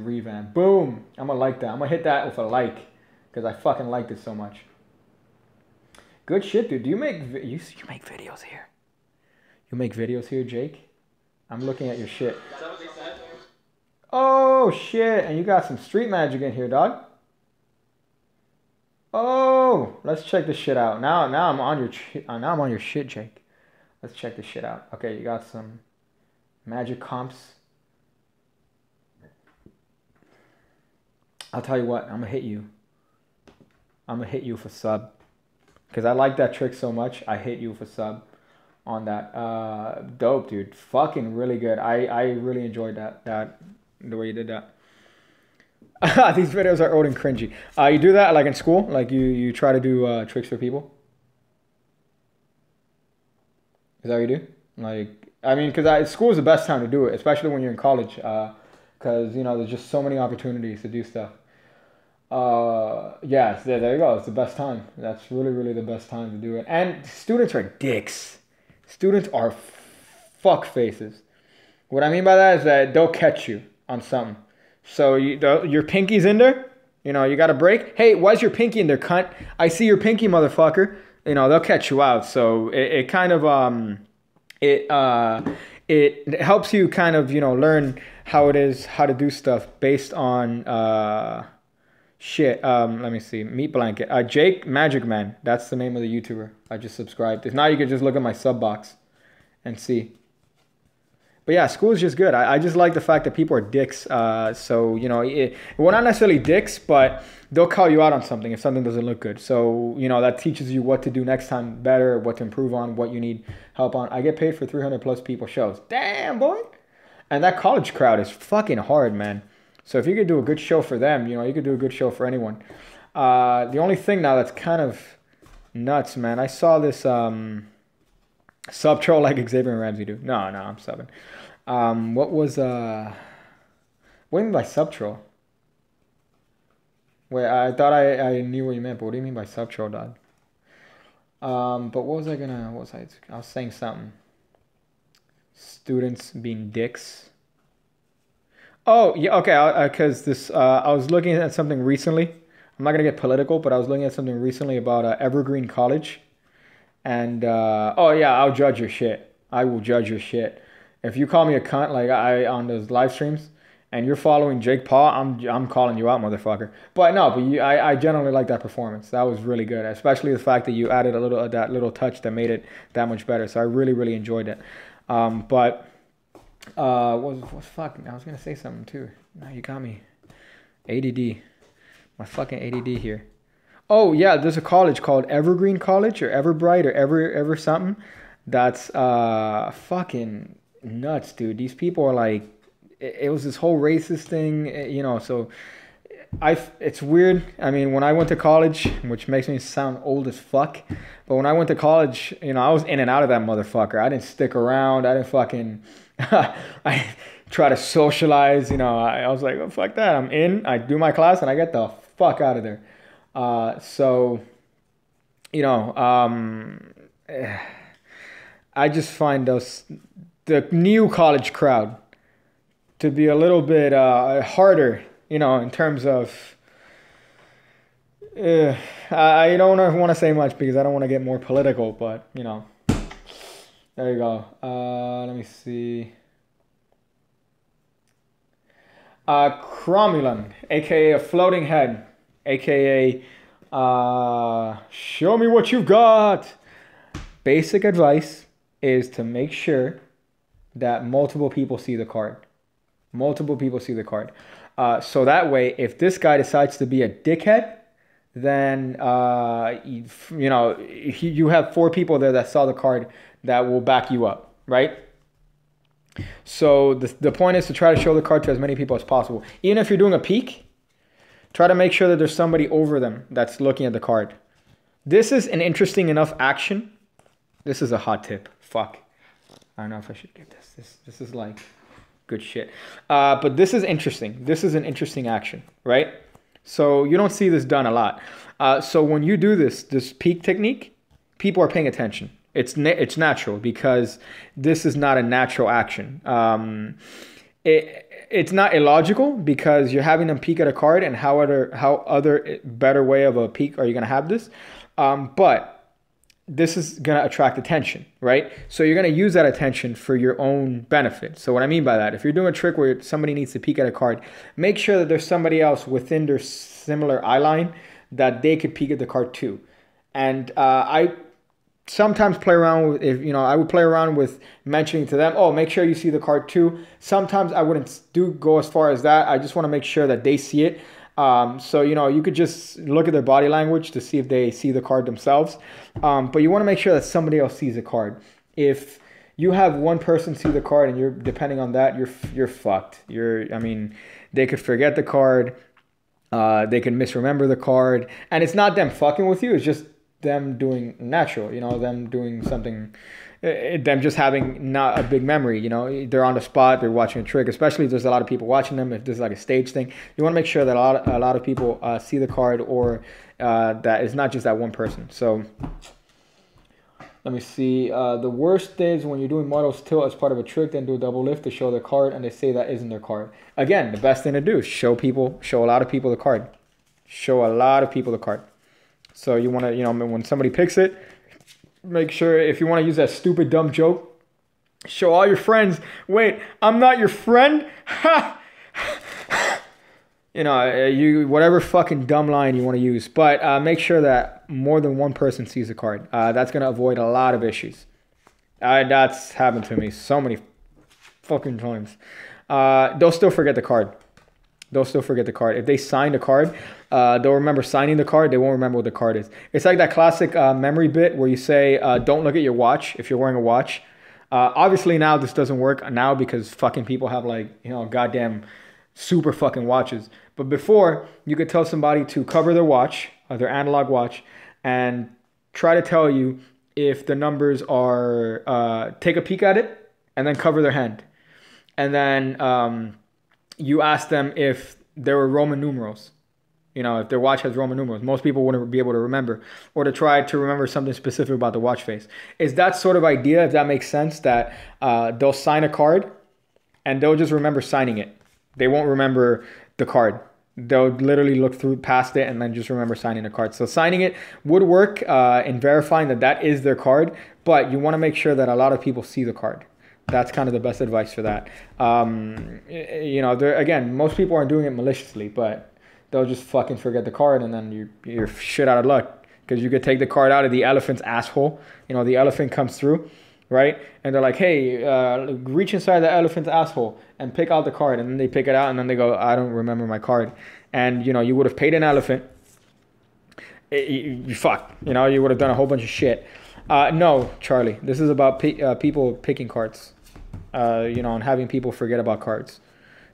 revamp. Boom. I'm gonna like that. I'm gonna hit that with a like, because I fucking liked it so much. Good shit, dude. Do you make you make videos here? You make videos here, Jake? I'm looking at your shit. Oh, shit. And you got some street magic in here, dog. Oh, let's check this shit out. Now I'm on your shit, Jake. Let's check this shit out. Okay, you got some magic comps. I'll tell you what. I'm going to hit you. I'm going to hit you for sub, because I like that trick so much. I hit you for sub on that. Dope, dude. Fucking really good. I really enjoyed that the way you did that. These videos are old and cringy. You do that like in school? Like you try to do tricks for people? Is that what you do? Like, I mean, because school is the best time to do it, especially when you're in college. Because, there's just so many opportunities to do stuff. Yeah, there you go. It's the best time. That's really, really the best time to do it. And students are dicks. Students are fuck faces. What I mean by that is that they'll catch you on something. So your pinky's in there. You got a break. Hey, why's your pinky in there, cunt? I see your pinky, motherfucker. They'll catch you out. So it kind of it helps you kind of learn how to do stuff based on shit. Let me see. Meat blanket. Jake Magic Man. That's the name of the YouTuber I just subscribed. If not, you can just look at my sub box and see. But yeah, school is just good. I just like the fact that people are dicks. So, well, not necessarily dicks, but they'll call you out on something if something doesn't look good. So, that teaches you what to do next time better, what to improve on, what you need help on. I get paid for 300+ people shows. Damn, boy. And that college crowd is fucking hard, man. So if you could do a good show for them, you could do a good show for anyone. The only thing now that's kind of nuts, man, I saw this... sub troll like Xavier and Ramsey do. No, I'm subbing. What was what do you mean by sub troll? Wait, I thought I knew what you meant, but what do you mean by sub troll, dog? But I was saying something. Students being dicks. Oh yeah, okay. Because this I was looking at something recently. I'm not gonna get political, but I was looking at something recently about Evergreen College. And, oh yeah, I'll judge your shit. I will judge your shit. If you call me a cunt, like on those live streams, and you're following Jake Paul, I'm calling you out, motherfucker. But no, I generally like that performance. That was really good, especially the fact that you added a little of that little touch that made it that much better. So I really, really enjoyed it. What fucking, I was going to say something too. Now you got me. ADD. My fucking ADD here. Oh, yeah, there's a college called Evergreen College or Everbright or Ever something. That's fucking nuts, dude. These people are like, it was this whole racist thing, so it's weird. I mean, when I went to college, which makes me sound old as fuck, but when I went to college, I was in and out of that motherfucker. I didn't stick around. I didn't fucking... I try to socialize, I was like, oh, fuck that. I'm in. I do my class, and I get the fuck out of there. I just find the new college crowd to be a little bit, harder, in terms of, I don't want to say much because I don't want to get more political, but, there you go. Let me see. Cromulon, aka a floating head. AKA, show me what you've got. Basic advice is to make sure that multiple people see the card. Multiple people see the card. So that way, if this guy decides to be a dickhead, then, you know, you have four people there that saw the card that will back you up, right? So the point is to try to show the card to as many people as possible. Even if you're doing a peek, try to make sure that there's somebody over them that's looking at the card. This is an interesting enough action. This is a hot tip. Fuck. I don't know if I should give this. This is like good shit. But this is interesting. This is an interesting action, right? So you don't see this done a lot. So when you do this peek technique, people are paying attention. It's natural because this is not a natural action. It's not illogical because you're having them peek at a card, and how other better way of a peek are you going to have this? But this is going to attract attention, right? So you're going to use that attention for your own benefit. So what I mean by that, if you're doing a trick where somebody needs to peek at a card, make sure that there's somebody else within their similar eye line that they could peek at the card too. And I sometimes play around with, I would play around with mentioning to them, oh, make sure you see the card too. Sometimes I wouldn't go as far as that. I just want to make sure that they see it. So, you could just look at their body language to see if they see the card themselves. But you want to make sure that somebody else sees the card. If you have one person see the card and you're depending on that, you're fucked. I mean, they could forget the card. They can misremember the card. And it's not them fucking with you. It's just them doing natural, them doing something, them just having not a big memory, they're on the spot, they're watching a trick, especially if there's a lot of people watching them, if there's like a stage thing. You want to make sure that a lot of people see the card, or that it's not just that one person. So let me see. The worst is when you're doing models tilt as part of a trick, then do a double lift to show their card, and they say that isn't their card. Again, the best thing to do is show a lot of people the card. Show a lot of people the card. So you want to, when somebody picks it, make sure, if you want to use that stupid, dumb joke, show all your friends, wait, I'm not your friend? Ha! Whatever fucking dumb line you want to use. But make sure that more than one person sees a card. That's going to avoid a lot of issues. That's happened to me so many fucking times. They'll still forget the card. They'll still forget the card. If they signed a card, they'll remember signing the card. They won't remember what the card is. It's like that classic memory bit where you say, don't look at your watch if you're wearing a watch. Obviously now this doesn't work now because fucking people have like, goddamn super fucking watches. But before, you could tell somebody to cover their watch, their analog watch, and try to tell you if the numbers are, take a peek at it and then cover their hand. And then, you ask them if there were Roman numerals, if their watch has Roman numerals. Most people wouldn't be able to remember, or to try to remember something specific about the watch face. It's that sort of idea, if that makes sense, that they'll sign a card and they'll just remember signing it. They won't remember the card. They'll literally look through past it and then just remember signing the card. So signing it would work in verifying that that is their card, but you want to make sure that a lot of people see the card. That's kind of the best advice for that. Again, most people aren't doing it maliciously, but they'll just fucking forget the card, and then you're shit out of luck, because you could take the card out of the elephant's asshole. The elephant comes through, right? And they're like, hey, reach inside the elephant's asshole and pick out the card. And then they pick it out, and then they go, I don't remember my card. And, you would have paid an elephant. You fucked. You would have done a whole bunch of shit. No, Charlie, this is about people picking cards, and having people forget about cards.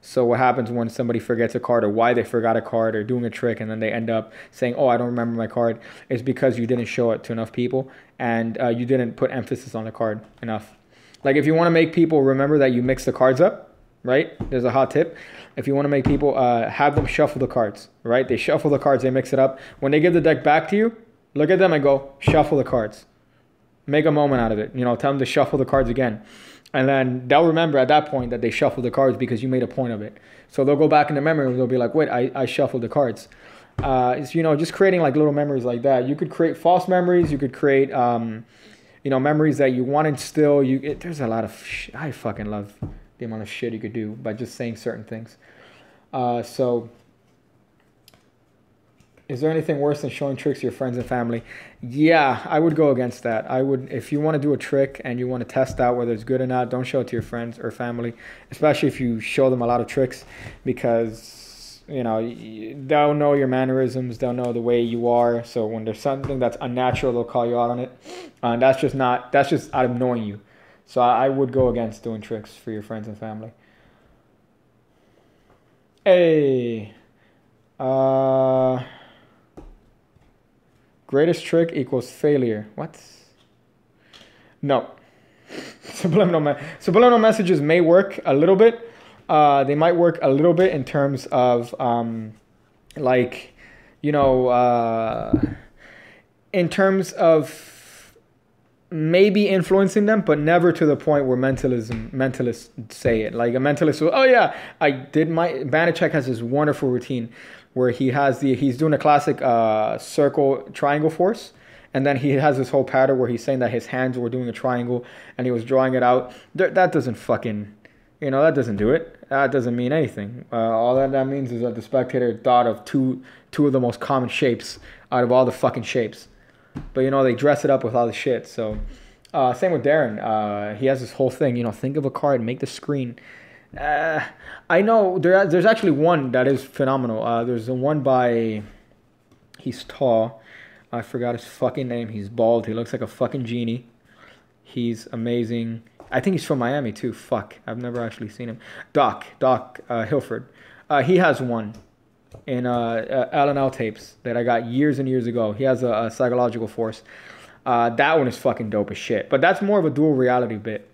So what happens when somebody forgets a card, or why they forgot a card, or doing a trick, and then they end up saying, oh, I don't remember my card. It's because you didn't show it to enough people, and you didn't put emphasis on the card enough. Like, if you want to make people remember that you mix the cards up, right? There's a hot tip. If you want to make people have them shuffle the cards, right? They shuffle the cards, they mix it up. When they give the deck back to you, look at them and go, shuffle the cards. Make a moment out of it. Tell them to shuffle the cards again. And then they'll remember at that point that they shuffled the cards because you made a point of it. So they'll go back into memory and they'll be like, wait, I shuffled the cards. It's, just creating like little memories like that. You could create false memories. You could create, memories that you want to instill. There's a lot of shit. I fucking love the amount of shit you could do by just saying certain things. Is there anything worse than showing tricks to your friends and family? Yeah, I would go against that. I would, if you want to do a trick and you want to test out whether it's good or not, don't show it to your friends or family, especially if you show them a lot of tricks, because, you know, they'll know your mannerisms, they'll know the way you are. So when there's something that's unnatural, they'll call you out on it. And that's just not, that's just out of knowing you. So I would go against doing tricks for your friends and family. Hey. Greatest trick equals failure. What? No. Subliminal messages may work a little bit. They might work a little bit in terms of, like, you know, in terms of maybe influencing them, but never to the point where mentalists say it. Like a mentalist will, oh yeah, I did my... Banachek has this wonderful routine where he has the... he's doing a classic circle triangle force, and then he has this whole pattern where he's saying that his hands were doing a triangle and he was drawing it out. That doesn't fucking... you know, that doesn't do it. That doesn't mean anything. All that means is that the spectator thought of two of the most common shapes out of all the fucking shapes. But, you know, they dress it up with all the shit. So, same with Darren. He has this whole thing, you know, think of a card, make the screen. I know there's actually one that is phenomenal. There's the one by... he's tall. I forgot his fucking name. He's bald. He looks like a fucking genie. He's amazing. I think he's from Miami, too. Fuck. I've never actually seen him. Doc Hilford. He has one in L&L tapes that I got years and years ago. He has a psychological force. That one is fucking dope as shit. But that's more of a dual reality bit.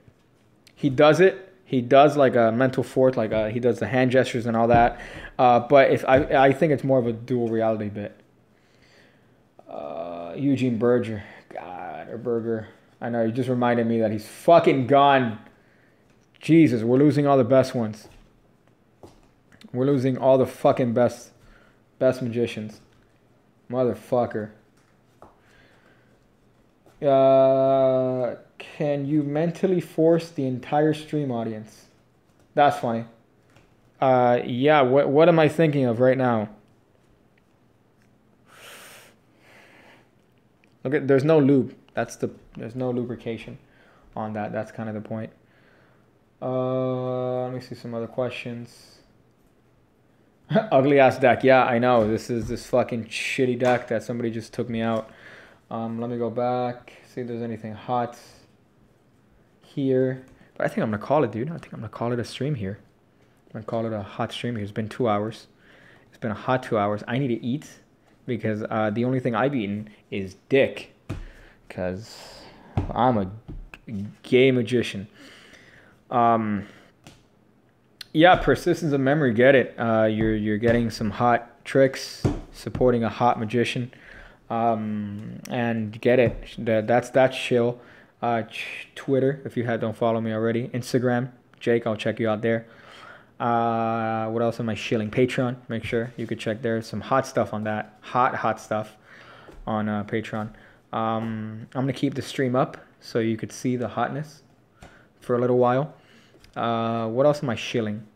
He does it. He does like a mental force, like he does the hand gestures and all that. But if I think it's more of a dual reality bit. Eugene Berger. God, or Berger. I know, you just reminded me that he's fucking gone. Jesus, we're losing all the best ones. We're losing all the fucking best magicians. Motherfucker. Can you mentally force the entire stream audience? That's funny. Yeah, what am I thinking of right now? Look at, there's no lube. That's the, there's no lubrication on that. That's kind of the point. Let me see some other questions. Ugly ass deck. Yeah, I know. This is this fucking shitty deck that somebody just took me out. Let me go back. See if there's anything hot here. But I think I'm going to call it, dude. I think I'm going to call it a stream here. I'm going to call it a hot stream here. It's been 2 hours. It's been a hot 2 hours. I need to eat because the only thing I've eaten is dick. Because I'm a gay magician. Yeah, persistence of memory, get it. You're getting some hot tricks, supporting a hot magician, and get it. That's chill. Twitter, if you don't follow me already. Instagram, Jake, I'll check you out there. What else am I shilling? Patreon, make sure you could check there. Some hot stuff on that. Hot stuff on Patreon. I'm gonna keep the stream up so you could see the hotness for a little while. What else am I shilling?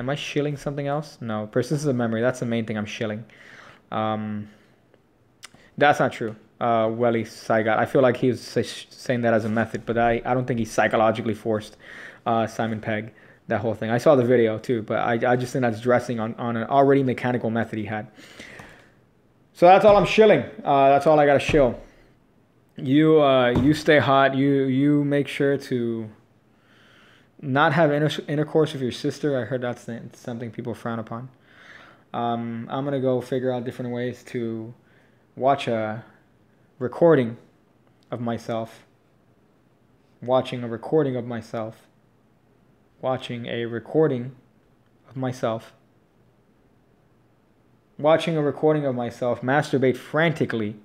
Am I shilling something else? No, persistence of memory. That's the main thing I'm shilling. That's not true. Welly Saigat. I feel like he was saying that as a method, but I don't think he psychologically forced Simon Pegg, that whole thing. I saw the video too, but I just think that's dressing on an already mechanical method he had. So that's all I'm shilling. That's all I gotta shill. You stay hot. You make sure to... not have intercourse with your sister. I heard that's something people frown upon. I'm going to go figure out different ways to watch a recording of myself. Watching a recording of myself. Watching a recording of myself. Watching a recording of myself masturbate frantically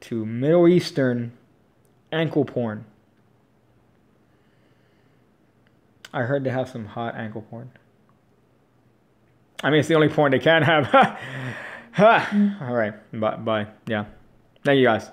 to Middle Eastern ankle porn. I heard they have some hot ankle porn. I mean, it's the only porn they can have. All right. Bye. Yeah. Thank you, guys.